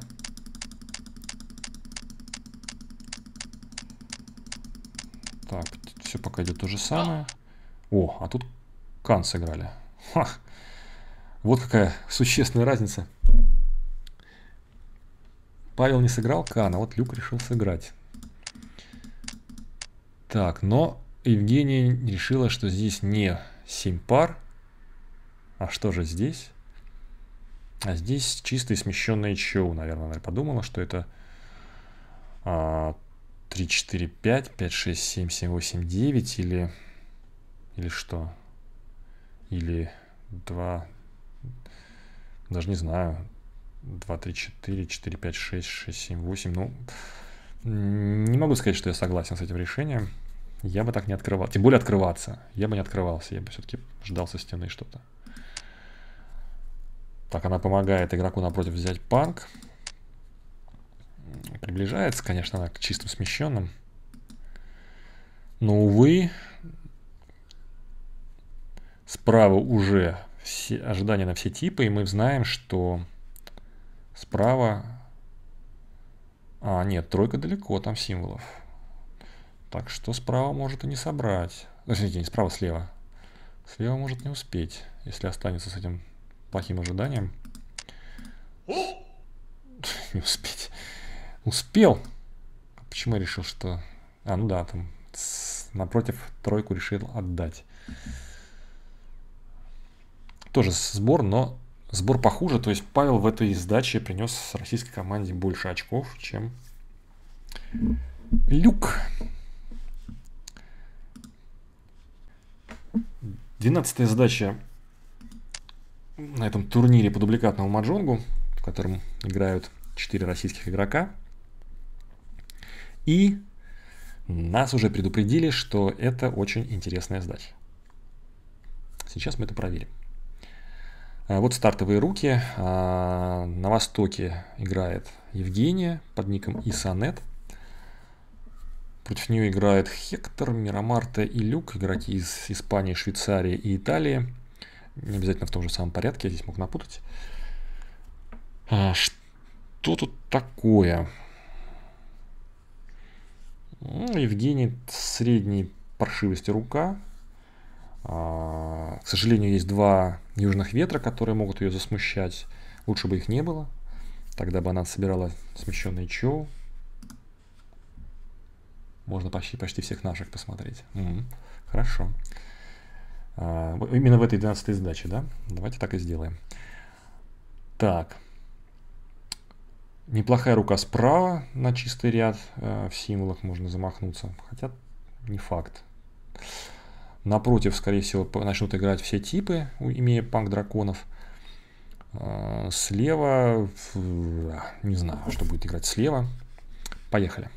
Так, все пока идет то же самое. О, а тут Кан сыграли. Ха. Вот какая существенная разница. Павел не сыграл Кан, а вот Люк решил сыграть. Так, но Евгения решила, что здесь не семь пар. А что же здесь? А здесь чистое смещенное чоу, наверное, она подумала, что это а, три, четыре, пять, пять, шесть, семь, семь, восемь, девять или, или что? Или два, даже не знаю, два, три, четыре, четыре, пять, шесть, шесть, семь, восемь. Ну, не могу сказать, что я согласен с этим решением. Я бы так не открывал, тем более открываться. Я бы не открывался, я бы все-таки ждал со стены что-то. Так, она помогает игроку напротив взять панк. Приближается, конечно, она к чистым смещенным. Но, увы, справа уже все ожидания на все типы, и мы знаем, что справа... А, нет, тройка далеко, там символов. Так что справа может и не собрать. Подождите, не справа, слева. Слева может не успеть, если останется с этим плохим ожиданием. Не успеть. Успел. Почему я решил, что... А, ну да, там с... напротив тройку решил отдать. Тоже сбор, но сбор похуже. То есть Павел в этой сдаче принес российской команде больше очков, чем Люк. Двенадцатая задача на этом турнире по дубликатному маджонгу, в котором играют четыре российских игрока. И нас уже предупредили, что это очень интересная сдача. Сейчас мы это проверим. Вот стартовые руки. На востоке играет Евгения под ником Isonet. Против нее играет Хектор, Мирамарта и Люк, игроки из Испании, Швейцарии и Италии. Не обязательно в том же самом порядке, я здесь мог напутать. Что тут такое? Ну, Евгений средней паршивости рука. А, к сожалению, есть два южных ветра, которые могут ее засмущать. Лучше бы их не было. Тогда бы она собирала смещенные чоу. Можно почти, почти всех наших посмотреть. Угу. Хорошо. А, именно в этой двенадцатой задаче, да? Давайте так и сделаем. Так. Неплохая рука справа на чистый ряд. В символах можно замахнуться. Хотя не факт. Напротив, скорее всего, начнут играть все типы, имея панк драконов. Слева... Не знаю, что будет играть слева. Поехали.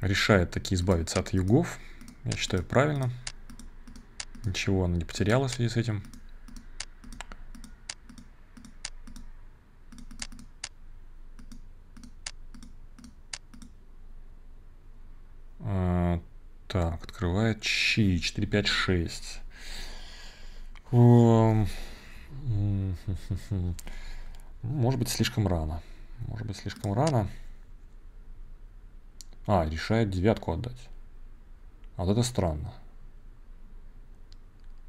Решает таки избавиться от югов. Я считаю, правильно. Ничего она не потеряла в связи с этим. Так, открывает щи четыре, пять, шесть. Может быть, слишком рано. Может быть, слишком рано. А, решает девятку отдать. А вот это странно.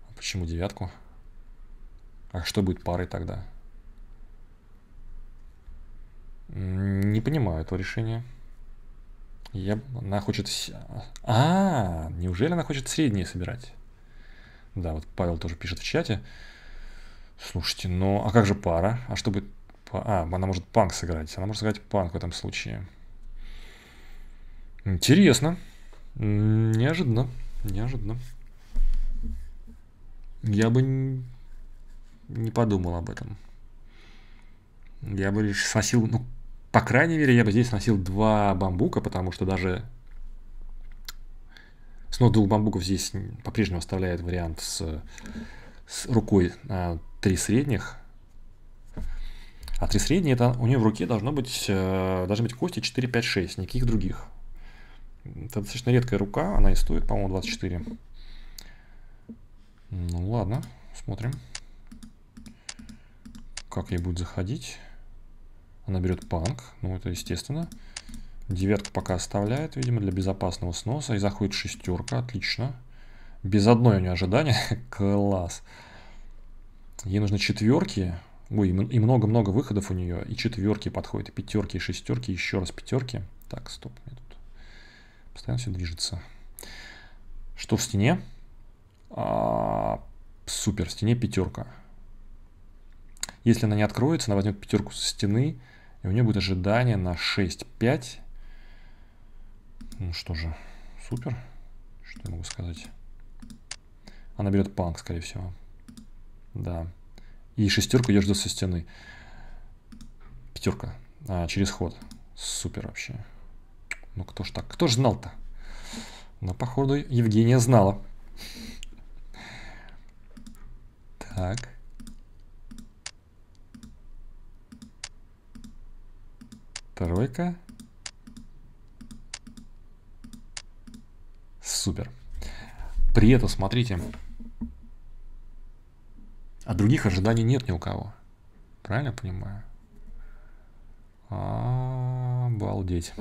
А почему девятку? А что будет парой тогда? Не понимаю этого решения. Я... Она хочет... А, неужели она хочет средние собирать? Да, вот Павел тоже пишет в чате. Слушайте, ну, а как же пара? А что будет... А, она может панк сыграть. Она может сыграть панк в этом случае. Интересно. Неожиданно. Неожиданно. Я бы не подумал об этом. Я бы лишь сносил, ну, по крайней мере, я бы здесь сносил два бамбука, потому что даже снос двух бамбуков здесь по-прежнему оставляет вариант с, с рукой а, три средних. А три средние, это у нее в руке должно быть, э, должны быть кости четыре, пять, шесть, никаких других. Это достаточно редкая рука, она и стоит, по-моему, двадцать четыре. Ну ладно, смотрим, как ей будет заходить. Она берет панк, ну это естественно. Девятку пока оставляет, видимо, для безопасного сноса. И заходит шестерка, отлично. Без одной у нее ожидания, класс. Ей нужны четверки. Ой, и много-много выходов у нее. И четверки подходят, и пятерки, и шестерки, еще раз пятерки. Так, стоп, мне тут постоянно все движется. Что в стене? А, супер, в стене пятерка. Если она не откроется, она возьмет пятерку со стены, и у нее будет ожидание на шесть, пять. Ну что же, супер. Что я могу сказать? Она берет панк, скорее всего. Да. И шестерку я жду со стены. Пятерка. А, через ход. Супер вообще. Ну кто ж так? Кто ж знал-то? Но походу Евгения знала. Так. Тройка. Супер. При этом, смотрите. А других ожиданий нет ни у кого. Правильно я понимаю? А, обалдеть.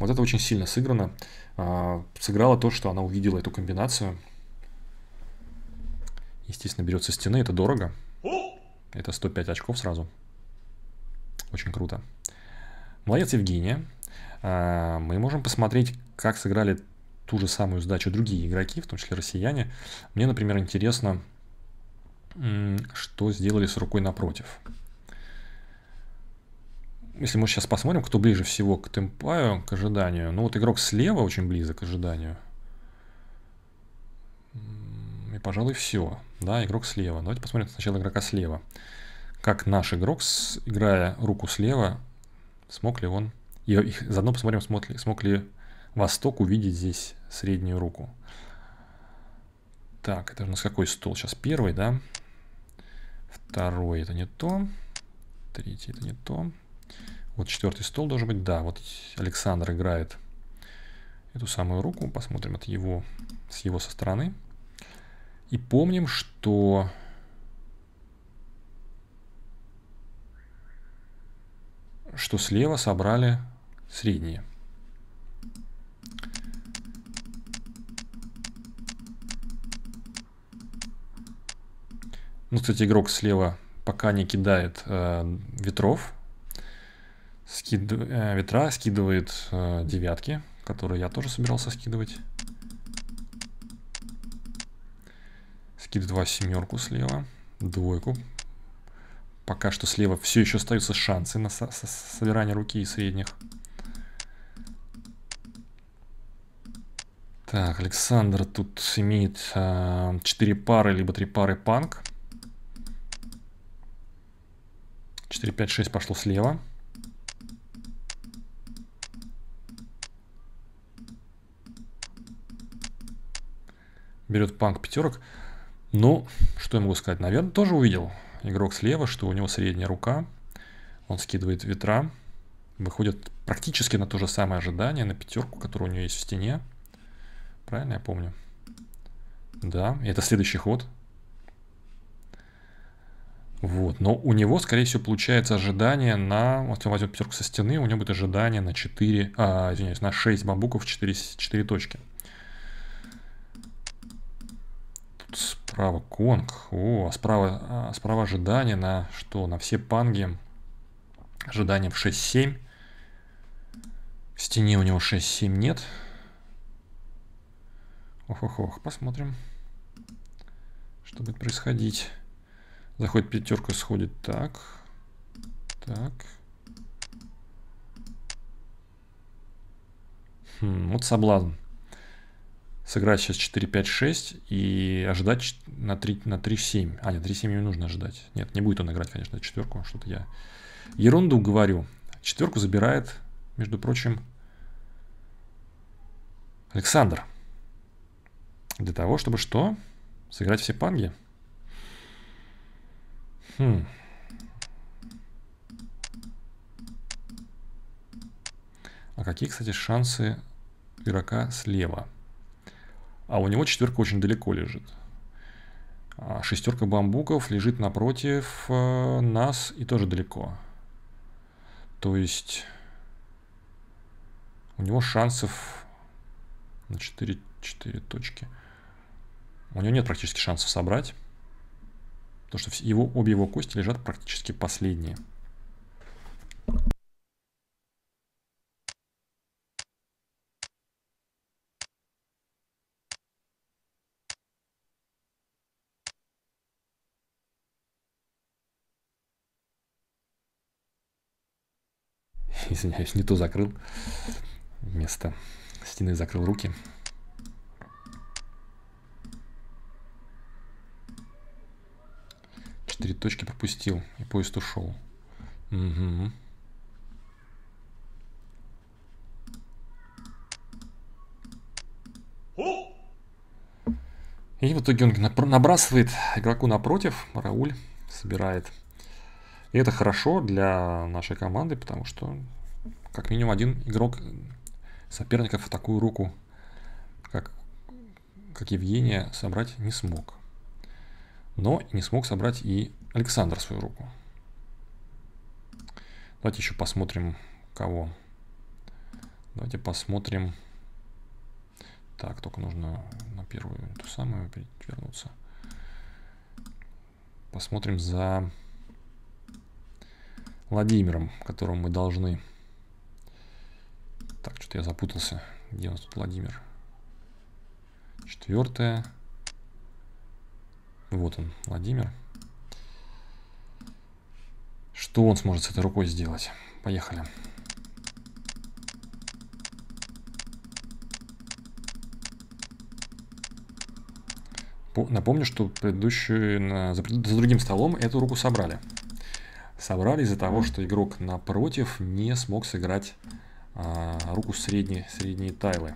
Вот это очень сильно сыграно. А, сыграло то, что она увидела эту комбинацию. Естественно, берет со стены. Это дорого. Это сто пять очков сразу. Очень круто. Молодец, Евгения. А, мы можем посмотреть, как сыграли ту же самую сдачу другие игроки, в том числе россияне. Мне, например, интересно, что сделали с рукой напротив. Если мы сейчас посмотрим, кто ближе всего к темпаю, к ожиданию. Ну вот игрок слева очень близок к ожиданию. И, пожалуй, все. Да, игрок слева. Давайте посмотрим сначала игрока слева. Как наш игрок, играя руку слева, смог ли он... И заодно посмотрим, смог ли, смог ли Восток увидеть здесь среднюю руку. Так, это у нас какой стол сейчас? Первый, да? Второй это не то. Третий это не то. Вот четвертый стол должен быть, да. Вот Александр играет эту самую руку. Посмотрим от его, с его со стороны. И помним, что... что слева собрали средние. Ну, кстати, игрок слева пока не кидает э, ветров. Скид... Э, ветра скидывает э, девятки, которые я тоже собирался скидывать. Скидывает восьмерку слева, двойку. Пока что слева все еще остаются шансы на со со собирание руки и средних. Так, Александр тут имеет э, четыре пары, либо три пары панк. четыре, пять, шесть пошло слева. Берет панк пятерок. Ну, что я могу сказать? Наверное, тоже увидел игрок слева, что у него средняя рука. Он скидывает ветра. Выходит практически на то же самое ожидание, на пятерку, которая у него есть в стене. Правильно я помню? Да, и это следующий ход. Вот, но у него, скорее всего, получается ожидание на... Вот он возьмет пятерку со стены, у него будет ожидание на четыре... А, извиняюсь, на шесть бамбуков, четыре, четыре точки. Тут справа конг. О, а справа, а справа ожидание на что? На все панги. Ожидание в шесть, семь. В стене у него шесть, семь нет. Ох-ох-ох, посмотрим, что будет происходить. Заходит пятерка, сходит так. Так. Хм, вот соблазн. сыграть сейчас четыре пять шесть и ожидать на три семь. А, нет, три семь не нужно ожидать. Нет, не будет он играть, конечно, четверку. Что-то я ерунду говорю. Четверку забирает, между прочим, Александр. Для того, чтобы что? Сыграть все панги? Хм. А какие, кстати, шансы игрока слева? А у него четверка очень далеко лежит. Шестерка бамбуков лежит напротив нас и тоже далеко. То есть у него шансов на четыре, четыре точки. У него нет практически шансов собрать. Потому что его, обе его кости лежат практически последние. Извиняюсь, не то закрыл. Вместо стены закрыл руки. Четыре точки пропустил, и поезд ушел. Угу. И в итоге он набрасывает игроку напротив. Рауль собирает. И это хорошо для нашей команды, потому что как минимум один игрок соперников в такую руку, как, как Евгения, собрать не смог. Но не смог собрать и Александр свою руку. Давайте еще посмотрим, кого. Давайте посмотрим. Так, только нужно на первую ту самую перевернуться. Посмотрим за Владимиром, которому мы должны... Так, что-то я запутался. Где у нас тут Владимир? Четвертое. Вот он, Владимир. Что он сможет с этой рукой сделать? Поехали. Напомню, что предыдущую, за другим столом эту руку собрали. Собрали из-за того, что игрок напротив не смог сыграть а, руку средней, средней тайлы.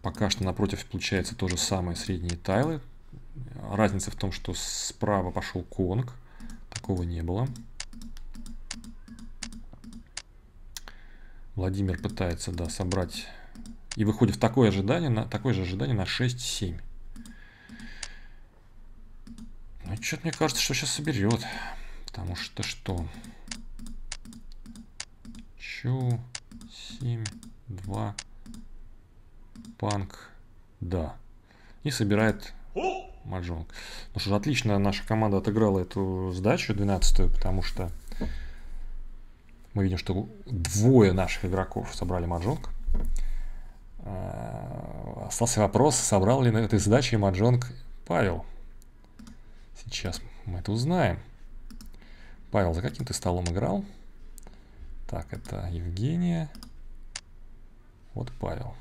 Пока что напротив получается то же самое средние тайлы. Разница в том, что справа пошел конг. Такого не было. Владимир пытается, да, собрать. И выходит в такое, ожидание, на, такое же ожидание на шесть семь. Ну и что-то мне кажется, что сейчас соберет. Потому что что? Чу, семь два. Панк, да. И собирает маджонг. Ну что ж, отлично наша команда отыграла эту сдачу, двенадцатую, потому что мы видим, что двое наших игроков собрали маджонг. Остался вопрос, собрал ли на этой сдаче маджонг Павел. Сейчас мы это узнаем. Павел, за каким ты столом играл? Так, это Евгения. Вот Павел.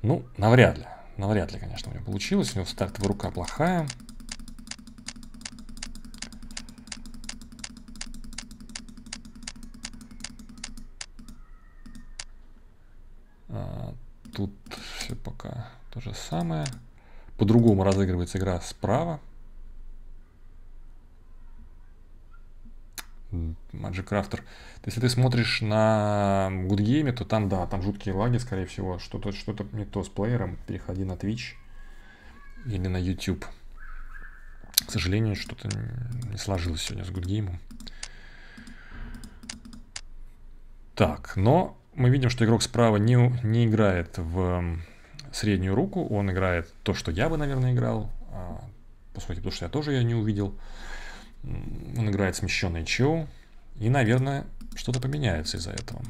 Ну, навряд ли. Навряд ли, конечно, у него получилось. У него стартовая рука плохая. А, тут все пока то же самое. По-другому разыгрывается игра справа. Magic Crafter. Если ты смотришь на GoodGame, то там, да, там жуткие лаги, скорее всего. Что-то что-то не то с плеером. Переходи на Twitch или на YouTube. К сожалению, что-то не сложилось сегодня с GoodGame. Так, но мы видим, что игрок справа не, не играет в среднюю руку. Он играет то, что я бы, наверное, играл. По сути, потому что я тоже ее не увидел. Он играет смещенный чоу. И, наверное, что-то поменяется из-за этого.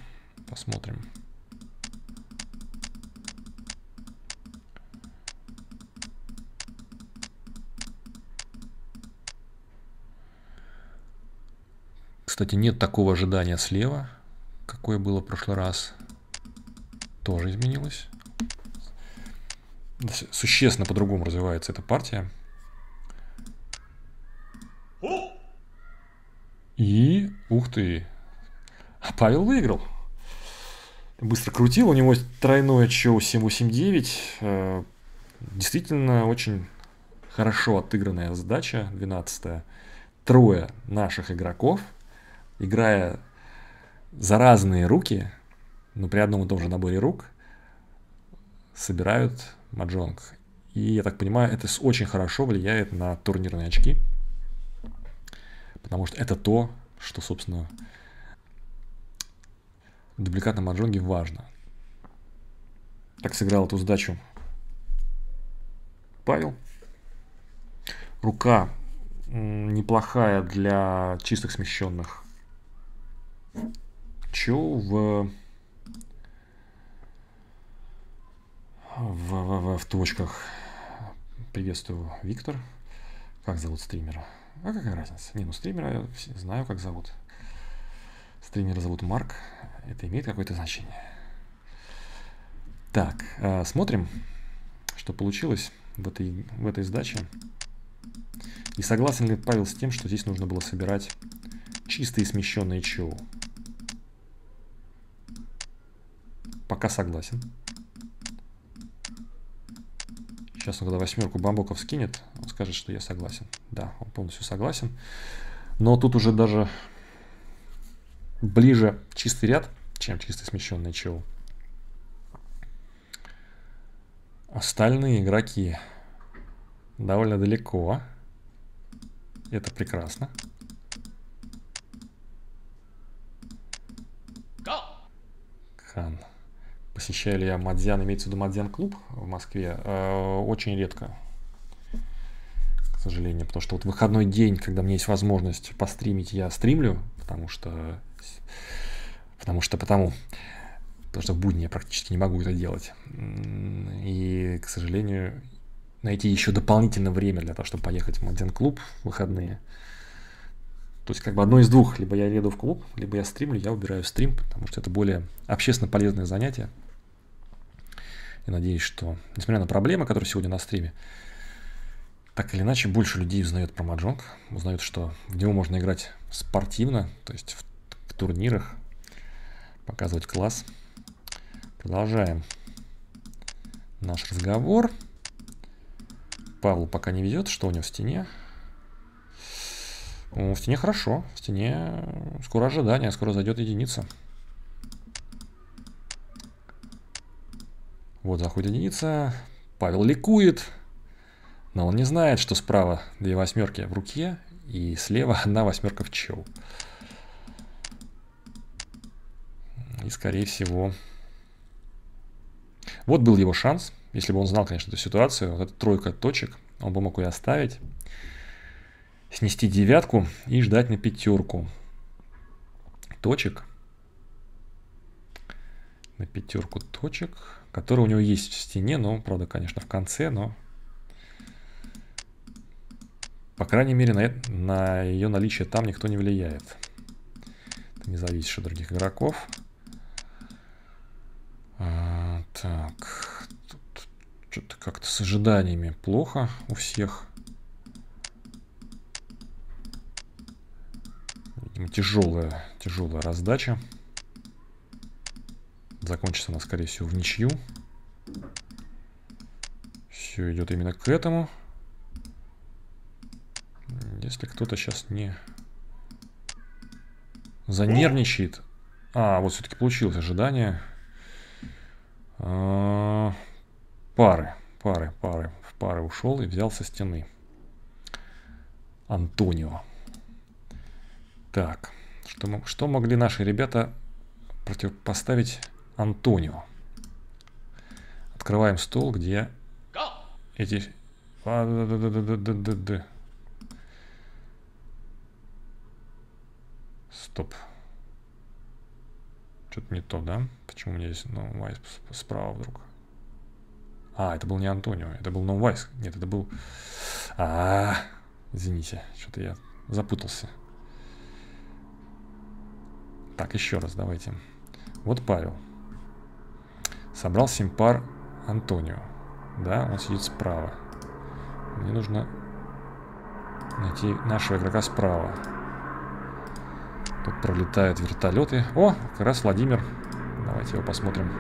Посмотрим. Кстати, нет такого ожидания слева, как какое было в прошлый раз, тоже изменилось. Существенно по-другому развивается эта партия. И, ух ты, Павел выиграл. Быстро крутил, у него тройное чоу семь восемь девять. Действительно, очень хорошо отыгранная задача, двенадцатая. Трое наших игроков, играя за разные руки, но при одном и том же наборе рук, собирают маджонг. И, я так понимаю, это очень хорошо влияет на турнирные очки. Потому что это то, что, собственно, в дубликатном маджонге важно. Так сыграл эту задачу Павел. Рука неплохая для чистых смещенных чоу в, в, в, в точках. Приветствую, Виктор. Как зовут стримера? А какая разница? Не, ну стримера я знаю, как зовут. Стримера зовут Марк. Это имеет какое-то значение. Так, э, смотрим, что получилось в этой, в этой сдаче. И согласен ли Павел с тем, что здесь нужно было собирать чистые смещенные чоу? Пока согласен. Сейчас он, когда восьмерку бамбоков скинет, он скажет, что я согласен. Да, он полностью согласен. Но тут уже даже ближе чистый ряд, чем чистый смещенный чоу. Остальные игроки довольно далеко. Это прекрасно. Хан. Посещаю ли я Мадзян, имеется в виду Мадзян-клуб в Москве? Очень редко, к сожалению, потому что вот выходной день, когда у меня есть возможность постримить, я стримлю, потому что, потому что, потому, потому что в будни я практически не могу это делать. И, к сожалению, найти еще дополнительное время для того, чтобы поехать в Мадзян-клуб в выходные. То есть как бы одно из двух, либо я еду в клуб, либо я стримлю, я убираю стрим, потому что это более общественно полезное занятие. Я надеюсь, что, несмотря на проблемы, которые сегодня на стриме, так или иначе, больше людей узнает про маджонг, узнают, что в него можно играть спортивно, то есть в, в турнирах, показывать класс. Продолжаем наш разговор. Павлу пока не везет, что у него в стене. В стене хорошо, в стене скоро ожидание, скоро зайдет единица. Вот заходит единица, Павел ликует, но он не знает, что справа две восьмерки в руке и слева одна восьмерка в чоу. И скорее всего, вот был его шанс, если бы он знал, конечно, эту ситуацию, вот эта тройка точек, он бы мог ее оставить. Снести девятку и ждать на пятерку точек. На пятерку точек, которые у него есть в стене, но, правда, конечно, в конце, но... По крайней мере, на, на ее наличие там никто не влияет. Это не зависит от других игроков. А, так, что-то как-то с ожиданиями плохо у всех. Тяжелая, тяжелая раздача. Закончится она, скорее всего, в ничью. Все идет именно к этому. Если кто-то сейчас не занервничает. А, вот все-таки получилось ожидание. А, пары, пары, пары. В пары ушел и взял со стены. Антонио. Так, что, что могли наши ребята противопоставить Антонио? Открываем стол, где эти... Стоп. Что-то не то, да? Почему у меня здесь Нувайс справа вдруг? А, это был не Антонио, это был Нувайс. Нет, это был... А, извините, что-то я запутался. Так, еще раз давайте. Вот Павел. Собрал семь пар Антонио. Да, он сидит справа. Мне нужно найти нашего игрока справа. Тут пролетают вертолеты. О, как раз Владимир. Давайте его посмотрим.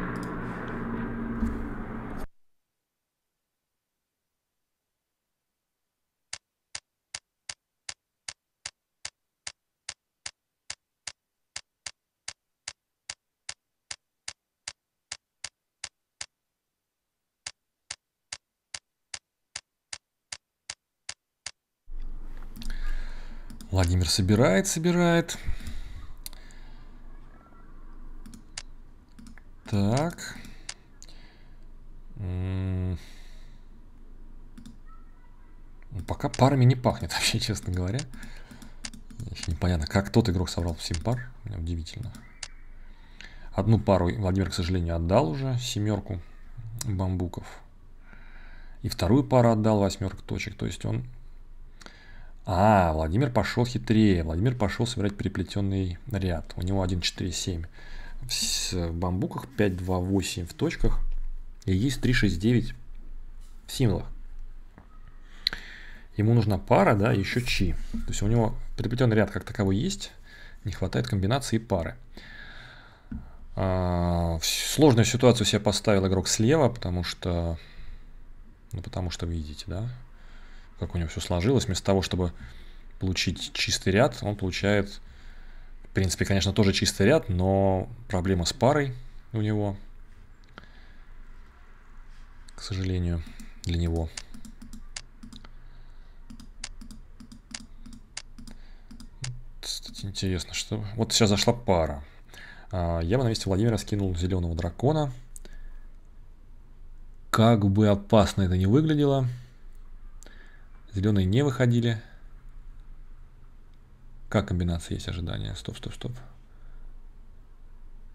Владимир собирает, собирает. Так. М-м-м. Пока парами не пахнет, вообще, честно говоря. Еще непонятно, как тот игрок собрал семь пар. Меня удивительно. Одну пару Владимир, к сожалению, отдал уже. Семерку бамбуков. И вторую пару отдал, восьмерку точек. То есть он... А, Владимир пошел хитрее. Владимир пошел собирать переплетенный ряд. У него один четыре семь в бамбуках, пять два восемь в точках. И есть три шесть девять в символах. Ему нужна пара, да, и еще чи. То есть у него переплетенный ряд как таковой есть. Не хватает комбинации и пары. А, сложную ситуацию себе поставил игрок слева, потому что... Ну, потому что вы видите, да? Как у него все сложилось. Вместо того, чтобы получить чистый ряд, он получает, в принципе, конечно, тоже чистый ряд, но проблема с парой у него, к сожалению, для него. Кстати, интересно, что... Вот сейчас зашла пара. Я бы на месте Владимира скинул зеленого дракона. Как бы опасно это ни выглядело... Зеленые не выходили. Как комбинация есть ожидания? Стоп, стоп, стоп.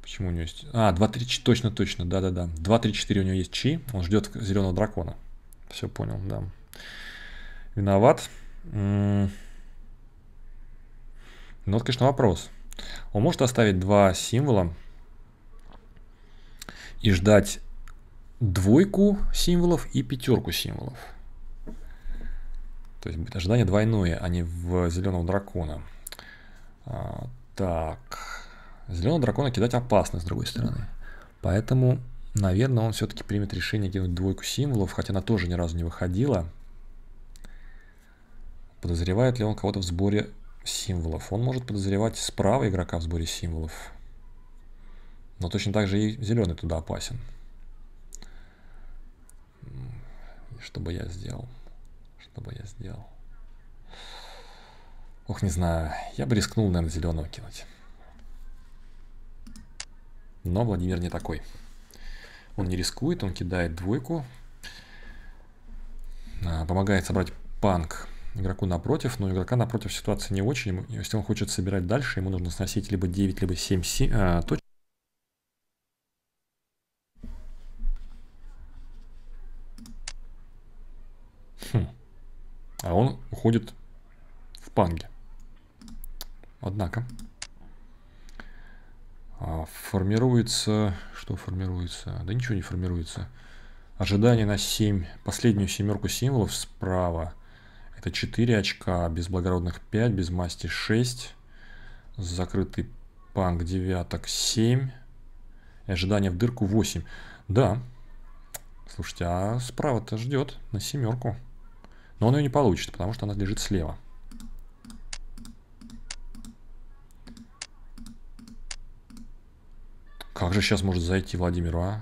Почему у него есть... А, два три, точно, точно, да-да-да. два три четыре у него есть чи. Он ждет зеленого дракона. Все понял, да. Виноват. Ну, вот, конечно, вопрос. Он может оставить два символа и ждать двойку символов и пятерку символов. То есть ожидание двойное, а не в зеленого дракона. А, так. Зеленого дракона кидать опасно, с другой стороны. Поэтому, наверное, он все-таки примет решение кинуть двойку символов, хотя она тоже ни разу не выходила. Подозревает ли он кого-то в сборе символов? Он может подозревать справа игрока в сборе символов. Но точно так же и зеленый туда опасен. Что бы я сделал? Что бы я сделал? Ох, не знаю. Я бы рискнул, наверное, зеленого кинуть. Но Владимир не такой. Он не рискует, он кидает двойку. Помогает собрать панк игроку напротив. Но у игрока напротив ситуация не очень. Если он хочет собирать дальше, ему нужно сносить либо девять, либо семь а, точек. Хм. А он уходит в панге. Однако формируется... Что формируется? Да ничего не формируется. Ожидание на семь. Последнюю семерку символов справа. Это четыре очка. Без благородных пять. Без масти шесть. Закрытый панг девяток семь. И ожидание в дырку восемь. Да. Слушайте, а справа-то ждет на семерку. Но он ее не получит, потому что она лежит слева. Как же сейчас может зайти Владимиру, а?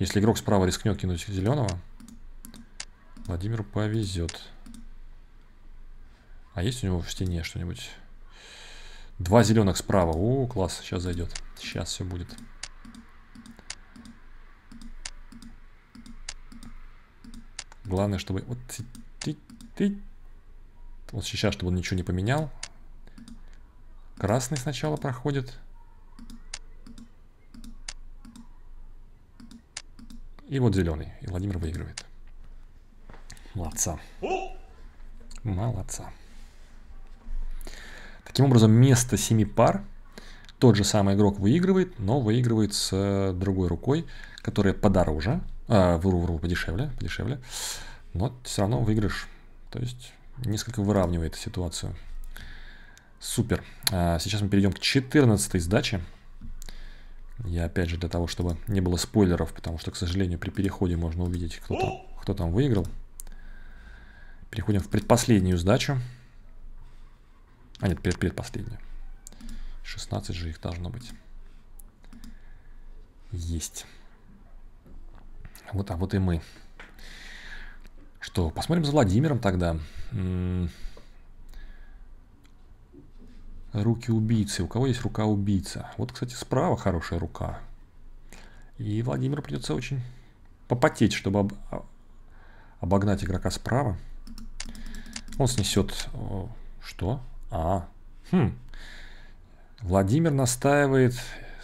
Если игрок справа рискнет кинуть зеленого, Владимиру повезет. А есть у него в стене что-нибудь? Два зеленых справа. О, класс, сейчас зайдет. Сейчас все будет. Главное, чтобы... Вот, ты, ты. Вот сейчас, чтобы он ничего не поменял. Красный сначала проходит. И вот зеленый. И Владимир выигрывает. Молодца. Молодца. Таким образом, вместо семи пар Тот же самый игрок выигрывает, но выигрывает с другой рукой, которая подороже, э, вру, вру, подешевле, подешевле, но все равно выигрыш, то есть несколько выравнивает ситуацию. Супер. А сейчас мы перейдем к четырнадцатой сдаче. Я опять же для того, чтобы не было спойлеров, потому что, к сожалению, при переходе можно увидеть, кто там, кто там выиграл. Переходим в предпоследнюю сдачу. А нет, перед, предпоследнюю. шестнадцать же их должно быть. Есть. Вот, а вот и мы. Что, посмотрим за Владимиром тогда. М-м- руки убийцы. У кого есть рука убийца? Вот, кстати, справа хорошая рука. И Владимиру придется очень попотеть, чтобы об- обогнать игрока справа. Он снесет... Что? А, хм. Владимир настаивает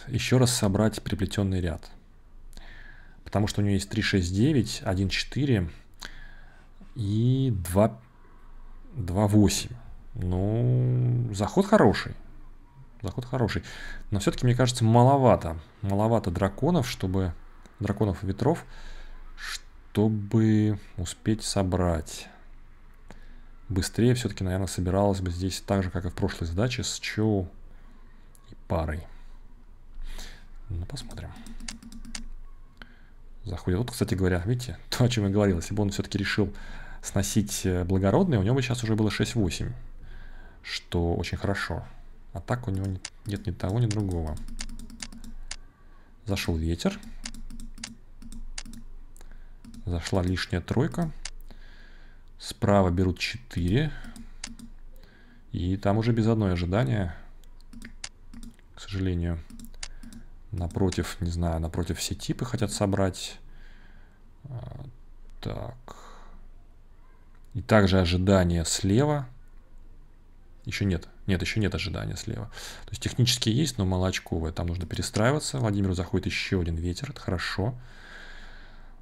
еще раз собрать переплетенный ряд. Потому что у него есть три шесть девять, один четыре и два восемь. Ну, заход хороший. Заход хороший. Но все-таки, мне кажется, маловато. Маловато драконов, чтобы... Драконов и ветров, чтобы успеть собрать. Быстрее все-таки, наверное, собиралось бы здесь так же, как и в прошлой задаче, с чего... парой. Ну, посмотрим. Заходит. Вот, кстати говоря, видите, то, о чем я говорил. Если бы он все-таки решил сносить благородный, у него бы сейчас уже было шесть восемь, что очень хорошо. А так у него нет ни того, ни другого. Зашел ветер. Зашла лишняя тройка. Справа берут четыре. И там уже без одной ожидания... К сожалению, напротив, не знаю, напротив все типы хотят собрать. Так. И также ожидание слева. Еще нет. Нет, еще нет ожидания слева. То есть технически есть, но малоочковое. Там нужно перестраиваться. Владимиру заходит еще один ветер. Это хорошо.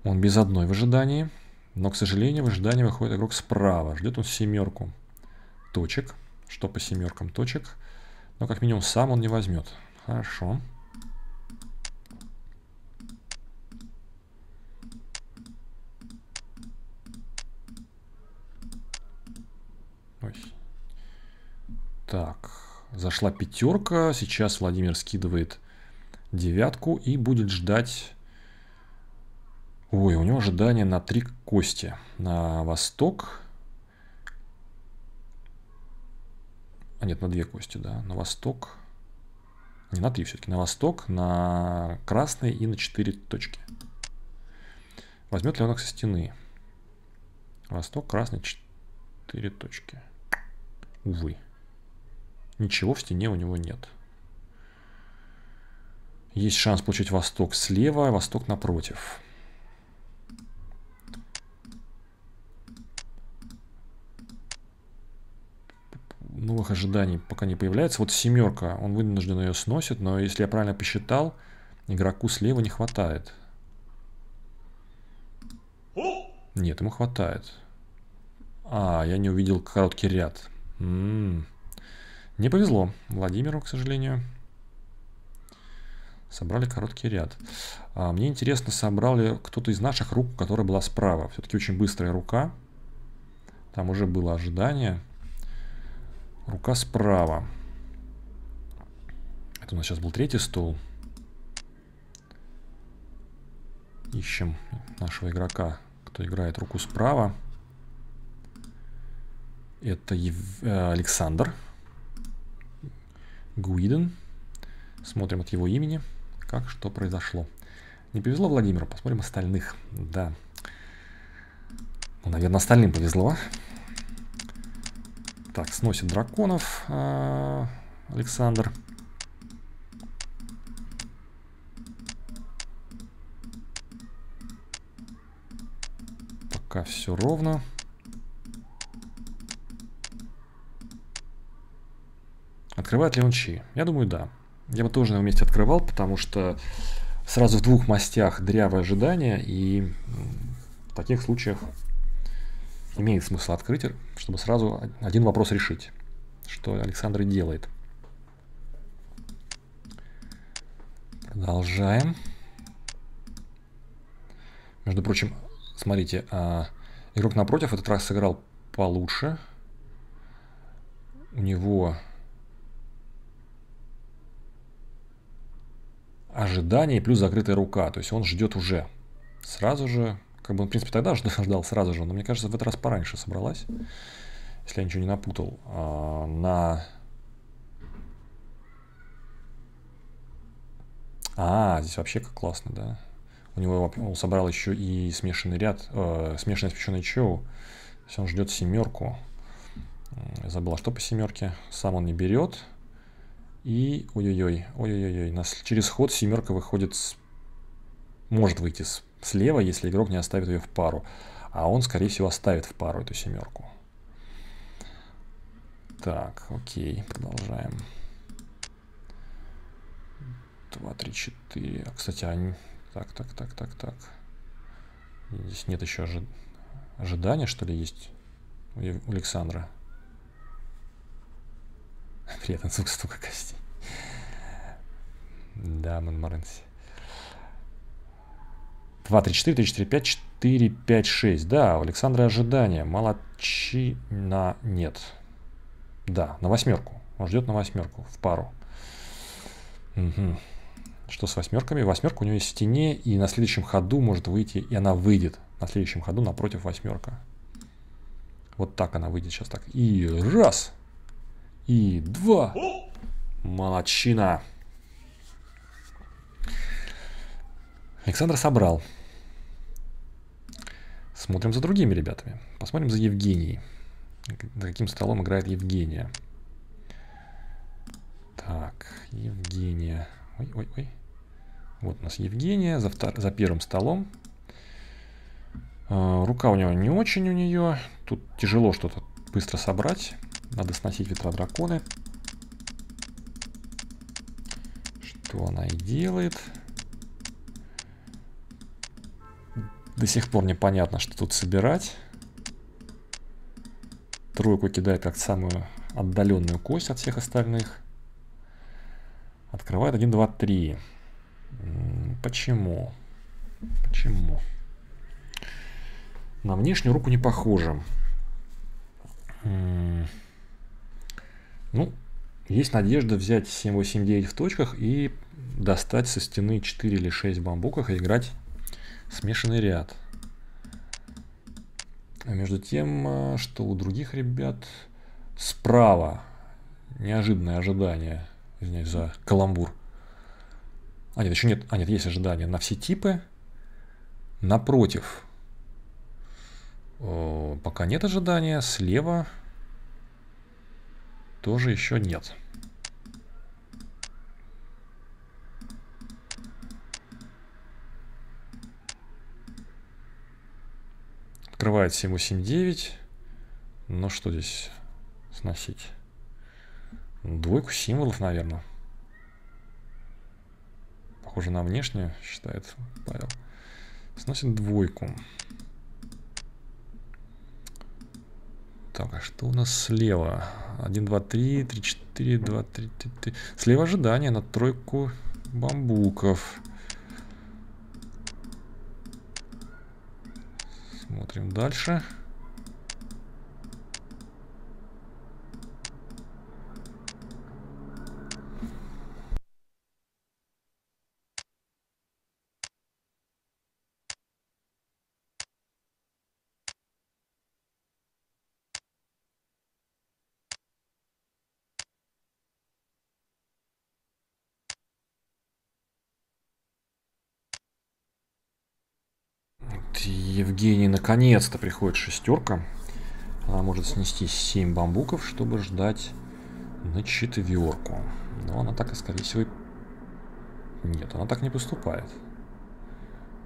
Он без одной в ожидании. Но, к сожалению, в ожидании выходит игрок справа. Ждет он семерку точек. Что по семеркам точек? Но как минимум сам он не возьмет. Хорошо. Ой. Так. Зашла пятерка. Сейчас Владимир скидывает девятку и будет ждать... Ой, у него ожидание на три кости. На восток... А нет, на две кости, да, на восток. Не, на три все-таки. На восток, на красный и на четыре точки. Возьмет ли он их со стены? Восток, красный, четыре точки. Увы. Ничего в стене у него нет. Есть шанс получить восток слева, восток напротив. Новых ожиданий пока не появляется. Вот семерка, он вынужден ее сносит, но если я правильно посчитал, игроку слева не хватает. Нет, ему хватает. А, я не увидел короткий ряд. М-м-м. Не повезло Владимиру, к сожалению. Собрали короткий ряд. А, мне интересно, собрал ли кто-то из наших рук, которая была справа. Все-таки очень быстрая рука. Там уже было ожидание. Рука справа. Это у нас сейчас был третий стол. Ищем нашего игрока, кто играет руку справа. Это Ев... Александр. Гуйдэн. Смотрим от его имени, как что произошло. Не повезло Владимиру, посмотрим остальных. Да. Ну, наверное, остальным повезло. Так, сносит драконов э-э, Александр. Пока все ровно. Открывает ли он чьи? Я думаю, да. Я бы тоже на его месте открывал, потому что сразу в двух мастях дырявое ожидание, и в таких случаях имеет смысл открыть, чтобы сразу один вопрос решить, что Александр и делает. Продолжаем. Между прочим, смотрите, игрок напротив в этот раз сыграл получше. У него ожидание плюс закрытая рука. То есть он ждет уже. Сразу же. Как бы он, в принципе, тогда ждал сразу же. Но мне кажется, в этот раз пораньше собралась. Если я ничего не напутал. На... А, здесь вообще как классно, да? У него он собрал еще и смешанный ряд, э, смешанное спеченное чоу. То есть он ждет семерку. Забыл, что по семерке. Сам он не берет. И ой-ой-ой, ой-ой-ой, нас через ход семерка выходит, с... может выйти с... слева, если игрок не оставит ее в пару. А он, скорее всего, оставит в пару эту семерку. Так, окей, продолжаем. два, три, четыре. Кстати, они... Так, так, так, так, так. Здесь нет еще ожи... ожидания, что ли, есть у, Ев... у Александра. Приятный звук стука костей. Да, Монморенси. два, три, четыре, три, четыре, пять, четыре, пять, шесть. Да, у Александра ожидания. Молодчина нет. Да, на восьмерку. Он ждет на восьмерку, в пару. Угу. Что с восьмерками? Восьмерка у нее есть в стене, и на следующем ходу может выйти, и она выйдет. На следующем ходу напротив восьмерка. Вот так она выйдет сейчас так. И раз. И два. Молодчина. Александр собрал. Смотрим за другими ребятами. Посмотрим за Евгенией. За каким столом играет Евгения. Так, Евгения. Ой-ой-ой. Вот у нас Евгения за, втор... за первым столом. Э, рука у него не очень у нее. Тут тяжело что-то быстро собрать. Надо сносить ветродраконы. Что она и делает. До сих пор непонятно, что тут собирать. Тройку кидает как самую отдаленную кость от всех остальных. Открывает один, два, три. Почему? Почему? На внешнюю руку не похоже. Ну, есть надежда взять семь, восемь, девять в точках и достать со стены четыре или шесть в бамбуках и играть смешанный ряд. А между тем, что у других ребят справа неожиданное ожидание. Извиняюсь за каламбур. А нет, еще нет. А нет, есть ожидания на все типы. Напротив. О, пока нет ожидания. Слева тоже еще нет. Открывает семь, восемь, девять. Но что здесь сносить? Двойку символов, наверное. Похоже на внешнюю, считает Павел. Сносит двойку. Так, а что у нас слева? один, два, три, три, четыре, два, три, три, три. Слева ожидание на тройку бамбуков. Смотрим дальше. Евгений наконец-то приходит шестерка. Она может снести семь бамбуков, чтобы ждать на четверку. Но она так и, скорее всего, нет, она так не поступает.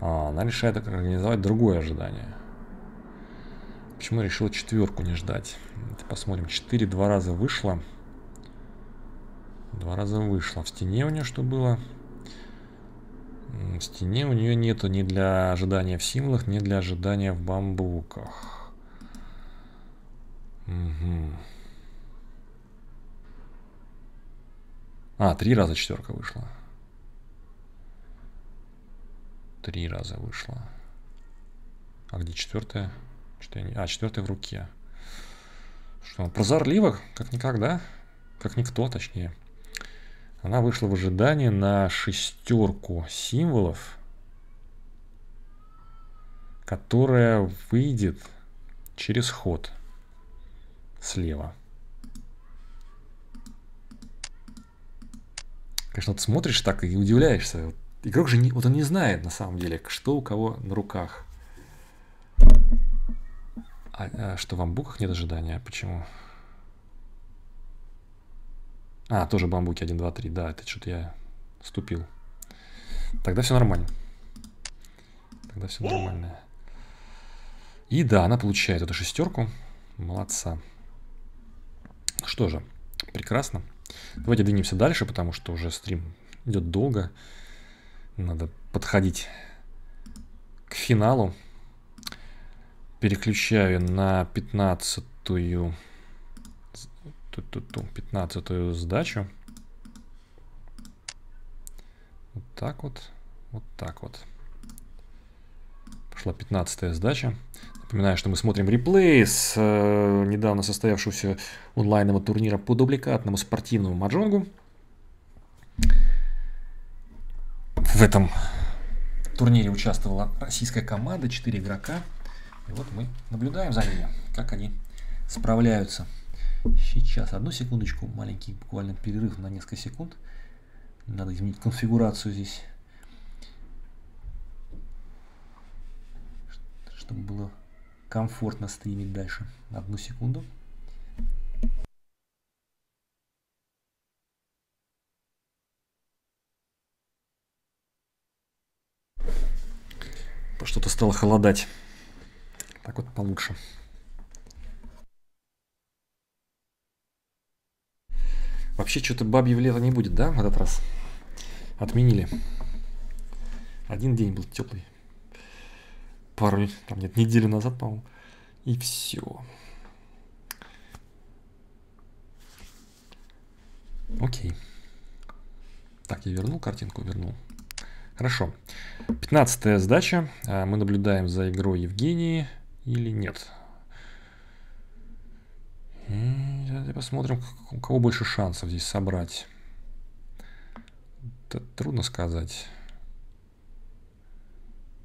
А, она решает организовать другое ожидание. Почему я решила четверку не ждать? Давайте посмотрим. четыре два раза вышло. Два раза вышло. В стене у нее что было? В стене у нее нету ни для ожидания в символах, ни для ожидания в бамбуках. Угу. А, три раза четверка вышла. Три раза вышло. А где четвертая? Четыре... А, четвертая в руке. Что, прозорливо, как никогда? Как никто, точнее. Она вышла в ожидании на шестерку символов, которая выйдет через ход слева. Конечно, ты смотришь так и удивляешься. Игрок же не, вот он не знает на самом деле, что у кого на руках. А, а, что в бамбуках нет ожидания? Почему? А, тоже бамбуки. один, два, три. Да, это что-то я ступил. Тогда все нормально. Тогда все нормально. И да, она получает эту шестерку. Молодца. Что же, прекрасно. Давайте двинемся дальше, потому что уже стрим идет долго. Надо подходить к финалу. Переключаю на пятнадцатую, пятнадцатую сдачу. Вот так вот. Вот так вот. Пошла пятнадцатая сдача. Напоминаю, что мы смотрим реплей с э, недавно состоявшегося онлайнового турнира по дубликатному спортивному маджонгу. В этом турнире участвовала российская команда, четыре игрока. И вот мы наблюдаем за ними, как они справляются. Сейчас, одну секундочку, маленький буквально перерыв на несколько секунд. Надо изменить конфигурацию здесь, чтобы было комфортно стримить дальше. Одну секунду. Что-то стало холодать. Так вот получше. Вообще что-то бабье лето не будет, да, в этот раз? Отменили. Один день был теплый. Пару, там нет, неделю назад, по-моему. И все. Окей. Так, я вернул картинку, вернул. Хорошо. пятнадцатая сдача. Мы наблюдаем за игрой Евгении или нет. Давайте посмотрим, у кого больше шансов здесь собрать. Это трудно сказать.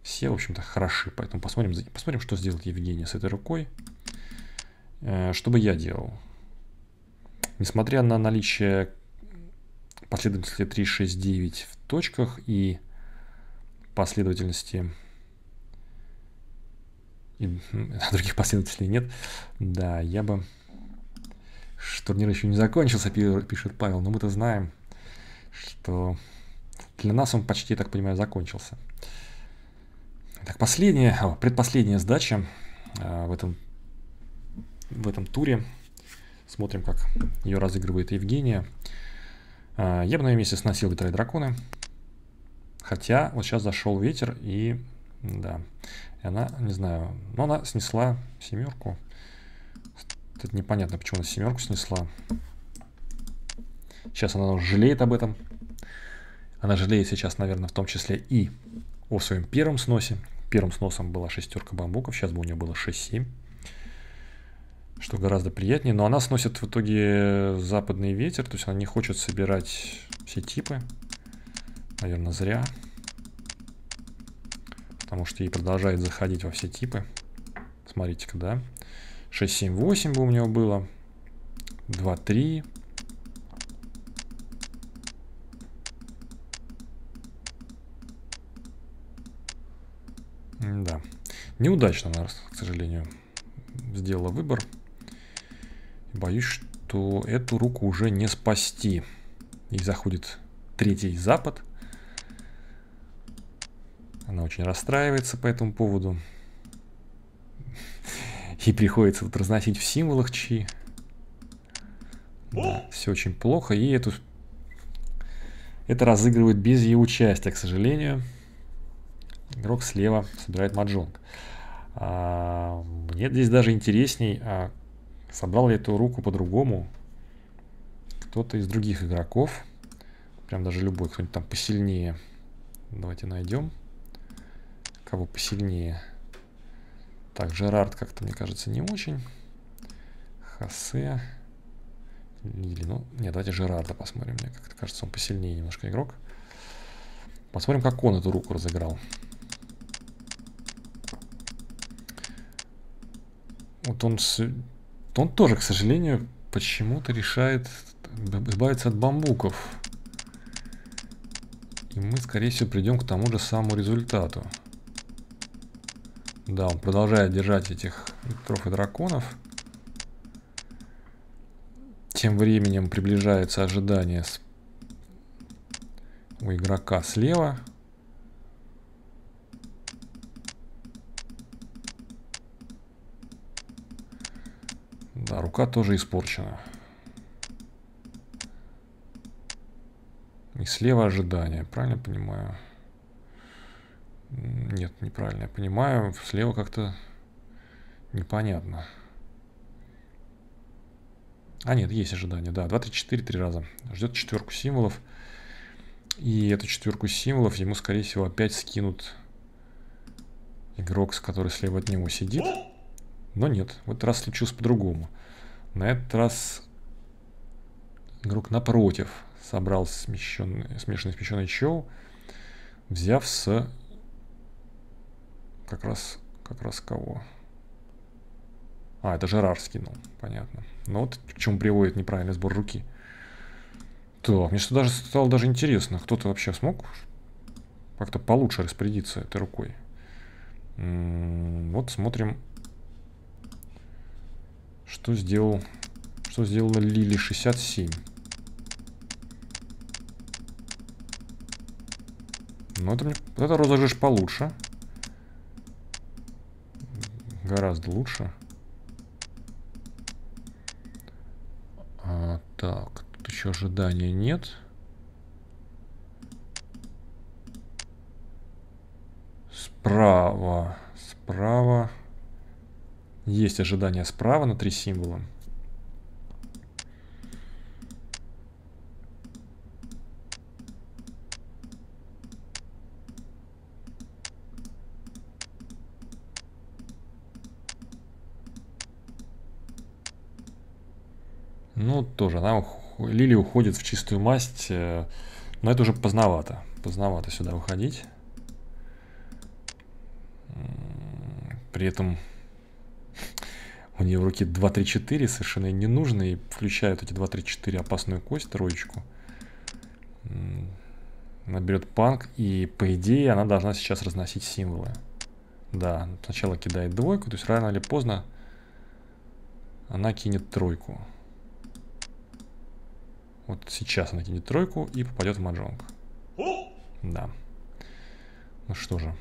Все, в общем-то, хороши. Поэтому посмотрим, посмотрим, что сделает Евгения с этой рукой. Что бы я делал? Несмотря на наличие последовательности три, шесть, девять в точках и последовательности и других последователей нет. Да, я бы... Турнир еще не закончился, пишет Павел, но мы-то знаем, что для нас он почти, так понимаю, закончился. Так, последняя, о, предпоследняя сдача э, в этом, в этом туре. Смотрим, как ее разыгрывает Евгения. Э, я бы на ее месте сносил ветра и драконы. Хотя вот сейчас зашел ветер, и да, и она, не знаю, но она снесла семерку. Тут непонятно, почему она семерку снесла. Сейчас она жалеет об этом. Она жалеет сейчас, наверное, в том числе и о своем первом сносе. Первым сносом была шестерка бамбуков, сейчас бы у нее было шесть-семь. Что гораздо приятнее, но она сносит в итоге западный ветер, то есть она не хочет собирать все типы. Наверное, зря. Потому что ей продолжает заходить во все типы. Смотрите-ка, да. шесть, семь, восемь бы у него было. два, три. Да. Неудачно она, к сожалению, сделала выбор. Боюсь, что эту руку уже не спасти. И заходит третий запад. Она очень расстраивается по этому поводу. И приходится вот разносить в символах чьи. Да, все очень плохо. И эту... это разыгрывает без ее участия, к сожалению. Игрок слева собирает маджонг. А, мне здесь даже интересней, а собрал ли эту руку по-другому кто-то из других игроков. Прям даже любой, кто-нибудь там посильнее. Давайте найдем. кого посильнее. Так, Жерар как-то, мне кажется, не очень. Хосе. Или, ну, нет, давайте Жерарда посмотрим. Мне как-то кажется, он посильнее немножко игрок. Посмотрим, как он эту руку разыграл. Вот он, он тоже, к сожалению, почему-то решает избавиться от бамбуков. И мы, скорее всего, придем к тому же самому результату. Да, он продолжает держать этих ветров и драконов. Тем временем приближается ожидание с... у игрока слева. Да, рука тоже испорчена. И слева ожидание, правильно понимаю? Нет, неправильно я понимаю. Слева как-то непонятно. А нет, есть ожидание, да, два, три, четыре, три раза. Ждет четверку символов. И эту четверку символов ему, скорее всего, опять скинут игрок, который слева от него сидит. Но нет, в этот раз случилось по-другому. На этот раз игрок напротив собрал смещенный, смешанный смещенный чел, взяв с... Как раз, как раз кого? А, это Жерар скинул, понятно. Но вот к чему приводит неправильный сбор руки. Так, мне что даже стало даже интересно, кто-то вообще смог как-то получше распорядиться этой рукой. М-м-м, вот смотрим, что сделал, что сделала Лили шестьдесят семь. Ну это мне, вот это розыгрыш получше, гораздо лучше. А, так, тут еще ожидания нет. Справа, справа. Есть ожидание справа на три символа. Ну, тоже она, Лили уходит в чистую масть, э, но это уже поздновато. Поздновато сюда выходить. При этом у нее в руке два, три, четыре совершенно ненужные. Включают эти два, три, четыре опасную кость, троечку. Она берет панк, и по идее она должна сейчас разносить символы. Да, сначала кидает двойку, то есть рано или поздно она кинет тройку. Вот сейчас она кинет тройку и попадет в маджонг. Да. Ну что же.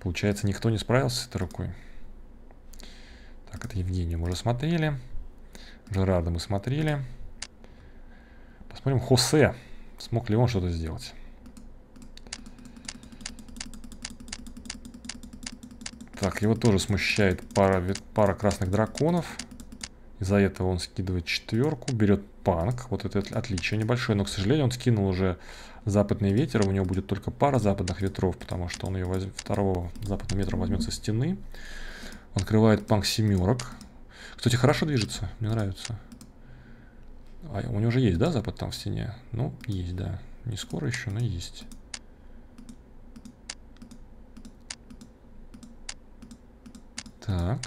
Получается, никто не справился с этой рукой. Так, это Евгению мы уже смотрели. Жерарда мы смотрели. Посмотрим Хосе. Смог ли он что-то сделать? Так, его тоже смущает пара, пара красных драконов. Из-за этого он скидывает четверку, берет панк. Вот это отличие небольшое, но, к сожалению, он скинул уже западный ветер. У него будет только пара западных ветров, потому что он ее воз... второго западного ветра возьмет со стены. Он открывает панк семерок. Кстати, хорошо движется, мне нравится. А у него уже есть, да, запад там в стене? Ну, есть, да. Не скоро еще, но есть. Так.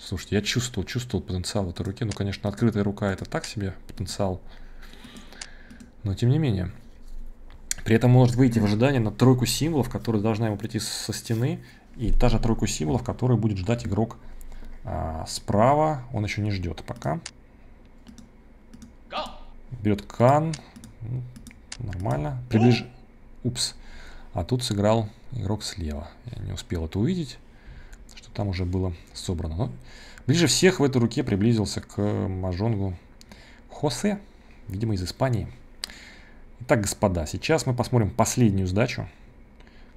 Слушайте, я чувствовал, чувствовал потенциал в этой руке. Ну, конечно, открытая рука — это так себе потенциал. Но, тем не менее. При этом может выйти в ожидание на тройку символов, которая должна ему прийти со стены. И та же тройку символов, которую будет ждать игрок а, справа. Он еще не ждет пока. Берет кан. Нормально. Приближ... Упс. А тут сыграл игрок слева. Я не успел это увидеть. Что там уже было собрано. Но ближе всех в этой руке приблизился к маджонгу Хосе, видимо, из Испании. Итак, господа, сейчас мы посмотрим последнюю сдачу,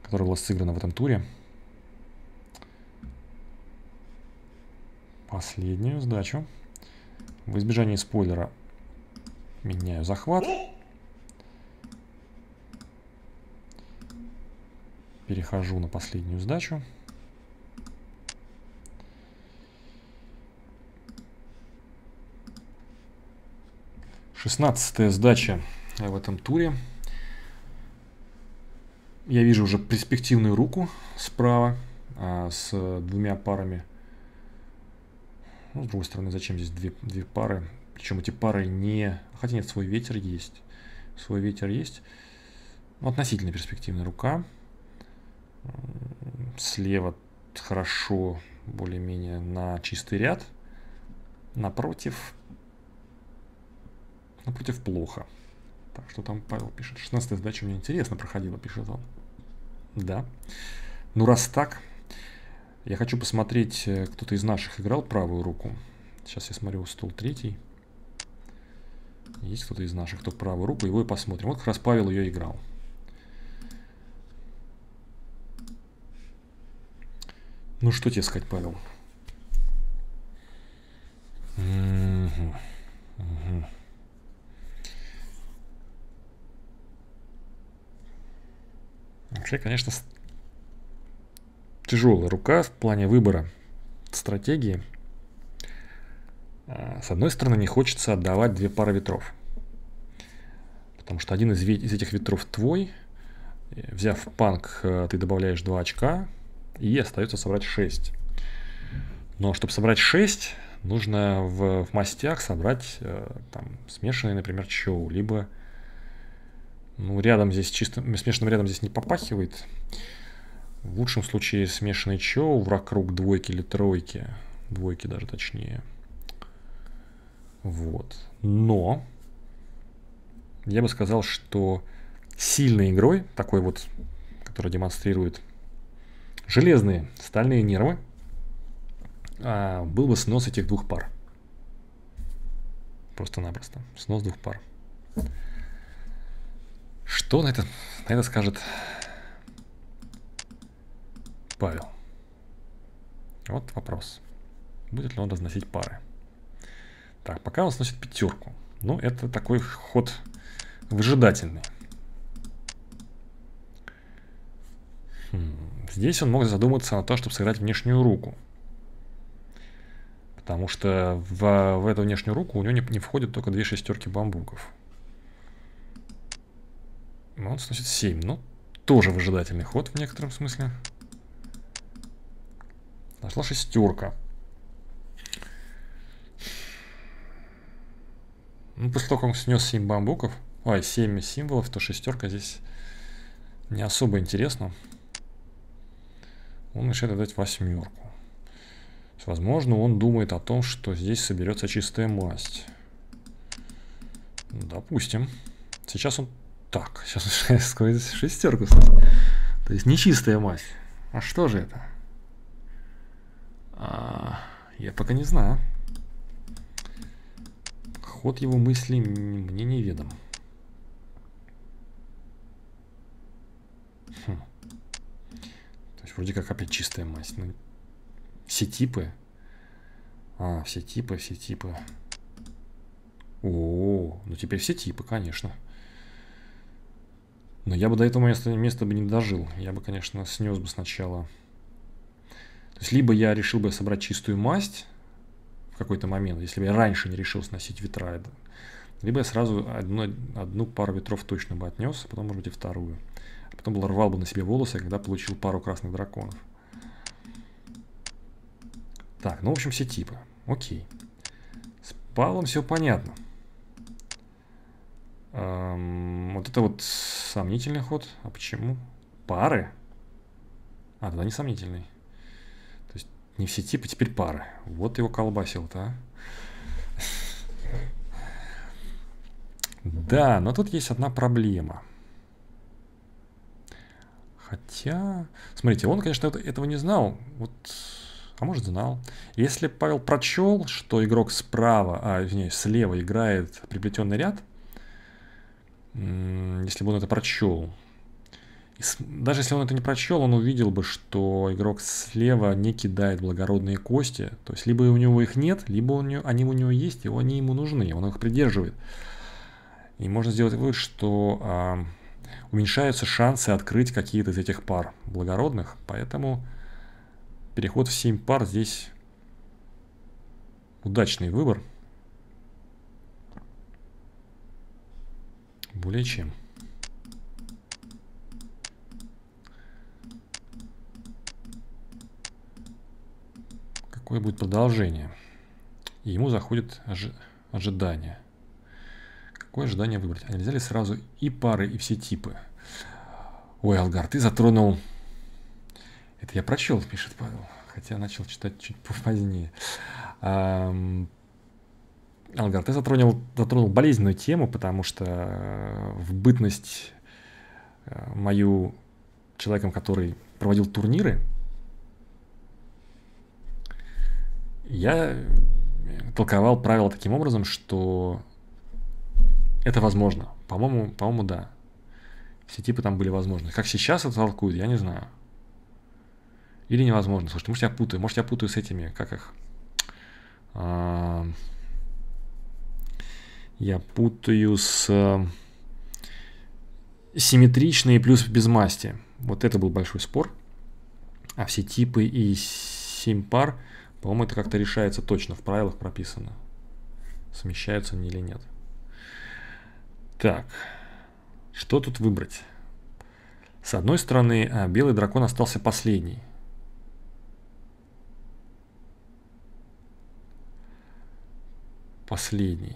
которая была сыграна в этом туре. Последнюю сдачу. В избежании спойлера меняю захват. Перехожу на последнюю сдачу. шестнадцатая сдача в этом туре. Я вижу уже перспективную руку справа а, с двумя парами. Ну, с другой стороны, зачем здесь две, две пары? Причем эти пары не... Хотя нет, свой ветер есть. Свой ветер есть. Ну, относительно перспективная рука. Слева хорошо, более-менее на чистый ряд. Напротив... Напротив плохо. Так, что там Павел пишет? шестнадцатая сдача у меня интересно проходила, пишет он. Да. Ну, раз так, я хочу посмотреть, кто-то из наших играл правую руку. Сейчас я смотрю, стол третий. Есть кто-то из наших, кто правую руку, его и посмотрим. Вот как раз Павел ее играл. Ну, что тебе сказать, Павел? Угу. Угу. Вообще, конечно, тяжелая рука в плане выбора стратегии. С одной стороны, не хочется отдавать две пары ветров. Потому что один из, из этих ветров твой. Взяв панк, ты добавляешь два очка. И остается собрать шесть. Но чтобы собрать шесть, нужно в, в мастях собрать там, смешанный, например, чоу. Либо... Ну, рядом здесь чисто, смешанным рядом здесь не попахивает. В лучшем случае смешанный чоу вокруг двойки или тройки. Двойки даже точнее. Вот. Но я бы сказал, что сильной игрой, такой вот, которая демонстрирует железные стальные нервы, был бы снос этих двух пар. Просто-напросто. Снос двух пар. Что на это, на это скажет Павел? Вот вопрос. Будет ли он разносить пары? Так, пока он сносит пятерку. Ну, это такой ход выжидательный. Хм. Здесь он мог задуматься на то, чтобы сыграть внешнюю руку. Потому что в, в эту внешнюю руку у него не, не входит только две шестерки бамбуков. Он сносит семь, но тоже выжидательный ход в некотором смысле. Нашла шестерка. Ну, после того, как он снес семь бамбуков, ой, семь символов, то шестерка здесь не особо интересна. Он решает отдать восьмерку. Возможно, он думает о том, что здесь соберется чистая масть. Допустим. Сейчас он... Так, сейчас я скажу шестерку. То есть нечистая мазь. А что же это? А, я пока не знаю. Ход его мыслей мне неведом. Хм. То есть вроде как опять чистая мазь. Ну, все типы. А, все типы, все типы. О, ну теперь все типы, конечно. Но я бы до этого места, места бы не дожил. Я бы, конечно, снес бы сначала. То есть, либо я решил бы собрать чистую масть в какой-то момент, если бы я раньше не решил сносить ветра. Это. Либо я сразу одну, одну пару ветров точно бы отнес, а потом, может быть, и вторую. А потом бы рвал бы на себе волосы, когда получил пару красных драконов. Так, ну, в общем, все типы. Окей. С Павлом все понятно. Эм, вот это вот сомнительный ход. А почему? Пары? А, тогда не сомнительный. То есть не все типы, теперь пары. Вот его колбасил-то, а. Да, но тут есть одна проблема. Хотя... Смотрите, он, конечно, этого не знал. Вот... А может, знал. Если Павел прочел, что игрок справа, а, извиняюсь, слева играет приплетенный ряд, если бы он это прочел, даже если он это не прочел, он увидел бы, что игрок слева не кидает благородные кости. То есть либо у него их нет, либо у него, они у него есть, и они ему нужны, он их придерживает. И можно сделать вывод, что а, уменьшаются шансы открыть какие-то из этих пар благородных, поэтому переход в семь пар здесь удачный выбор. Более чем. Какое будет продолжение? И ему заходит ожи- ожидание. Какое ожидание выбрать? А нельзя ли сразу и пары, и все типы? Ой, Алгар, ты затронул... Это я прочел, пишет Павел. Хотя начал читать чуть позднее. Эм... Алгар, ты затронул, затронул болезненную тему, потому что в бытность мою человеком, который проводил турниры, я толковал правила таким образом, что это возможно. По-моему, по-моему, да. Все типы там были возможны. Как сейчас это толкуют, я не знаю. Или невозможно. Слушайте, может я путаю. Может я путаю с этими, как их... А... Я путаю с э, симметричной плюс без масти. Вот это был большой спор. А все типы и семь пар, по-моему, это как-то решается точно. В правилах прописано. Смещаются они или нет. Так. Что тут выбрать? С одной стороны, белый дракон остался последний. Последний.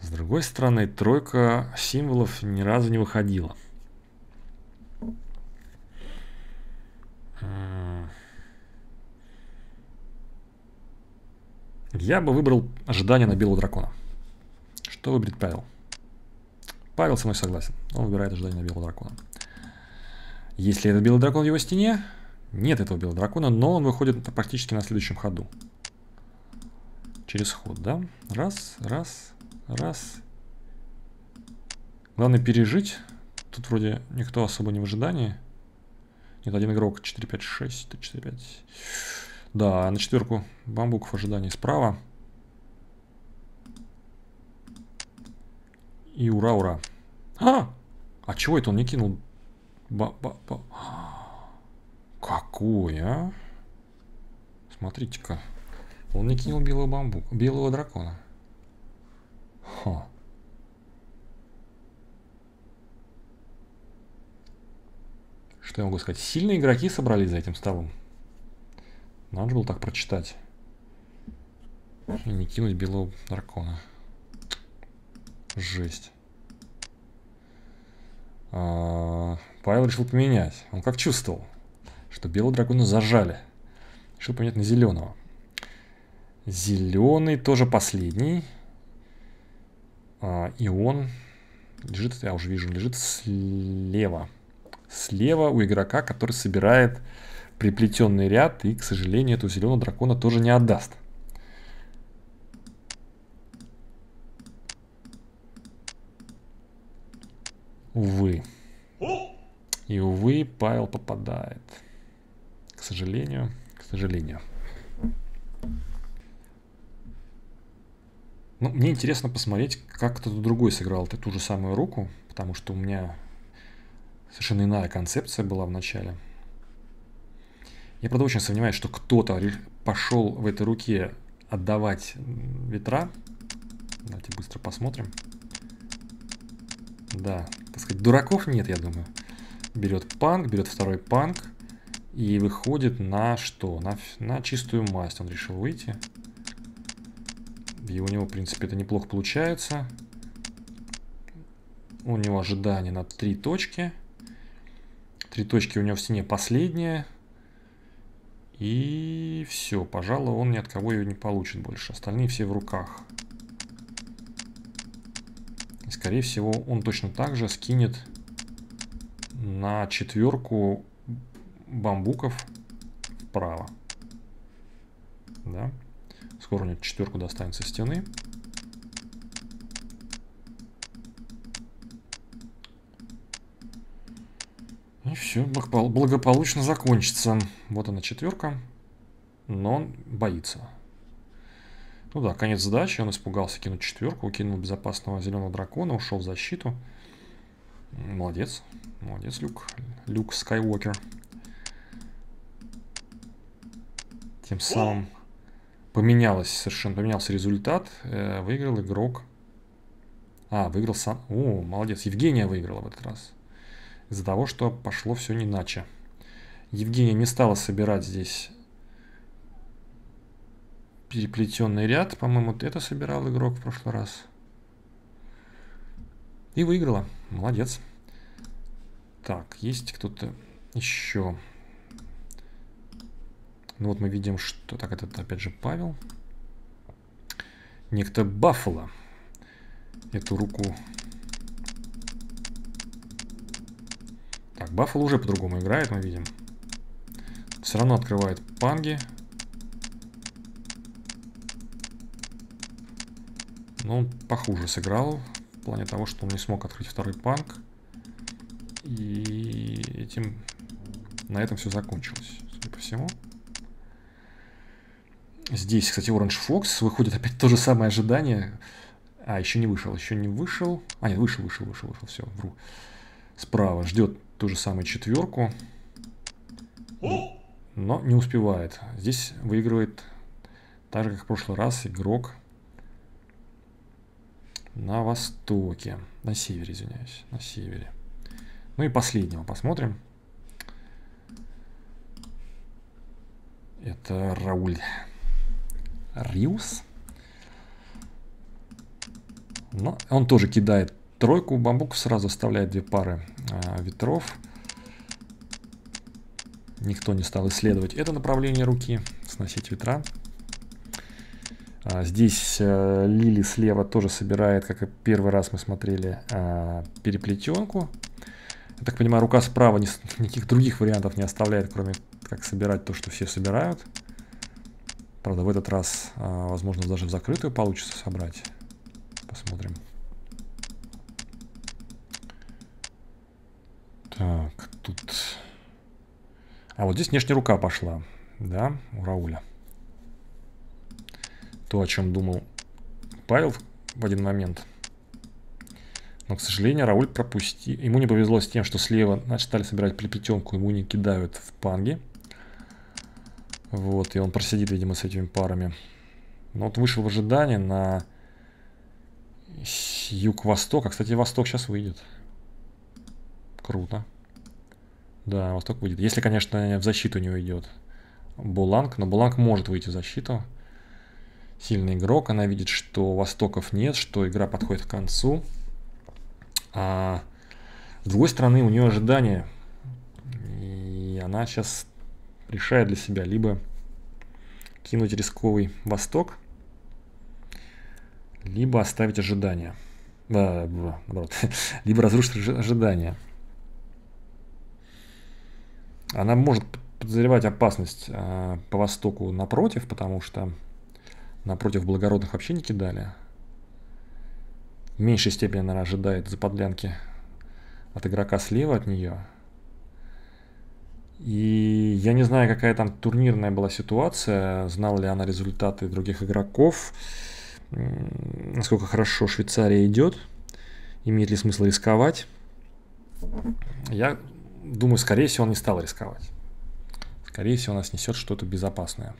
С другой стороны, тройка символов ни разу не выходила. Я бы выбрал ожидание на белого дракона. Что выберет Павел? Павел со мной согласен. Он выбирает ожидание на белого дракона. Если это белый дракон в его стене, нет этого белого дракона, но он выходит практически на следующем ходу. Через ход, да? Раз, раз... Раз. Главное пережить. Тут вроде никто особо не в ожидании. Нет, один игрок. четыре, пять, шесть, четыре, пять. Да, на четверку бамбуков в ожидании справа. И ура, ура. А! А чего это он не кинул? Ба-ба-ба. Какой, а? Смотрите-ка. Он не кинул белого бамбука, белого дракона. Ха. Что я могу сказать? Сильные игроки собрались за этим столом. Надо было так прочитать. И не кинуть белого дракона. Жесть. А, Павел решил поменять. Он как чувствовал, что белого дракона зажали. Решил поменять на зеленого. Зеленый тоже последний. И он лежит, я уже вижу, он лежит слева. Слева у игрока, который собирает приплетенный ряд. И, к сожалению, этого зеленого дракона тоже не отдаст. Увы. И, увы, Павел попадает. К сожалению, к сожалению. Ну, мне интересно посмотреть, как кто-то другой сыграл ту же самую руку, потому что у меня совершенно иная концепция была в начале. Я, правда, очень сомневаюсь, что кто-то пошел в этой руке отдавать ветра. Давайте быстро посмотрим. Да, так сказать, дураков нет, я думаю. Берет панк, берет второй панк и выходит на что? На, на чистую масть он решил выйти. И у него, в принципе, это неплохо получается. У него ожидание на три точки. Три точки у него в стене последние. И все. Пожалуй, он ни от кого ее не получит больше. Остальные все в руках. И, скорее всего, он точно так же скинет на четверку бамбуков вправо. Да? Скоро у него четверку достанется стены. И все благополучно закончится. Вот она четверка. Но он боится. Ну да, конец сдачи. Он испугался кинуть четверку. Кинул безопасного зеленого дракона. Ушел в защиту. Молодец. Молодец, Люк. Люк Скайуокер. Тем самым поменялось совершенно, поменялся результат. Выиграл игрок. А, выиграл сам. О, молодец. Евгения выиграла в этот раз. Из-за того, что пошло все не иначе. Евгения не стала собирать здесь переплетенный ряд. По-моему, это собирал игрок в прошлый раз. И выиграла. Молодец. Так, есть кто-то еще. Ну вот мы видим, что... Так, это опять же Павел. Некто Баффало. Эту руку... Так, Баффало уже по-другому играет, мы видим. Все равно открывает панги. Но он похуже сыграл. В плане того, что он не смог открыть второй панг. И этим... На этом все закончилось, судя по всему. Здесь, кстати, Orange Fox. Выходит опять то же самое ожидание. А, еще не вышел, еще не вышел. А, нет, вышел, вышел, вышел, вышел. Все, вру. Справа ждет ту же самую четверку. Но не успевает. Здесь выигрывает, так же, как в прошлый раз, игрок на востоке. На севере, извиняюсь. На севере. Ну и последнего посмотрим. Это Рауль Виос. Но он тоже кидает тройку бамбук, сразу вставляет две пары э, ветров. Никто не стал исследовать это направление руки, сносить ветра. А здесь э, Лили слева тоже собирает, как и первый раз мы смотрели, э, переплетенку. Я так понимаю, рука справа ни, никаких других вариантов не оставляет, кроме как собирать то, что все собирают. Правда, в этот раз, э, возможно, даже в закрытую получится собрать. Посмотрим. Так, тут... А вот здесь внешняя рука пошла, да, у Рауля. То, о чем думал Павел в один момент. Но, к сожалению, Рауль пропустил. Ему не повезло с тем, что слева начали собирать переплетенку, ему не кидают в панги. Вот, и он просидит, видимо, с этими парами. Но вот вышел в ожидание на... юг-восток. А, кстати, восток сейчас выйдет. Круто. Да, восток выйдет. Если, конечно, в защиту не уйдет Буланг, но Буланг может выйти в защиту. Сильный игрок. Она видит, что востоков нет, что игра подходит к концу. А с другой стороны, у нее ожидания. И она сейчас решает для себя либо кинуть рисковый восток, либо оставить ожидания. Да, наоборот. Либо разрушить ожидания. Она может подозревать опасность э, по востоку напротив, потому что напротив благородных вообще не кидали. В меньшей степени она ожидает заподлянки от игрока слева от нее. И я не знаю, какая там турнирная была ситуация, знала ли она результаты других игроков. Насколько хорошо Швейцария идет, имеет ли смысл рисковать? Я думаю, скорее всего, он не стал рисковать. Скорее всего, она снесет что-то безопасное.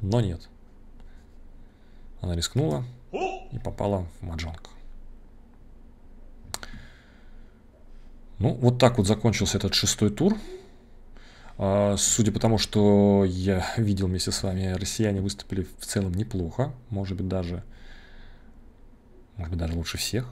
Но нет. Она рискнула и попала в маджонг. Ну, вот так вот закончился этот шестой тур. Судя по тому, что я видел вместе с вами, россияне выступили в целом неплохо. Может быть, даже, может быть, даже лучше всех.